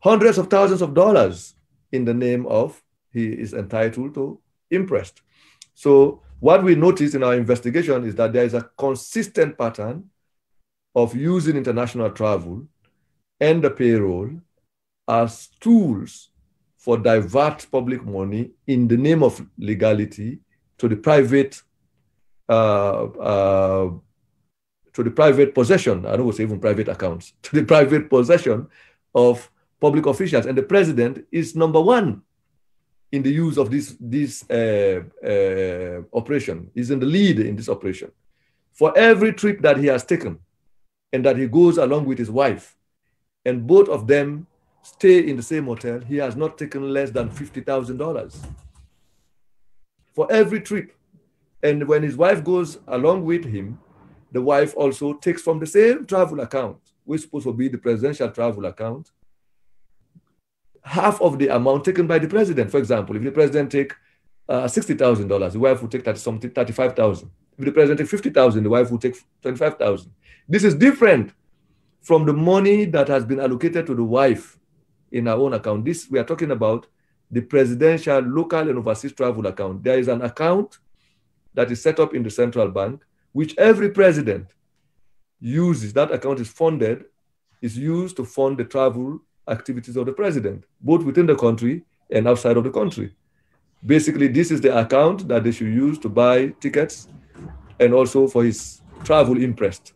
hundreds of thousands of dollars in the name of he is entitled to imprest. So what we noticed in our investigation is that there is a consistent pattern of using international travel and the payroll as tools for divert public money in the name of legality to the private possession. I don't want to say even private accounts, to the private possession of public officials. And the president is number one in the use of this operation. He's in the lead in this operation. For every trip that he has taken and that he goes along with his wife, and both of them stay in the same hotel, he has not taken less than $50,000 for every trip. And when his wife goes along with him, the wife also takes from the same travel account, which is supposed to be the presidential travel account, half of the amount taken by the president. For example, if the president take $60,000, the wife will take $35,000. If the president take $50,000, the wife will take $25,000. This is different from the money that has been allocated to the wife in our own account. This, we are talking about the presidential, local, and overseas travel account. There is an account that is set up in the central bank, which every president uses. That account is used to fund the travel activities of the president, both within the country and outside of the country. Basically, this is the account that they should use to buy tickets and also for his travel imprest.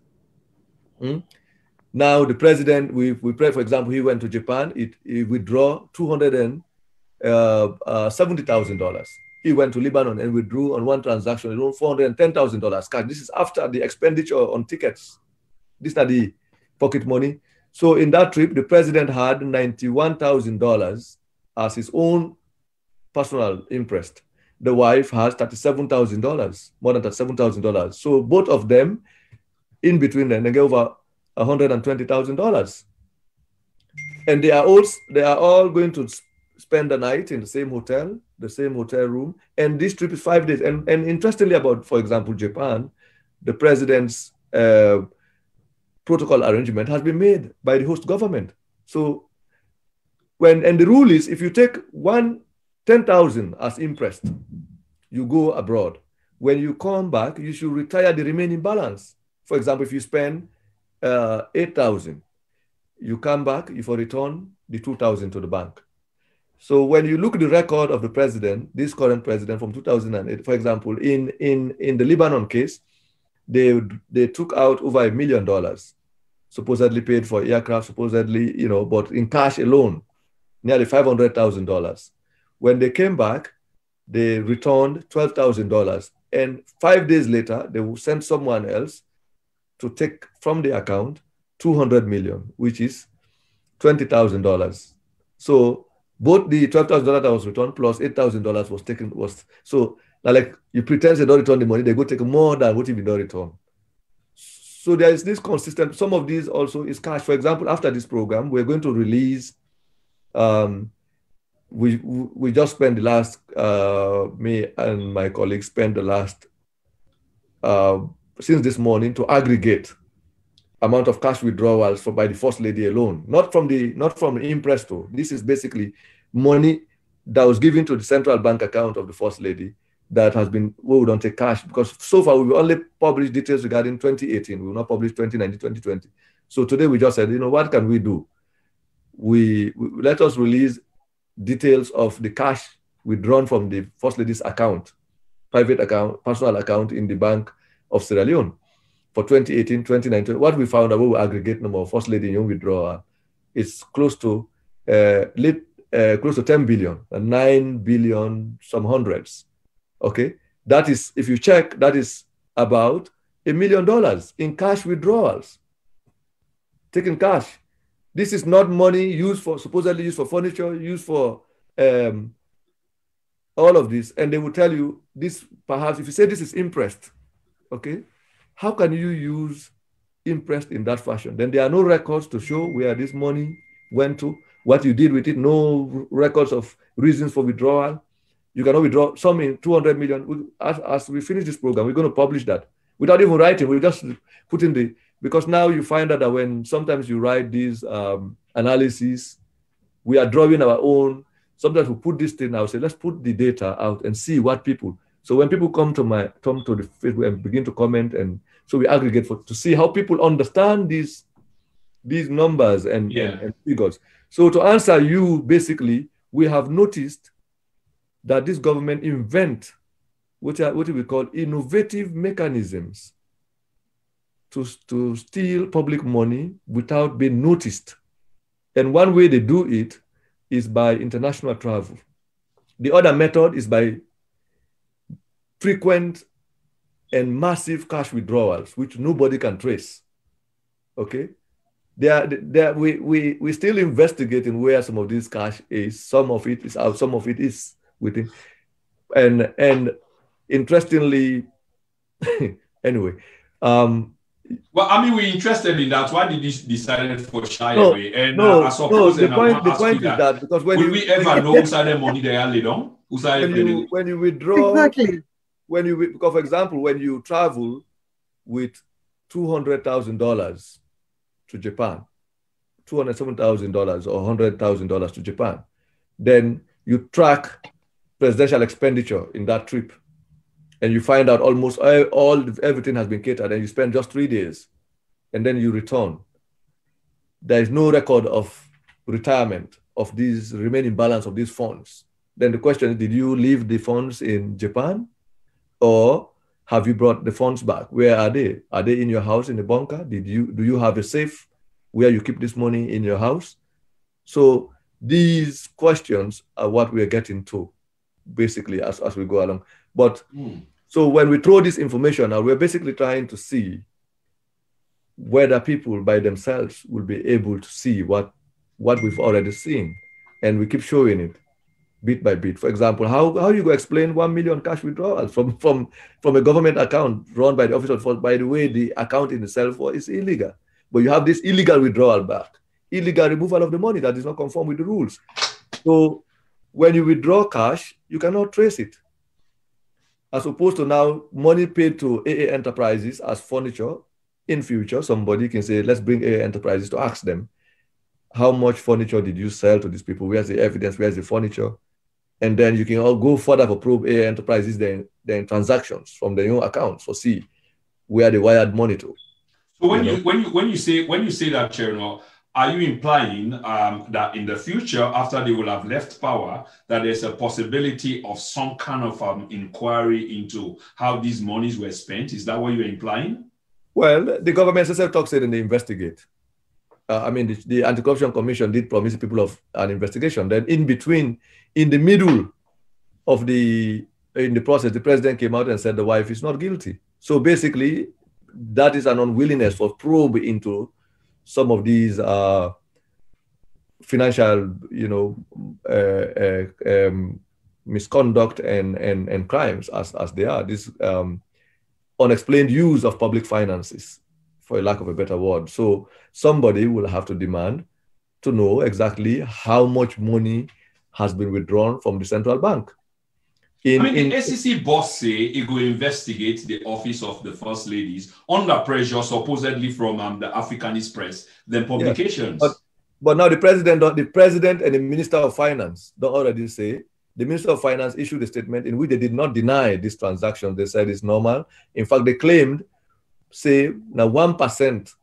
Now the president, we pray, for example, he went to Japan, he withdrew $270,000. He went to Lebanon and withdrew on one transaction alone $410,000 cash. This is after the expenditure on tickets. This is not the pocket money. So in that trip, the president had $91,000 as his own personal imprest. The wife has $37,000, more than $37,000. So both of them, in between them, they get over $120,000. And they are all going to spend the night in the same hotel room. And this trip is 5 days. And interestingly about, for example, Japan, the president's protocol arrangement has been made by the host government. So the rule is, if you take 10,000 as imprest, you go abroad. When you come back, you should retire the remaining balance. For example, if you spend 8,000, you come back, you will return the 2,000 to the bank. So when you look at the record of the president, this current president from 2008, for example, in the Lebanon case, they took out over $1 million, supposedly paid for aircraft, supposedly, but in cash alone, nearly $500,000. When they came back, they returned $12,000. And 5 days later, they will send someone else to take from the account $200 million, which is $20,000. So both the $12,000 that was returned plus $8,000 was taken. Like you pretend they don't return the money, they go take more than what if you don't return. So there is this consistent, some of these also is cash. For example, after this program, we're going to release, we just spent the last, me and my colleagues spent the last, since this morning, to aggregate amount of cash withdrawals by the First Lady alone, not from the impresto. This is basically money that was given to the central bank account of the First Lady that has been, we don't take cash, because so far we only publish details regarding 2018. We will not publish 2019, 2020. So today we just said, what can we do? We let us release details of the cash withdrawn from the First Lady's account, private account, personal account in the Bank of Sierra Leone for 2018, 2019. What we found out, we will aggregate number of First Lady Young withdrawal. It's close to 10 billion, 9 billion, some hundreds. Okay, that is, if you check, that is about $1 million in cash withdrawals, taking cash. This is not money supposedly used for furniture, used for all of this. And they will tell you this, perhaps, if you say this is imprest, okay, how can you use imprest in that fashion? Then there are no records to show where this money went to. what you did with it, no records of reasons for withdrawal. You cannot withdraw some in 200 million. As we finish this program, we're going to publish that without even writing. We'll just put in the, because now you find out that when sometimes you write these analyses, we are drawing our own. Sometimes we put this thing out, say, let's put the data out and see what people. So when people come to the Facebook and begin to comment, and so we aggregate to see how people understand these numbers and figures. So to answer you, basically, we have noticed that this government invent what we call innovative mechanisms to steal public money without being noticed. And one way they do it is by international travel. The other method is by frequent and massive cash withdrawals, which nobody can trace, okay? We're still investigating where some of this cash is. Some of it is out, some of it is within. And interestingly, anyway. Well, I mean, we're interested in that. Why did you decide for shy away? The point is that because when will we ever know who side money they are laid on? When you withdraw, exactly. Because for example, when you travel with $200,000 to Japan, $207,000 or $100,000 to Japan, then you track presidential expenditure in that trip. And you find out almost everything has been catered, and you spend just 3 days, and then you return. There is no record of retirement of these remaining balance of these funds. Then the question is, did you leave the funds in Japan, or have you brought the funds back? Where are they? Are they in your house in a bunker? Do you have a safe where you keep this money in your house? So these questions are what we are getting to, basically, as we go along. But so when we throw this information out, we're basically trying to see whether people by themselves will be able to see what we've already seen. And we keep showing it bit by bit. For example, how you go explain 1 million cash withdrawals from a government account run by the official force? By the way, the account in itself is illegal. But you have this illegal withdrawal back, illegal removal of the money that is not conform with the rules. So when you withdraw cash, you cannot trace it. As opposed to now, money paid to AA Enterprises as furniture. In future, somebody can say, let's bring AA Enterprises to ask them, how much furniture did you sell to these people? Where's the evidence? Where's the furniture? And then you can all go further to probe AA Enterprises, then transactions from their own accounts, or see where they wired money to. So when you say that, Chernor, are you implying that in the future, after they will have left power, that there's a possibility of some kind of inquiry into how these monies were spent? Is that what you're implying? Well, the government itself talks it and they investigate. The Anti-Corruption Commission did promise people of an investigation. Then in between, in the middle of the process, the president came out and said the wife is not guilty. So basically, that is an unwillingness for probe into some of these financial, misconduct and crimes as they are. This unexplained use of public finances, for a lack of a better word. So somebody will have to demand to know exactly how much money has been withdrawn from the central bank. The SEC boss say he go investigate the office of the First Ladies under pressure, supposedly from the African Express, then publications. Yes, but now the president and the Minister of Finance don't already say. The Minister of Finance issued a statement in which they did not deny this transaction. They said it's normal. In fact, they claimed, say, now 1%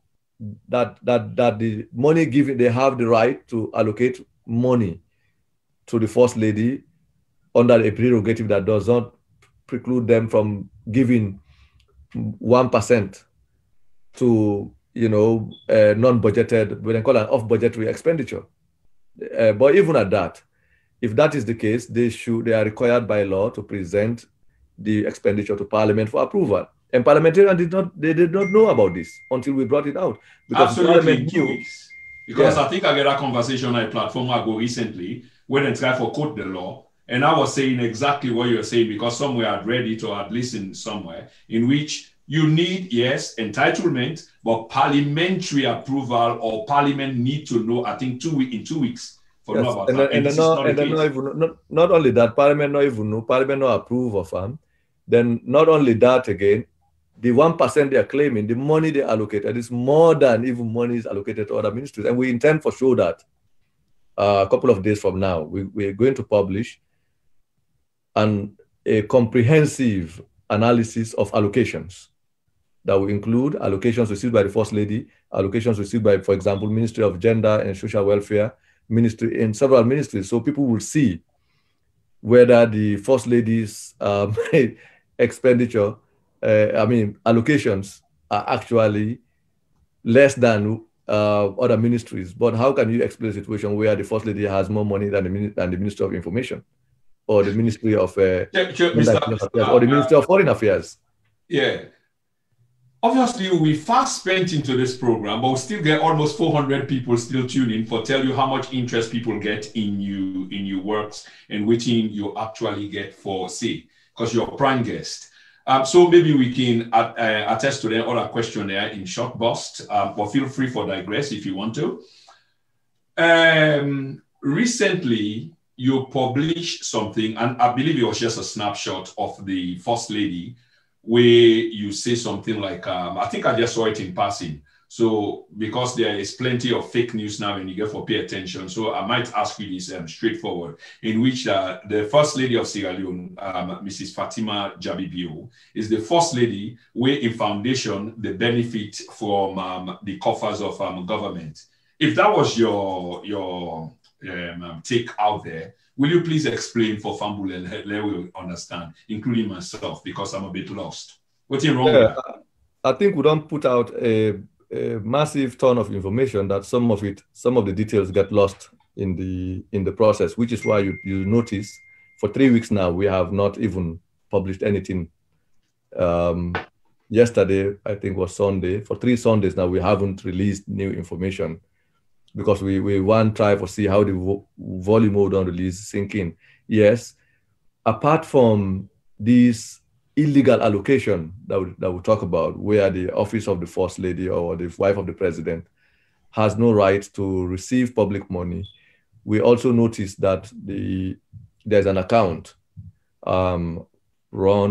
that the money given, they have the right to allocate money to the First Lady under a prerogative that does not preclude them from giving 1% to, non-budgeted, what they call an off-budgetary expenditure. But even at that, if that is the case, they are required by law to present the expenditure to Parliament for approval. And parliamentarians did not know about this until we brought it out. Absolutely. Because I think I had a conversation on a platform ago recently when I tried for Court the Law. And I was saying exactly what you're saying, because somewhere I'd read it or I'd listened somewhere in which you need, yes, entitlement, but parliamentary approval or parliament need to know, I think, in 2 weeks Not only that, Parliament no even know, Parliament no approve of them. Then not only that again, the 1% they are claiming, the money they allocated is more than even money is allocated to other ministries. And we intend for sure that a couple of days from now, we are going to publish a comprehensive analysis of allocations that will include allocations received by the First Lady, allocations received by, for example, Ministry of Gender and Social Welfare, Ministry and several ministries. So people will see whether the First Lady's expenditure, allocations are actually less than other ministries. But how can you explain a situation where the First Lady has more money than the Ministry of Information or the Ministry of Foreign Affairs? Yeah. Obviously, we fast spent into this program, but we still get almost 400 people still tune in for tell you how much interest people get in your works and which in you actually get for say, because you're a prime guest. So maybe we can attest to the other questionnaire in short burst, but feel free for digress if you want to. Recently, you published something, and I believe it was just a snapshot of the First Lady, where you say something like, I think I just saw it in passing. So because there is plenty of fake news now and you get for pay attention. So I might ask you this straightforward, in which the First Lady of Sierra Leone, Mrs. Fatima Jabibio, is the First Lady where in foundation they benefit from the coffers of government. If that was your take out there, will you please explain for Fambul and they will understand, including myself, because I'm a bit lost. What's wrong with that? I think we don't put out a massive ton of information that some of the details get lost in the process, which is why you notice for 3 weeks now, we have not even published anything. Yesterday, I think was Sunday, for 3 Sundays now, we haven't released new information, because we want to try to see how the volume of the release sink in. Yes, apart from this illegal allocation that we talk about, where the office of the First Lady or the wife of the president has no right to receive public money, we also noticed that there's an account run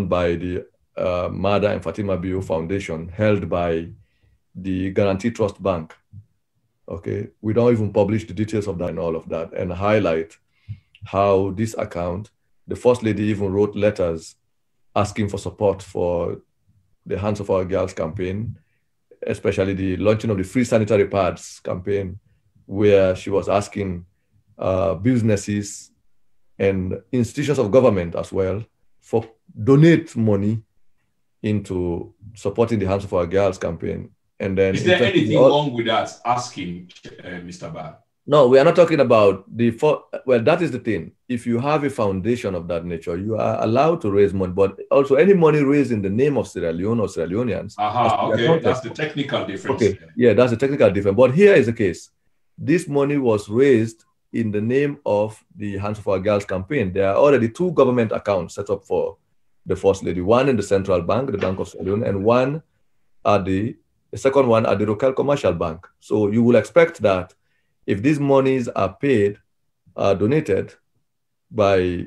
by the Maada and Fatima Bio Foundation held by the Guarantee Trust Bank. Okay, we don't even publish the details of that and all of that, and highlight how this account, the First Lady even wrote letters asking for support for the Hands of Our Girls campaign, especially the launching of the free sanitary pads campaign, where she was asking businesses and institutions of government as well for donate money into supporting the Hands of Our Girls campaign. And then is there anything wrong with us asking, Mr. Bah? No, we are not talking about well, that is the thing. If you have a foundation of that nature, you are allowed to raise money, but also any money raised in the name of Sierra Leone or Sierra Leoneans. Aha, okay, that's the technical difference. Okay, yeah, that's the technical difference. But here is the case. This money was raised in the name of the Hands of Our Girls campaign. There are already 2 government accounts set up for the First Lady, one in the Central Bank, the Bank of Sierra Leone, and one at the second one at the Rokel Commercial Bank. So you will expect that if these monies are donated by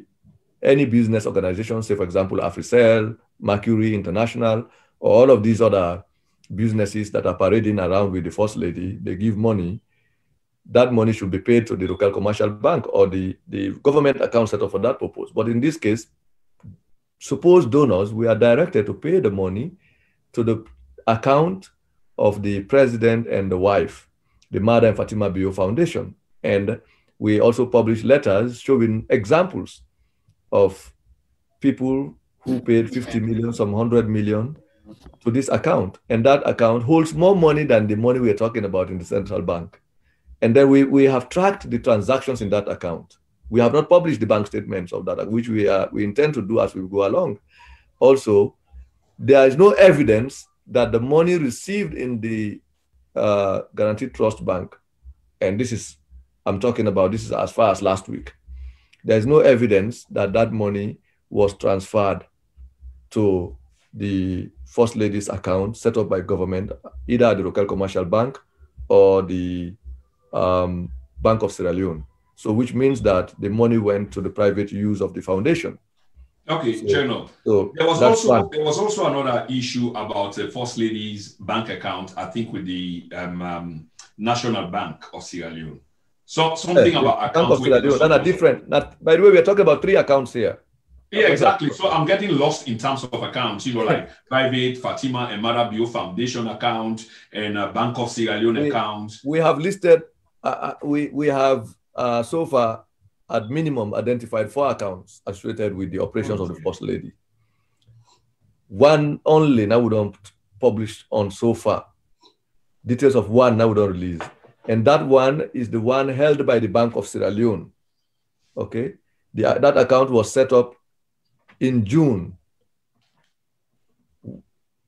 any business organization, say for example, AfriCell, Mercury International, or all of these other businesses that are parading around with the First Lady, they give money, that money should be paid to the Rokel Commercial Bank or the government account set up for that purpose. But in this case, supposed donors, we are directed to pay the money to the account of the president and the wife, the Maada and Fatima Bio Foundation. And we also publish letters showing examples of people who paid 50 million, some 100 million to this account. And that account holds more money than the money we're talking about in the Central Bank. And then we have tracked the transactions in that account. We have not published the bank statements of that, which we intend to do as we go along. Also, there is no evidence that the money received in the Guarantee Trust Bank, and this is as far as last week, there's no evidence that that money was transferred to the First Lady's account set up by government, either at the Rokel Commercial Bank or the Bank of Sierra Leone. So which means that the money went to the private use of the foundation. Okay, Chernor. So there was also another issue about the First Lady's bank account, I think with the National Bank of Sierra Leone. So something about accounts. That are different. That, by the way, we are talking about three accounts here. Yeah, exactly. So I'm getting lost in terms of accounts, you know, like private Fatima and Maada Bio Foundation account and Bank of Sierra Leone account. We have listed, we have so far at minimum identified 4 accounts associated with the operations of the First Lady. One only now we don't publish on so far. Details of one now we don't release. And that one is the one held by the Bank of Sierra Leone. Okay. That account was set up in June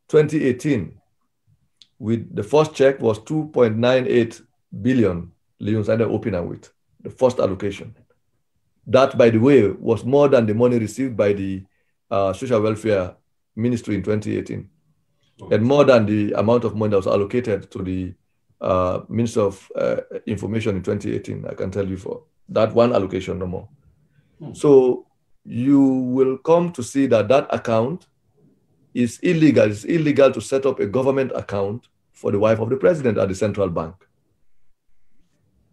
2018, with the first check was 2.98 billion leones under opener with the first allocation. That, by the way, was more than the money received by the Social Welfare Ministry in 2018, and more than the amount of money that was allocated to the Ministry of Information in 2018. I can tell you for that one allocation, no more. So you will come to see that that account is illegal. It's illegal to set up a government account for the wife of the president at the central bank.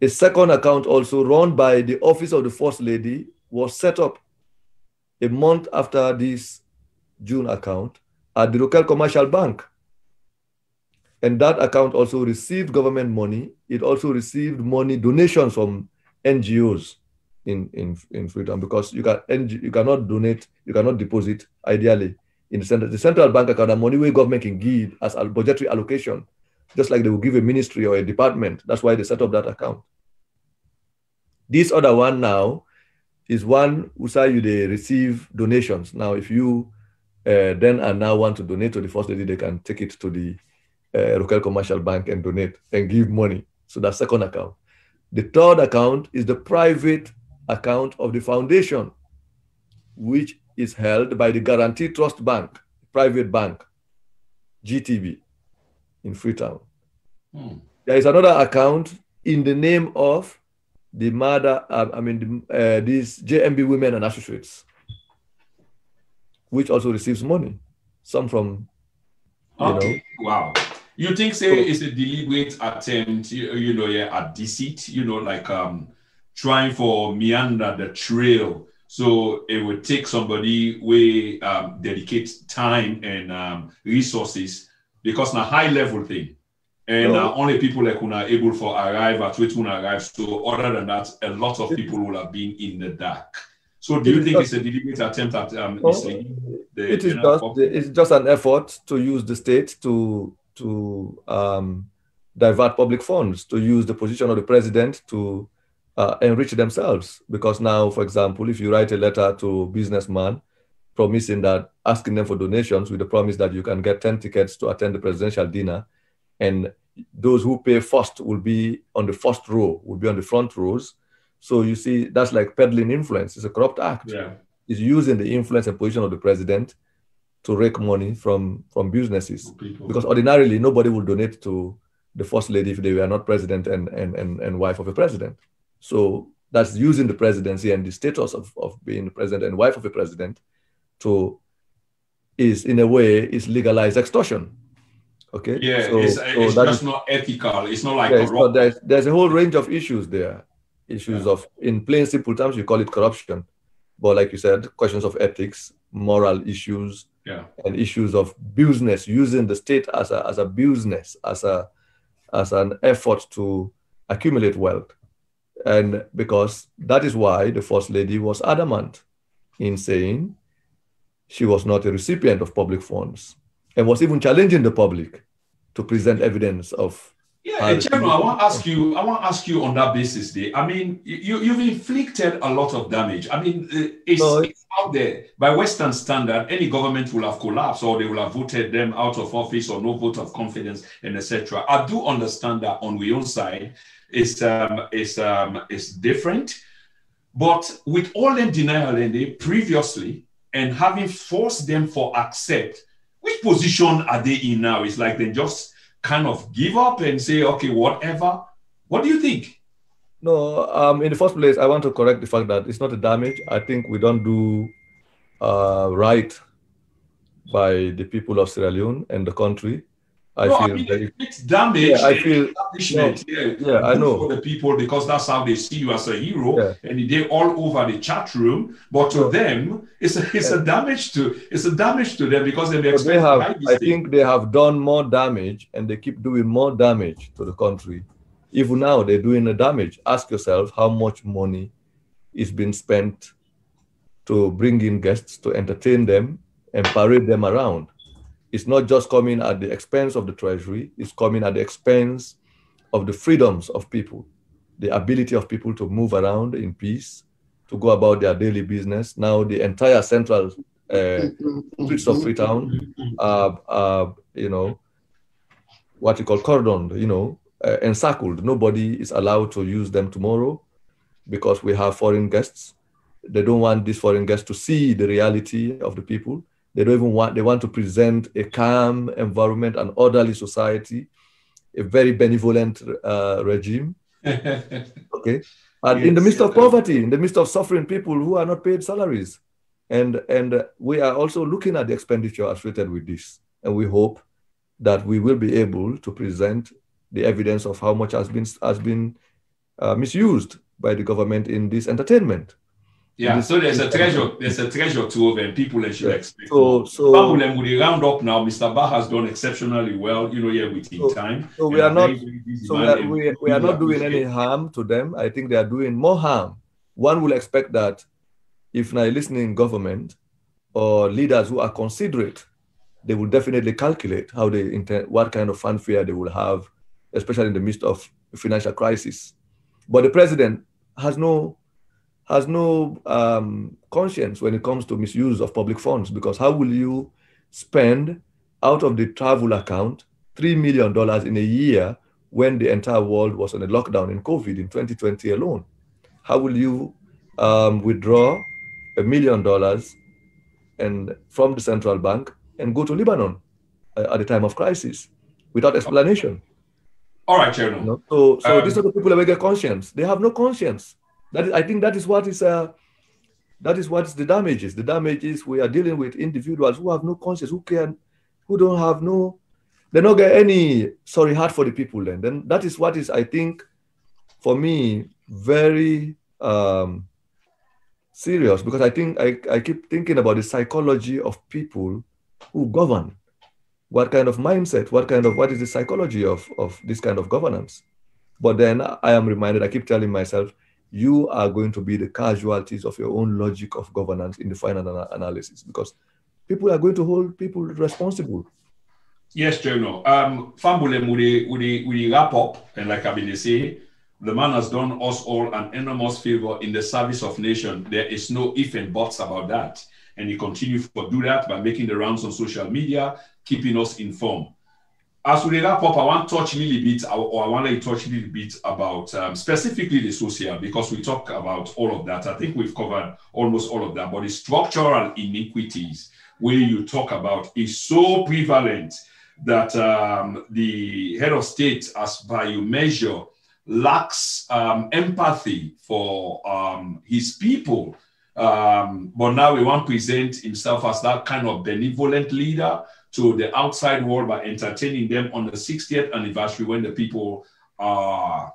A second account also run by the office of the First Lady was set up a month after this June account at the Rokel Commercial Bank. And that account also received government money. It also received money donations from NGOs. In freedom, because you cannot donate, you cannot deposit ideally in the central bank account. The money where government can give as a budgetary allocation, just like they will give a ministry or a department. That's why they set up that account. This other one now is one who say you they receive donations. Now, if you then and now want to donate to the First Lady, they can take it to the Rokel Commercial Bank and donate and give money. So that's second account. The third account is the private account of the foundation, which is held by the Guarantee Trust Bank, private bank, GTB, in Freetown. There is another account in the name of the mother, these JMB Women and Associates, which also receives money, some from, you know. Wow. You think, it's a deliberate attempt, at deceit, trying for meander the trail, so it would take somebody way dedicate time and resources, because it's a high level thing, and only people that are able to arrive at which one arrives. So other than that, a lot of people will have been in the dark. So do you think it's a deliberate attempt at misleading? It's just an effort to use the state to divert public funds, to use the position of the president to enrich themselves. Because now, for example, if you write a letter to a businessman promising that, asking them for donations with the promise that you can get 10 tickets to attend the presidential dinner, and those who pay first will be on the first row, will be on the front rows. So you see, that's like peddling influence. It's a corrupt act. Yeah. It's using the influence and position of the president to rake money from businesses. Because ordinarily, nobody will donate to the First Lady if they were not president and wife of a president. So that's using the presidency and the status of being president and wife of a president is legalized extortion. Okay. Yeah, so, it's just not ethical. It's not like corruption. There's a whole range of issues there. Issues of, in plain simple terms, you call it corruption. But like you said, questions of ethics, moral issues, and issues of business, using the state as a business, as an effort to accumulate wealth. And because that is why the First Lady was adamant in saying she was not a recipient of public funds, and was even challenging the public to present evidence of. Yeah, and Chernor, I want to ask you on that basis there. I mean, you've inflicted a lot of damage. I mean, it's out there. By Western standard, any government will have collapsed, or they will have voted them out of office, or no vote of confidence, and etc. I do understand that on our own side, it's different. But with all the denial in there previously, and having forced them for accept, which position are they in now? It's like they just kind of give up and say, okay, whatever. What do you think? No, in the first place, I want to correct the fact that it's not a damage. I think we don't do right by the people of Sierra Leone and the country. It's damage. Yeah, I feel no, yeah, I know for the people, because that's how they see you as a hero, yeah. And they're all over the chat room. But to them, it's a damage to them because they have. I think they have done more damage, and they keep doing more damage to the country. Even now, they're doing the damage. Ask yourself how much money is being spent to bring in guests, to entertain them, and parade them around. It's not just coming at the expense of the treasury, it's coming at the expense of the freedoms of people, the ability of people to move around in peace, to go about their daily business. Now the entire central streets of Freetown are, you know, what you call cordoned, you know, encircled. Nobody is allowed to use them tomorrow because we have foreign guests. They don't want these foreign guests to see the reality of the people. They don't even want, they want to present a calm environment, an orderly society, a very benevolent regime. Okay. And yes, in the midst of poverty, in the midst of suffering people who are not paid salaries. And we are also looking at the expenditure associated with this. And we hope that we will be able to present the evidence of how much has been misused by the government in this entertainment. Yeah, so there's a treasure trove, and people should expect. So we round up now. Mr. Bah has done exceptionally well, you know, within time. So we are not, we are not doing any harm to them. I think they are doing more harm. One will expect that if now listening government or leaders who are considerate, they will definitely calculate how they intend, what kind of fanfare they will have, especially in the midst of financial crisis. But the president has no conscience when it comes to misuse of public funds, because how will you spend out of the travel account $3 million in a year when the entire world was on a lockdown in COVID in 2020 alone? How will you withdraw $1 million and from the central bank and go to Lebanon at the time of crisis without explanation? All right, Chernor. You know? So these are the people that get conscience. They have no conscience. I think that is what the damage is. The damage is we are dealing with individuals who have no conscience, they don't get any sorry heart for the people. Then that is what is, I think, for me, very serious, because I think I keep thinking about the psychology of people who govern. What kind of mindset? What is the psychology of this kind of governance? But then I am reminded. I keep telling myself, you are going to be the casualties of your own logic of governance in the final analysis, because people are going to hold people responsible. Yes, Chernor. Fambule, we wrap up, and like Abine say, the man has done us all an enormous favor in the service of nation. There is no if and buts about that. And he continues to do that by making the rounds on social media, keeping us informed. As we wrap up, I want to touch a little bit about specifically the social, because we talk about all of that. I think we've covered almost all of that, but the structural inequities where you talk about is so prevalent that the head of state, as by your measure, lacks empathy for his people. But now we want to present himself as that kind of benevolent leader to the outside world by entertaining them on the 60th anniversary when the people are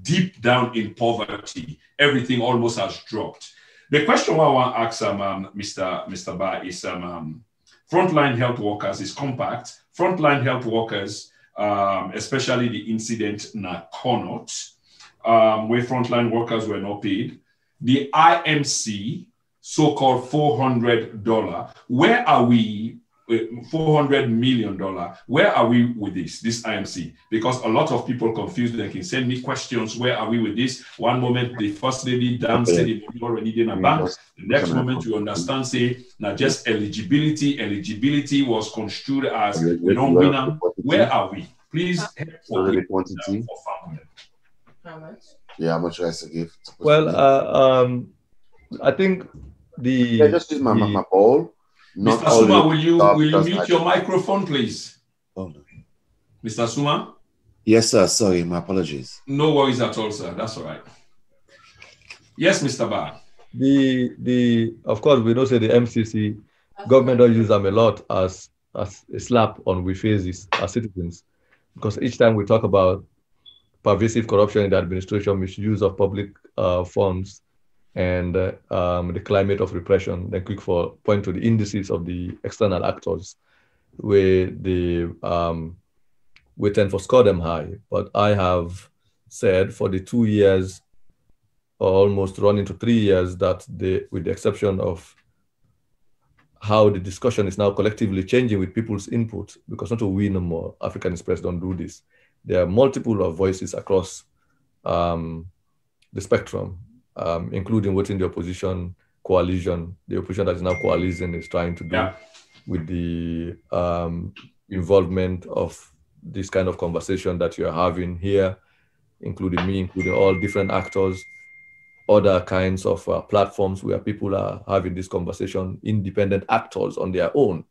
deep down in poverty. Everything almost has dropped. The question I want to ask Mr. Bah is frontline health workers is compact. Frontline health workers, especially the incident in Connaught, where frontline workers were not paid. The IMC, so-called $400, where are we? $400 million. Where are we with this IMC? Because a lot of people confused, they can send me questions, where are we with this? One moment, the first lady Dan said it already in a bank. The next moment you understand, say, now just eligibility. Eligibility was construed as non-winner. Where are we? Please help for how much? Yeah, how much rice I give? Well, I think the... I just use my poll. Not Mr. Suma, will you mute your microphone, please? Hold on. Mr. Suma? Yes, sir. Sorry, my apologies. No worries at all, sir. That's all right. Yes, Mr. Bah. Of course, we know say the MCC government don't use them a lot as a slap on we faces as citizens, because each time we talk about pervasive corruption in the administration, misuse of public funds, and the climate of repression, then quick for point to the indices of the external actors, where the we tend to score them high. But I have said for the 2 years, almost run into 3 years, that with the exception of how the discussion is now collectively changing with people's input, because not a we no more, African Express don't do this. There are multiple of voices across the spectrum, including within the opposition coalition. The opposition that is now coalescing is trying to do with the involvement of this kind of conversation that you're having here, including me, including all different actors, other kinds of platforms where people are having this conversation, independent actors on their own,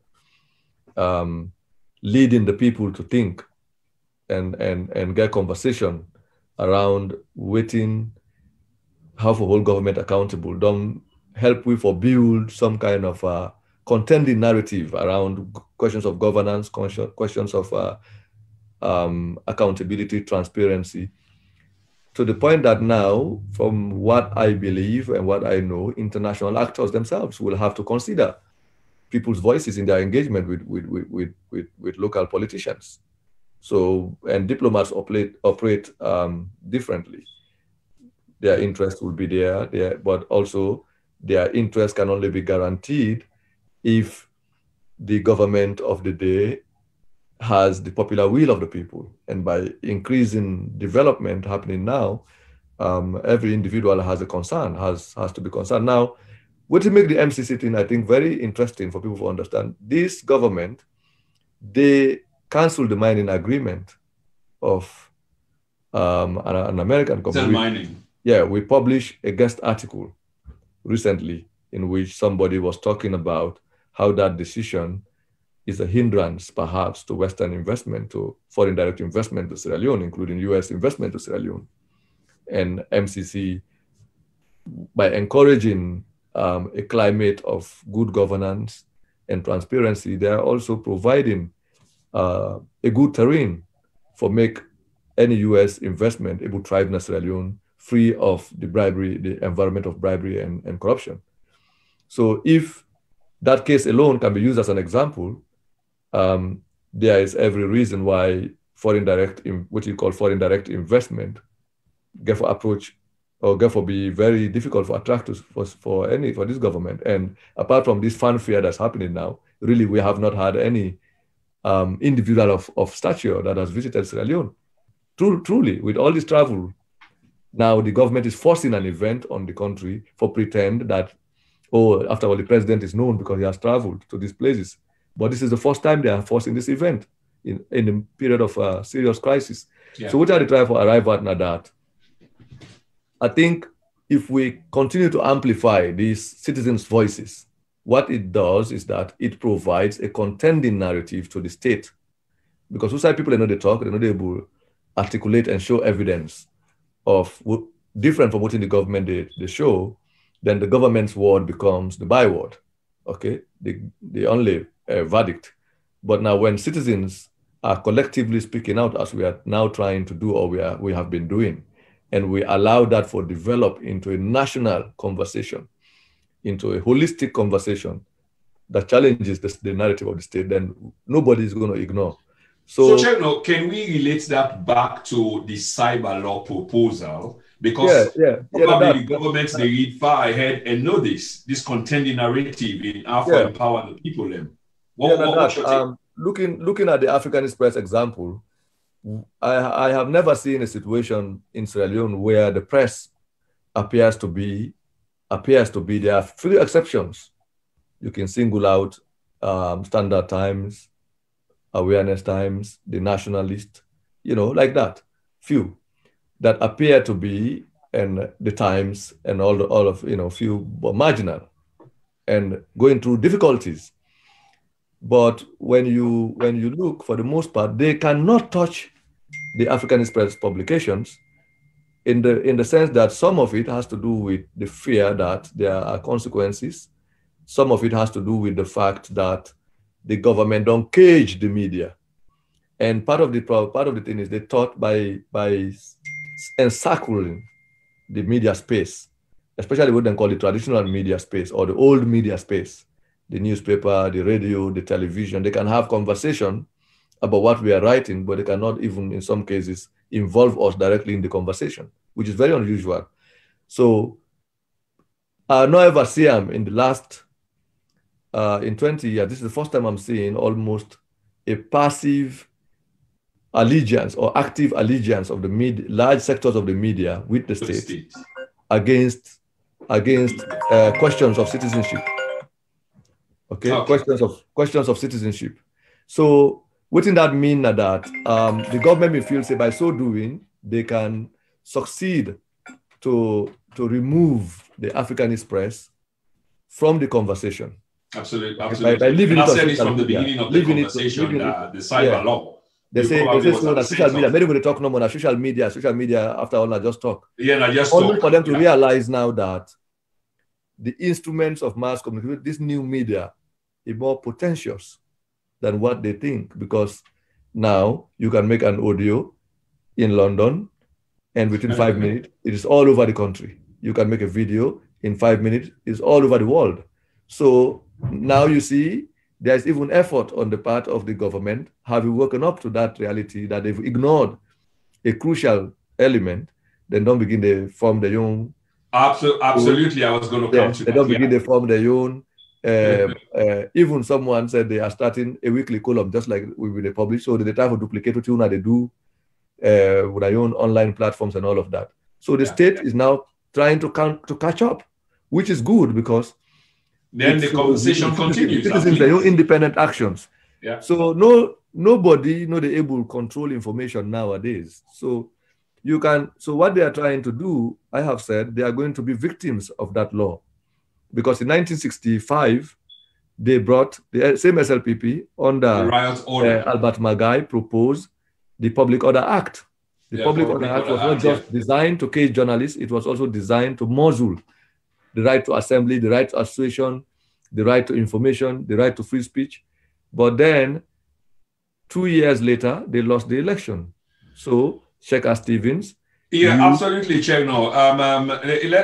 leading the people to think and get conversation around waiting, how to hold government accountable. Don't help we for build some kind of contending narrative around questions of governance, questions of accountability, transparency, to the point that now, from what I believe and what I know, international actors themselves will have to consider people's voices in their engagement with local politicians. So, and diplomats operate differently. Their interest will be there, but also their interest can only be guaranteed if the government of the day has the popular will of the people. And by increasing development happening now, every individual has a concern, has to be concerned. Now, what to make the MCC thing, I think, very interesting for people to understand. This government, they canceled the mining agreement of an American company. It's mining. Yeah, we published a guest article recently in which somebody was talking about how that decision is a hindrance, perhaps, to Western investment, to foreign direct investment to Sierra Leone, including US investment to Sierra Leone. And MCC, by encouraging a climate of good governance and transparency, they are also providing a good terrain for make any US investment able to thrive in Sierra Leone, free of the bribery, the environment of bribery and corruption. So if that case alone can be used as an example, there is every reason why foreign direct investment, therefore approach, or therefore be very difficult for attractors for this government. And apart from this fanfare that's happening now, really we have not had any individual of stature that has visited Sierra Leone. Truly, with all this travel, now the government is forcing an event on the country for pretend that, oh, after all, the president is known because he has traveled to these places. But this is the first time they are forcing this event in a period of serious crisis. Yeah. So what are they trying to arrive at now? That I think if we continue to amplify these citizens' voices, what it does is that it provides a contending narrative to the state. Because outside people, they know they talk, they know they will articulate and show evidence of what, different from what in the government they show, then the government's word becomes the byword, okay? The only verdict. But now when citizens are collectively speaking out, as we are now trying to do, or we have been doing, and we allow that for develop into a national conversation, into a holistic conversation that challenges the narrative of the state, then nobody is going to ignore. So Chernor, can we relate that back to the cyber law proposal? Because probably the governments, they read far ahead and know this contending narrative in Afro empower the people. Looking at the African Express example, I have never seen a situation in Sierra Leone where the press appears to be. There are few exceptions. You can single out Standard Times, Awareness Times, The Nationalist, like that, few that appear to be, and the Times and all of few but marginal and going through difficulties. But when you look, for the most part, they cannot touch the African Express publications in the sense that some of it has to do with the fear that there are consequences. Some of it has to do with the fact that the government don't cage the media. And part of the thing is they thought by encircling the media space, especially what they call the traditional media space or the old media space, the newspaper, the radio, the television, they can have conversation about what we are writing, but they cannot even, in some cases, involve us directly in the conversation, which is very unusual. So I no ever see them in the last, in 20 years, this is the first time I'm seeing almost a passive allegiance or active allegiance of the large sectors of the media with the state against questions of citizenship. Okay, questions of citizenship. So wouldn't that mean that the government may feel, say, by so doing, they can succeed to remove the African Express from the conversation? Absolutely, absolutely. By leaving it from the beginning of the conversation, the cyber law. They say so that social media, many people talk no more, social media, after all, I just talk. Yeah, I just only talk. For them to realize now that the instruments of mass communication, this new media, is more potentious than what they think, because now you can make an audio in London and within 5 minutes, it is all over the country. You can make a video in 5 minutes, it's all over the world. So now you see, there's even effort on the part of the government having woken up to that reality that they've ignored a crucial element, then don't begin to form their own. Absolutely, I was going to come to that. They don't begin to form their own. Even someone said they are starting a weekly column, just like we will publish, so they try to duplicate what they do with their own online platforms and all of that. So the state is now trying to catch up, which is good because then the conversation continues. Citizens, their own independent actions. Yeah. So nobody they're able to control information nowadays. So you can. So what they are trying to do, I have said, they are going to be victims of that law, because in 1965 they brought the same SLPP under riot order. Albert Magai proposed the Public Order Act. The Public Order Act was not just designed to cage journalists; it was also designed to muzzle the right to assembly, the right to association, the right to information, the right to free speech. But then 2 years later, they lost the election. So Siaka Stevens. Yeah, absolutely, Chernor.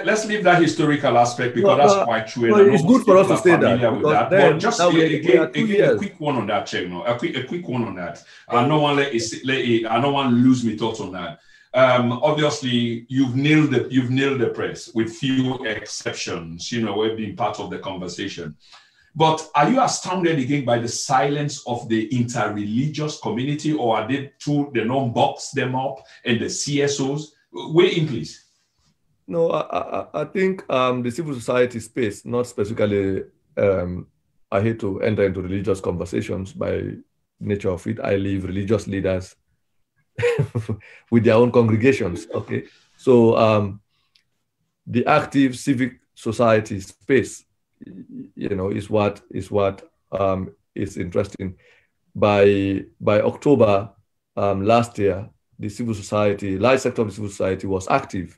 Let's leave that historical aspect because that's quite true. Well, it's good for us to say that. But just a quick one on that, Chernor. A quick one on that. I don't want to lose my thoughts on that. Obviously, you've nailed the press with few exceptions. You know, we've been part of the conversation. But are you astounded again by the silence of the interreligious community, or are they too? They don't box them up and the CSOs? Weigh in, please. No, I think the civil society space, not specifically. I hate to enter into religious conversations by nature of it. I leave religious leaders with their own congregations. Okay, so the active civic society space, you know, is what is interesting. By October last year, the civil society, large sector of the civil society, was active,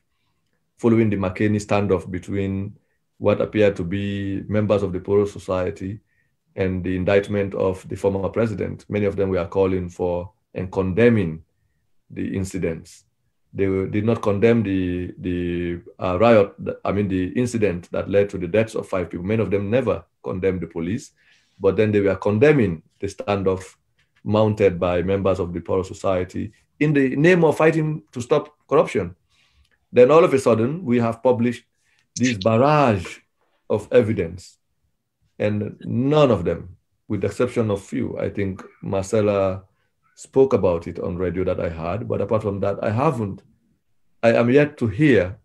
following the McCain standoff between what appeared to be members of the Pro Society and the indictment of the former president. Many of them were calling for and condemning the incidents. They did not condemn the riot, I mean the incident that led to the deaths of 5 people. Many of them never condemned the police, but then they were condemning the standoff mounted by members of the Pro Society in the name of fighting to stop corruption. Then all of a sudden, we have published this barrage of evidence, and none of them, with the exception of few, I think Marcella spoke about it on radio that I heard, but apart from that, I haven't. I am yet to hear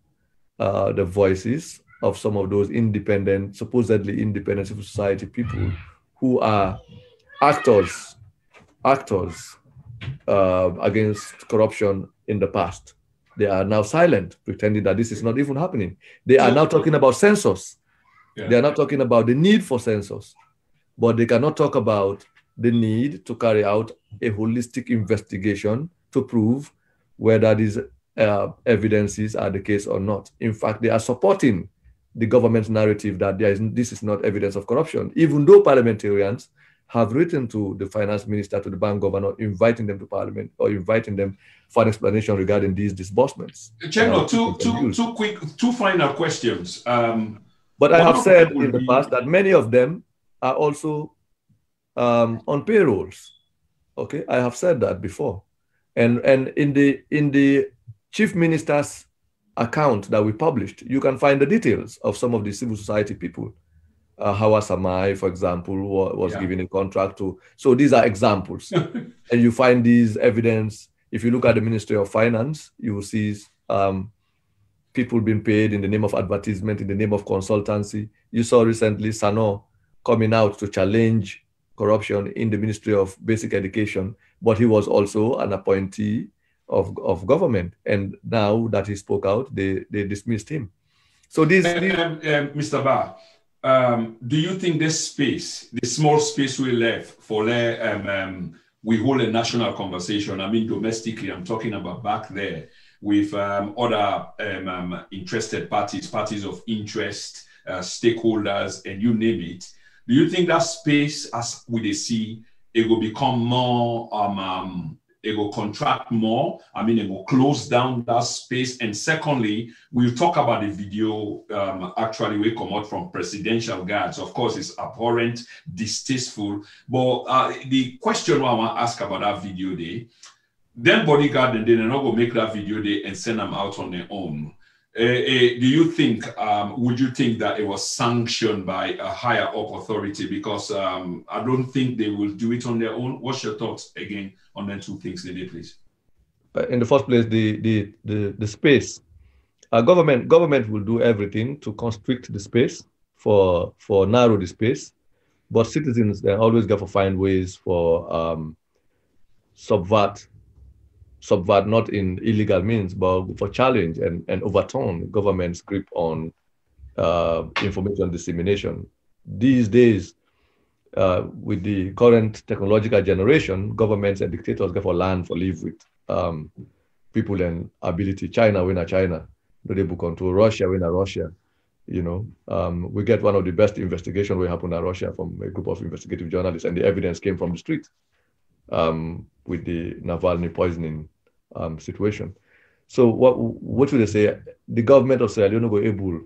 the voices of some of those independent, supposedly independent civil society people who are actors against corruption in the past. They are now silent, pretending that this is not even happening. They are now talking about census. Yeah. They are not talking about the need for census, but they cannot talk about the need to carry out a holistic investigation to prove whether these evidences are the case or not. In fact, they are supporting the government's narrative that this is not evidence of corruption, even though parliamentarians have written to the finance minister, to the bank governor, inviting them to parliament or inviting them for an explanation regarding these disbursements. Chernor, two final questions. But I have said in the past that many of them are also on payrolls. Okay, I have said that before. And in the chief minister's account that we published, you can find the details of some of the civil society people. Hawa Samai, for example, was given a contract to. So these are examples. And you find these evidence. If you look at the Ministry of Finance, you will see people being paid in the name of advertisement, in the name of consultancy. You saw recently Sanor coming out to challenge corruption in the Ministry of Basic Education, but he was also an appointee of government. And now that he spoke out, they dismissed him. So this... Mr. Bah, do you think this space, the small space we left for we hold a national conversation? I mean, domestically, I'm talking about back there with other interested parties, parties of interest, stakeholders, and you name it. Do you think that space, as we see, it will become more, it will contract more? I mean, it will close down that space. And secondly, we'll talk about the video actually we come out from presidential guards. Of course, it's abhorrent, distasteful. But the question I want to ask about that video day, then bodyguard, and they're not going to make that video day and send them out on their own. Do you think, would you think that it was sanctioned by a higher up authority? Because I don't think they will do it on their own. What's your thoughts again on the two things, Nene, please? In the first place, the space. Government will do everything to constrict the space, for narrow the space, but citizens, they always got to find ways for subvert, not in illegal means, but for challenge and overturn government's grip on information dissemination. These days, with the current technological generation, governments and dictators get for land for live with people and ability. China, when a China, do they book control? Russia, when a Russia, you know. We get one of the best investigations we happened in Russia from a group of investigative journalists, and the evidence came from the street. With the Navalny poisoning situation. So what would they say? The government of Sierra Leone were able,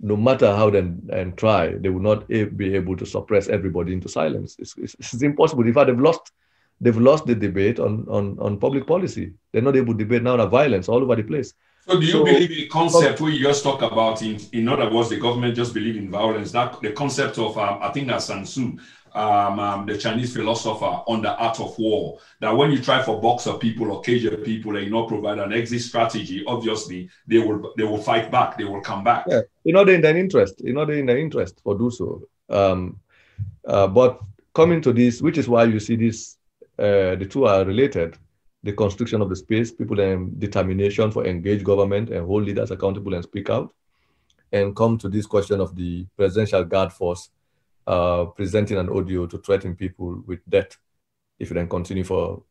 no matter how and try, they will not be able to suppress everybody into silence. It's impossible. In fact, they've lost the debate on public policy. They're not able to debate now on violence all over the place. So do you believe in the concept we just talk about? In other words, the government just believe in violence. That the concept of, I think that's Sun Tzu, the Chinese philosopher, on the art of war, that when you try for box of people or cage of people and you not provide an exit strategy, obviously they will fight back, they will come back. Yeah. In order in their interest for do so. But coming to this, which is why you see this, the two are related: the constriction of the space, people and determination for engage government and hold leaders accountable and speak out, and come to this question of the presidential guard force presenting an audio to threaten people with death if you then continue for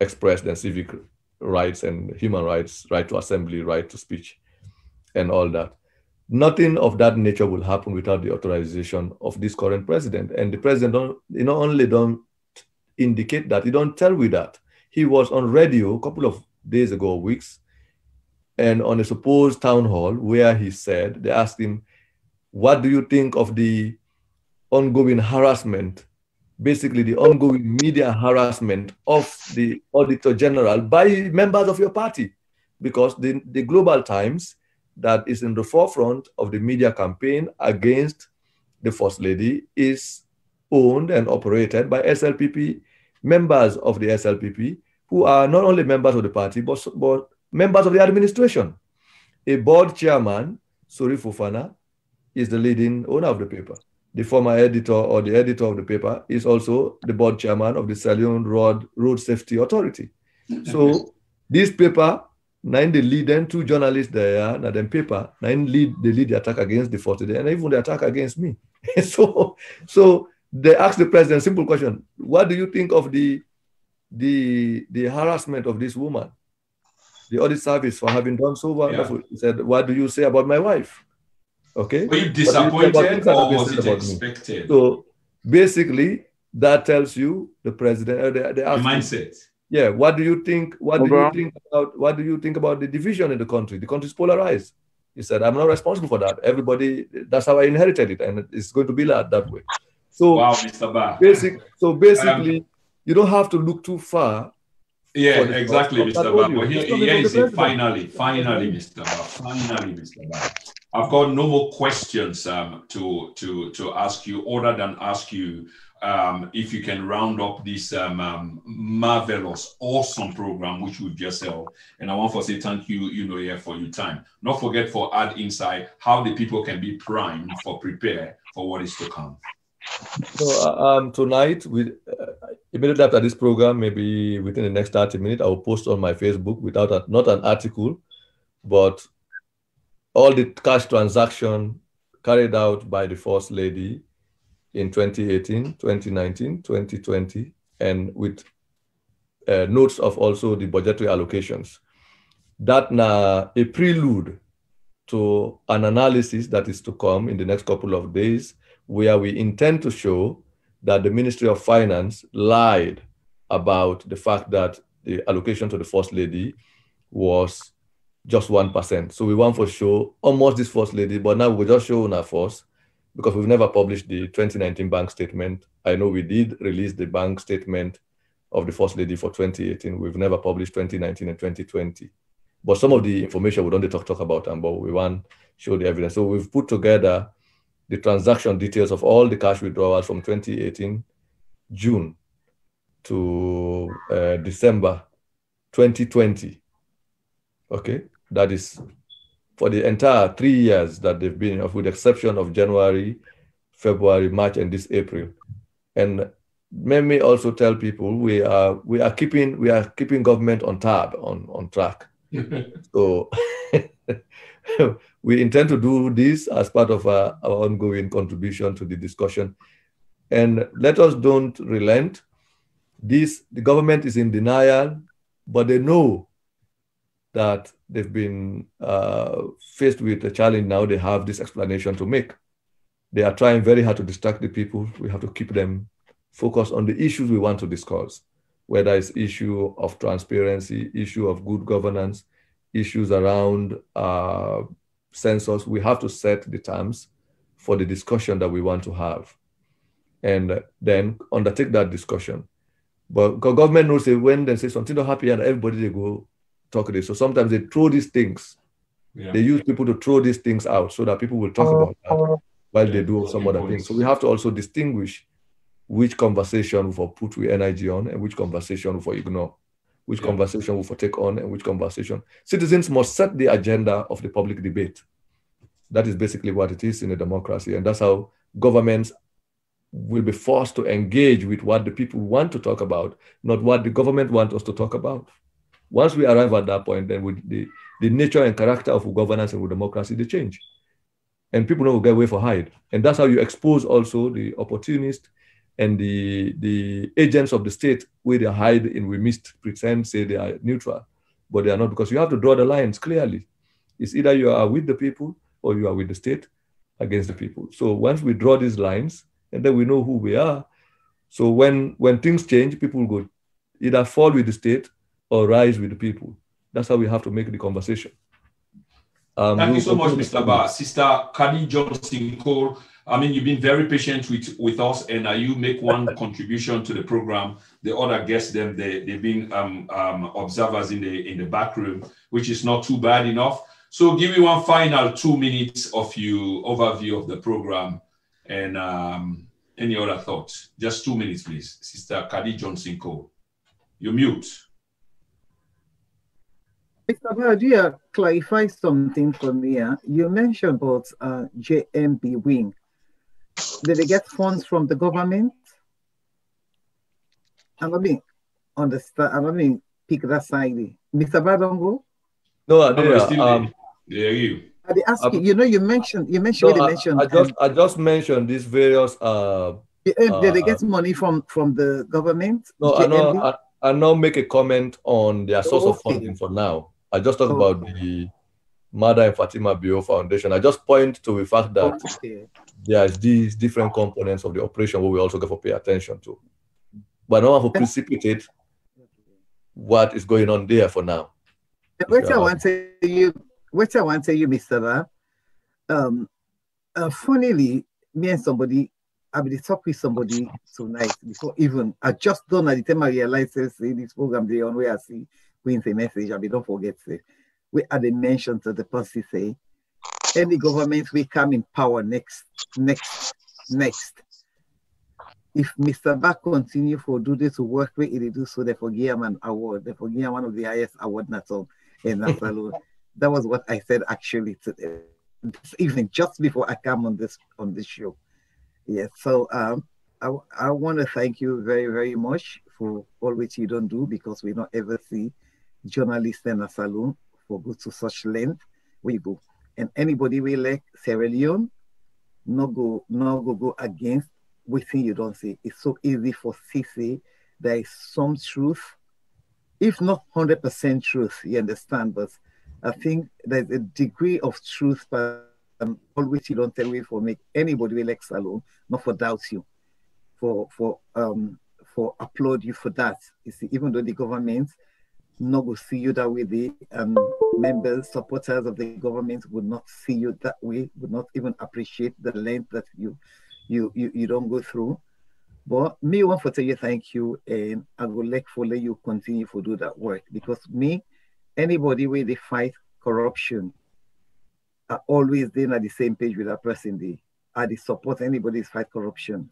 express then civic rights and human rights, right to assembly, right to speech, and all that. Nothing of that nature will happen without the authorization of this current president. And the president don't indicate that, he don't tell with that. He was on radio a couple of days ago, weeks, and on a supposed town hall where he said, they asked him, what do you think of the ongoing harassment, basically the ongoing media harassment of the Auditor General by members of your party? Because the Global Times that is in the forefront of the media campaign against the First Lady is owned and operated by SLPP, members of the SLPP, who are not only members of the party, but members of the administration. A board chairman, Suri Fofana, is the leading owner of the paper. The former editor or the editor of the paper is also the board chairman of the Sierra Leone Road Safety Authority. So this paper, nine the lead them two journalists there, and then paper, they lead the attack against the 40 day and even the attack against me. so they asked the president a simple question: what do you think of the harassment of this woman? the audit service for having done so wonderful. Yeah. He said, what do you say about my wife? Okay. Were you disappointed or was it expected? So basically, that tells you the president, the mindset. Yeah. What do you think? What do you think about the division in the country? The country is polarized. He said, I'm not responsible for that. Everybody, that's how I inherited it, and it's going to be that way. So, wow, Mr. Bah. So basically, you don't have to look too far. Yeah, exactly, Mr. Bah. But here is it, finally, Mr. Bah. I've got no more questions to ask you, other than ask you if you can round up this marvelous, awesome program which we've just held. And I want to say thank you, for your time. Not forget for Ad Insight how the people can be primed for prepare for what is to come. So tonight, immediately after this program, maybe within the next 30 minutes, I will post on my Facebook not an article, but all the cash transaction carried out by the First Lady in 2018, 2019, 2020, and with notes of also the budgetary allocations. That na a prelude to an analysis that is to come in the next couple of days, where we intend to show that the Ministry of Finance lied about the fact that the allocation to the First Lady was just 1%. So we want for show almost this First Lady, but now we'll just show on our first, because we've never published the 2019 bank statement. I know we did release the bank statement of the First Lady for 2018. We've never published 2019 and 2020. But some of the information we don't talk about, but we want to show the evidence. So we've put together the transaction details of all the cash withdrawals from 2018, June to December 2020. Okay, that is for the entire 3 years that they've been, with the exception of January, February, March, and this April. And let me also tell people we are keeping government on track. So. We intend to do this as part of our ongoing contribution to the discussion. And let us don't relent. The government is in denial, but they know that they've been faced with a challenge now. They have this explanation to make. They are trying very hard to distract the people. We have to keep them focused on the issues we want to discuss, whether it's issue of transparency, issue of good governance, issues around census. We have to set the terms for the discussion that we want to have and then undertake that discussion. But government knows that when they say something not happy and everybody, they go talk this. So sometimes they throw these things. Yeah. They use people to throw these things out so that people will talk about that while they do some other things. So we have to also distinguish which conversation we put energy on and which conversation we ignore. Which conversation we take on and which conversation. Citizens must set the agenda of the public debate. That is basically what it is in a democracy. And that's how governments will be forced to engage with what the people want to talk about, not what the government wants us to talk about. Once we arrive at that point, then the nature and character of governance and democracy, they change. And people don't get away for hide. And that's how you expose also the opportunists and the agents of the state, where they hide in, we missed, pretend, say they are neutral, but they are not, because you have to draw the lines clearly. It's either you are with the people or you are with the state against the people. So once we draw these lines, and then we know who we are. So when things change, people go either fall with the state or rise with the people. That's how we have to make the conversation. Thank you so much, Mr. Bah. Sister Kadi Johnson-Cole, I mean, you've been very patient with us, and you make one contribution to the program. The other guests, they've been observers in the back room, which is not too bad enough. So give me one final 2 minutes of your overview of the program and any other thoughts. Just 2 minutes, please. Sister Kadi Johnson-Cole, you're mute. Mr. Bah, do you clarify something for me? You mentioned about JMB Wing. Did they get funds from the government? I don't mean pick that side. Mr. Badongo? No, I didn't. I just mentioned these various. Did they get money from the government? No, I don't make a comment on their source of funding for now. I just talked about the Maada and Fatima Bio Foundation. I just point to the fact that there's these different components of the operation where we also got to pay attention to. But I don't want to precipitate what is going on there for now. Which I want to you, Mr. Ra, funnily, me and somebody, I've been talking with somebody tonight before even, I just done at the time I realized in this program, the on where I see Queen's a message, I mean, don't forget, we had a mention to the policy say, any government will come in power next. If Mr. Bah continue for do this work way it do so, they forgive him an award. They forgive him one of the highest awards in Nassau. That was what I said actually today, this evening, just before I come on this show. Yes, so I want to thank you very, very much for all which you don't do, because we don't ever see journalists in Nassau for go to such length. We go, and anybody we like Sierra Leone, no go against. We think you don't see. It's so easy for CC. There is some truth, if not 100% truth, you understand, but I think there's a degree of truth, but all which you don't tell me for make anybody relax alone, not for doubt you, for applaud you for that. You see, even though the government not go see you that way, the members, supporters of the government would not see you that way, would not even appreciate the length that you don't go through. But me want to tell you thank you, and I would like for let you continue to do that work, because me, anybody where they fight corruption, I always then at the same page with that person. They support anybody's fight corruption.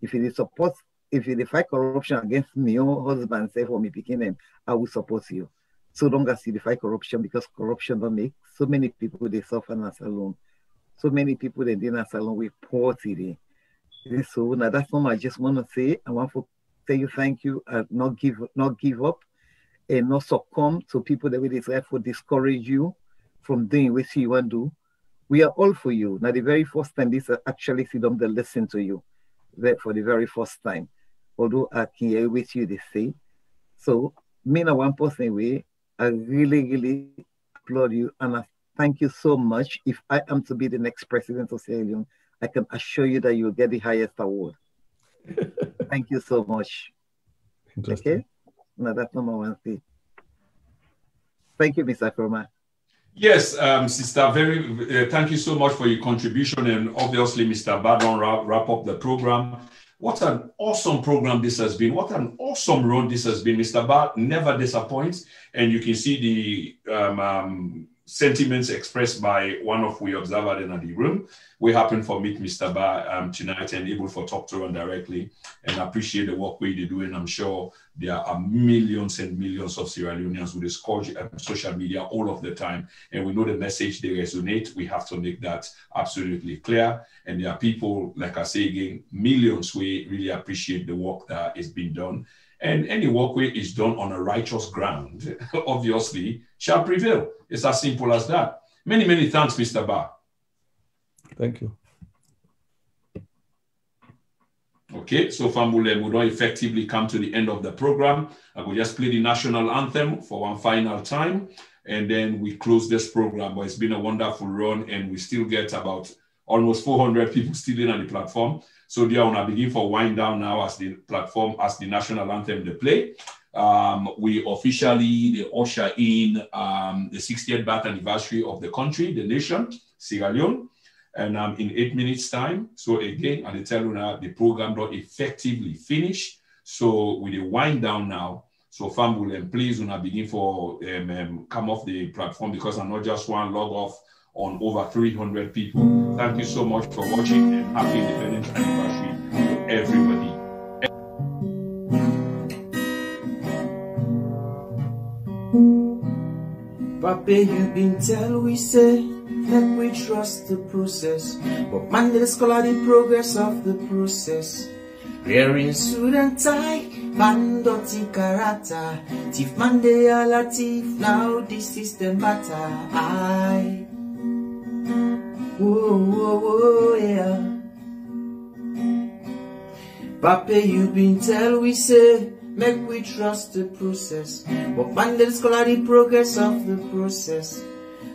If they fight corruption against me or husband, say for me picking them, I will support you. So long as you fight corruption, because corruption don't make so many people they suffer in Nassau. So many people they did in Nassau we poor today. So now that's all I just want to say. I want to tell you thank you and not give up and not succumb to people that will decide to discourage you from doing what you want to do. We are all for you. Now the very first time this actually sit down, they listen to you for the very first time. Although I can hear with you they say. So me in one person way, I really, really applaud you and I thank you so much. If I am to be the next president of Sierra Leone, I can assure you that you will get the highest award. Thank you so much. Okay? Now that's number one thing. Thank you, Mr. Koroma. Yes, Sister, thank you so much for your contribution, and obviously Mr. Bah don't wrap up the program. What an awesome program this has been. What an awesome road this has been. Mr. Bah never disappoints, and you can see the sentiments expressed by one of we observers in the room. We happen to meet Mr. Bah tonight and able to talk to him directly and appreciate the work we do. And I'm sure there are millions and millions of Sierra Leoneans who discourage social media all of the time. And we know the message they resonate. We have to make that absolutely clear. And there are people, like I say again, millions who really appreciate the work that is being done. And any walkway is done on a righteous ground, obviously, shall prevail. It's as simple as that. Many, many thanks, Mr. Bah. Thank you. Okay, so Fambule, we don't effectively come to the end of the program. I will just play the national anthem for one final time, and then we close this program. But it's been a wonderful run, and we still get about almost 400 people still in on the platform. So they are going to begin for wind down now as the platform, as the national anthem they play. We officially usher in the 60th birth anniversary of the country, the nation, Sierra Leone, and in 8 minutes time. So again, I tell you now, the program not effectively finished. So with the wind down now, so Fambulem, please when I begin for come off the platform, because I'm not just one log off on over 300 people. Thank you so much for watching, and happy Independence Anniversary to everybody. Papi, you been tell we say that we trust the process, but man did scholar the progress of the process. Wearing suit and tie, man dotting character, thief man they are a thief, now this system better. I whoa, whoa, whoa, yeah. Papi, you been tell we say Make we trust the process, but mandate scholarly progress of the process.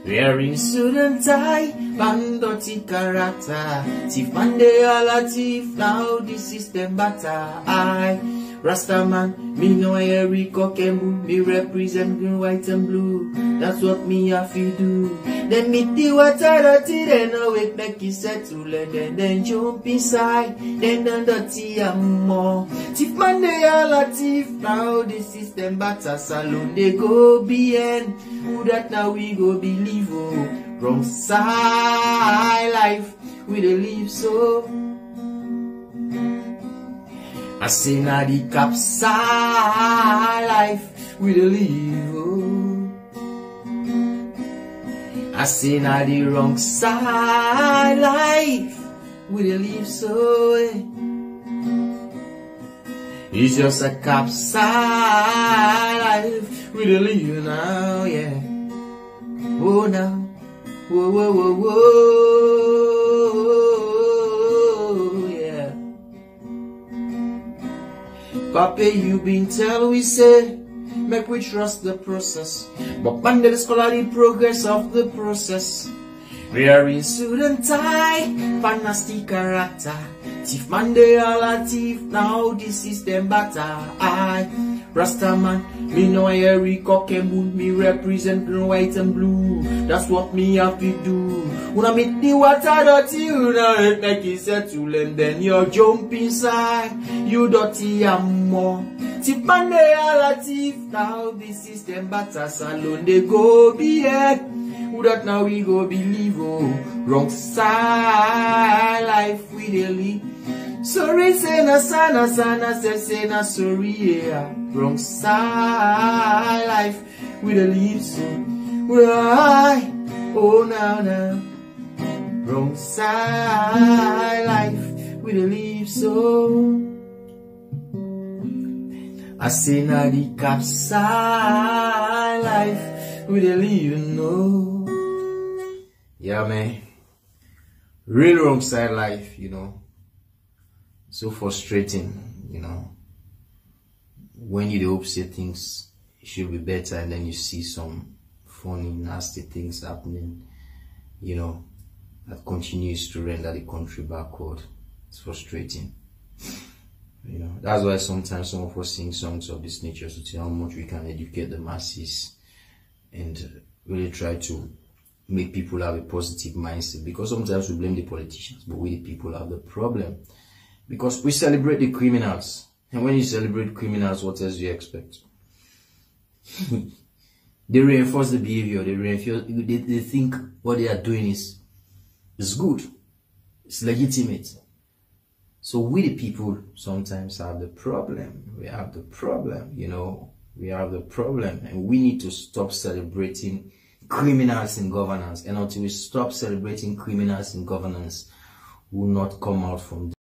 Therein student I, bandoti karata, tifande alatif, now the system bata. I, Rastaman, me no airy cock and boo, me represent green, white and blue. That's what me have to do. Then me do what I dirty, then awake, make it settle, and then jump inside, then done dirty and more. Tifande alatif, now the system bata, salon they go bien. Who that now we go believe, oh, wrong side life, we dey live so. I say na the cap side life, we dey live, oh. I say na the wrong side life, we dey live so, eh. It's just a cap side life. We dey live now, yeah. Oh now, whoa, whoa, whoa, whoa, yeah. Papa, you been tell we say, make we trust the process, but under the scholarly progress of the process. We are in student tie, fantastic character. Thief man dey all thief, now the system better. I, Rastaman. Me no airy cock and boot, me represent green, white and blue. That's what me have to do. When I meet the water dirty, you know it make it settle, and then you jump inside, you dirty and more. Tip and they are a thief, now the system better, salon they go be it. Who that now we go believe, oh, wrong side life we dey live. Sorry, say na sana, sana, say na sorry, yeah. Wrong side life with a leaf so right. Oh now now, wrong side life with a leaf so. I say na the cap side life with a leaf, you know. Yeah man, real wrong side life, you know. So frustrating, you know. When you hope say things should be better, and then you see some funny, nasty things happening, you know, that continues to render the country backward. It's frustrating. You know, that's why sometimes some of us sing songs of this nature to see how much we can educate the masses and really try to make people have a positive mindset. Because sometimes we blame the politicians, but we the people have the problem. Because we celebrate the criminals. And when you celebrate criminals, what else do you expect? They reinforce the behavior. They think what they are doing is good. It's legitimate. So we the people sometimes have the problem. We have the problem, you know. We have the problem. And we need to stop celebrating criminals in governance. And until we stop celebrating criminals in governance, we will not come out from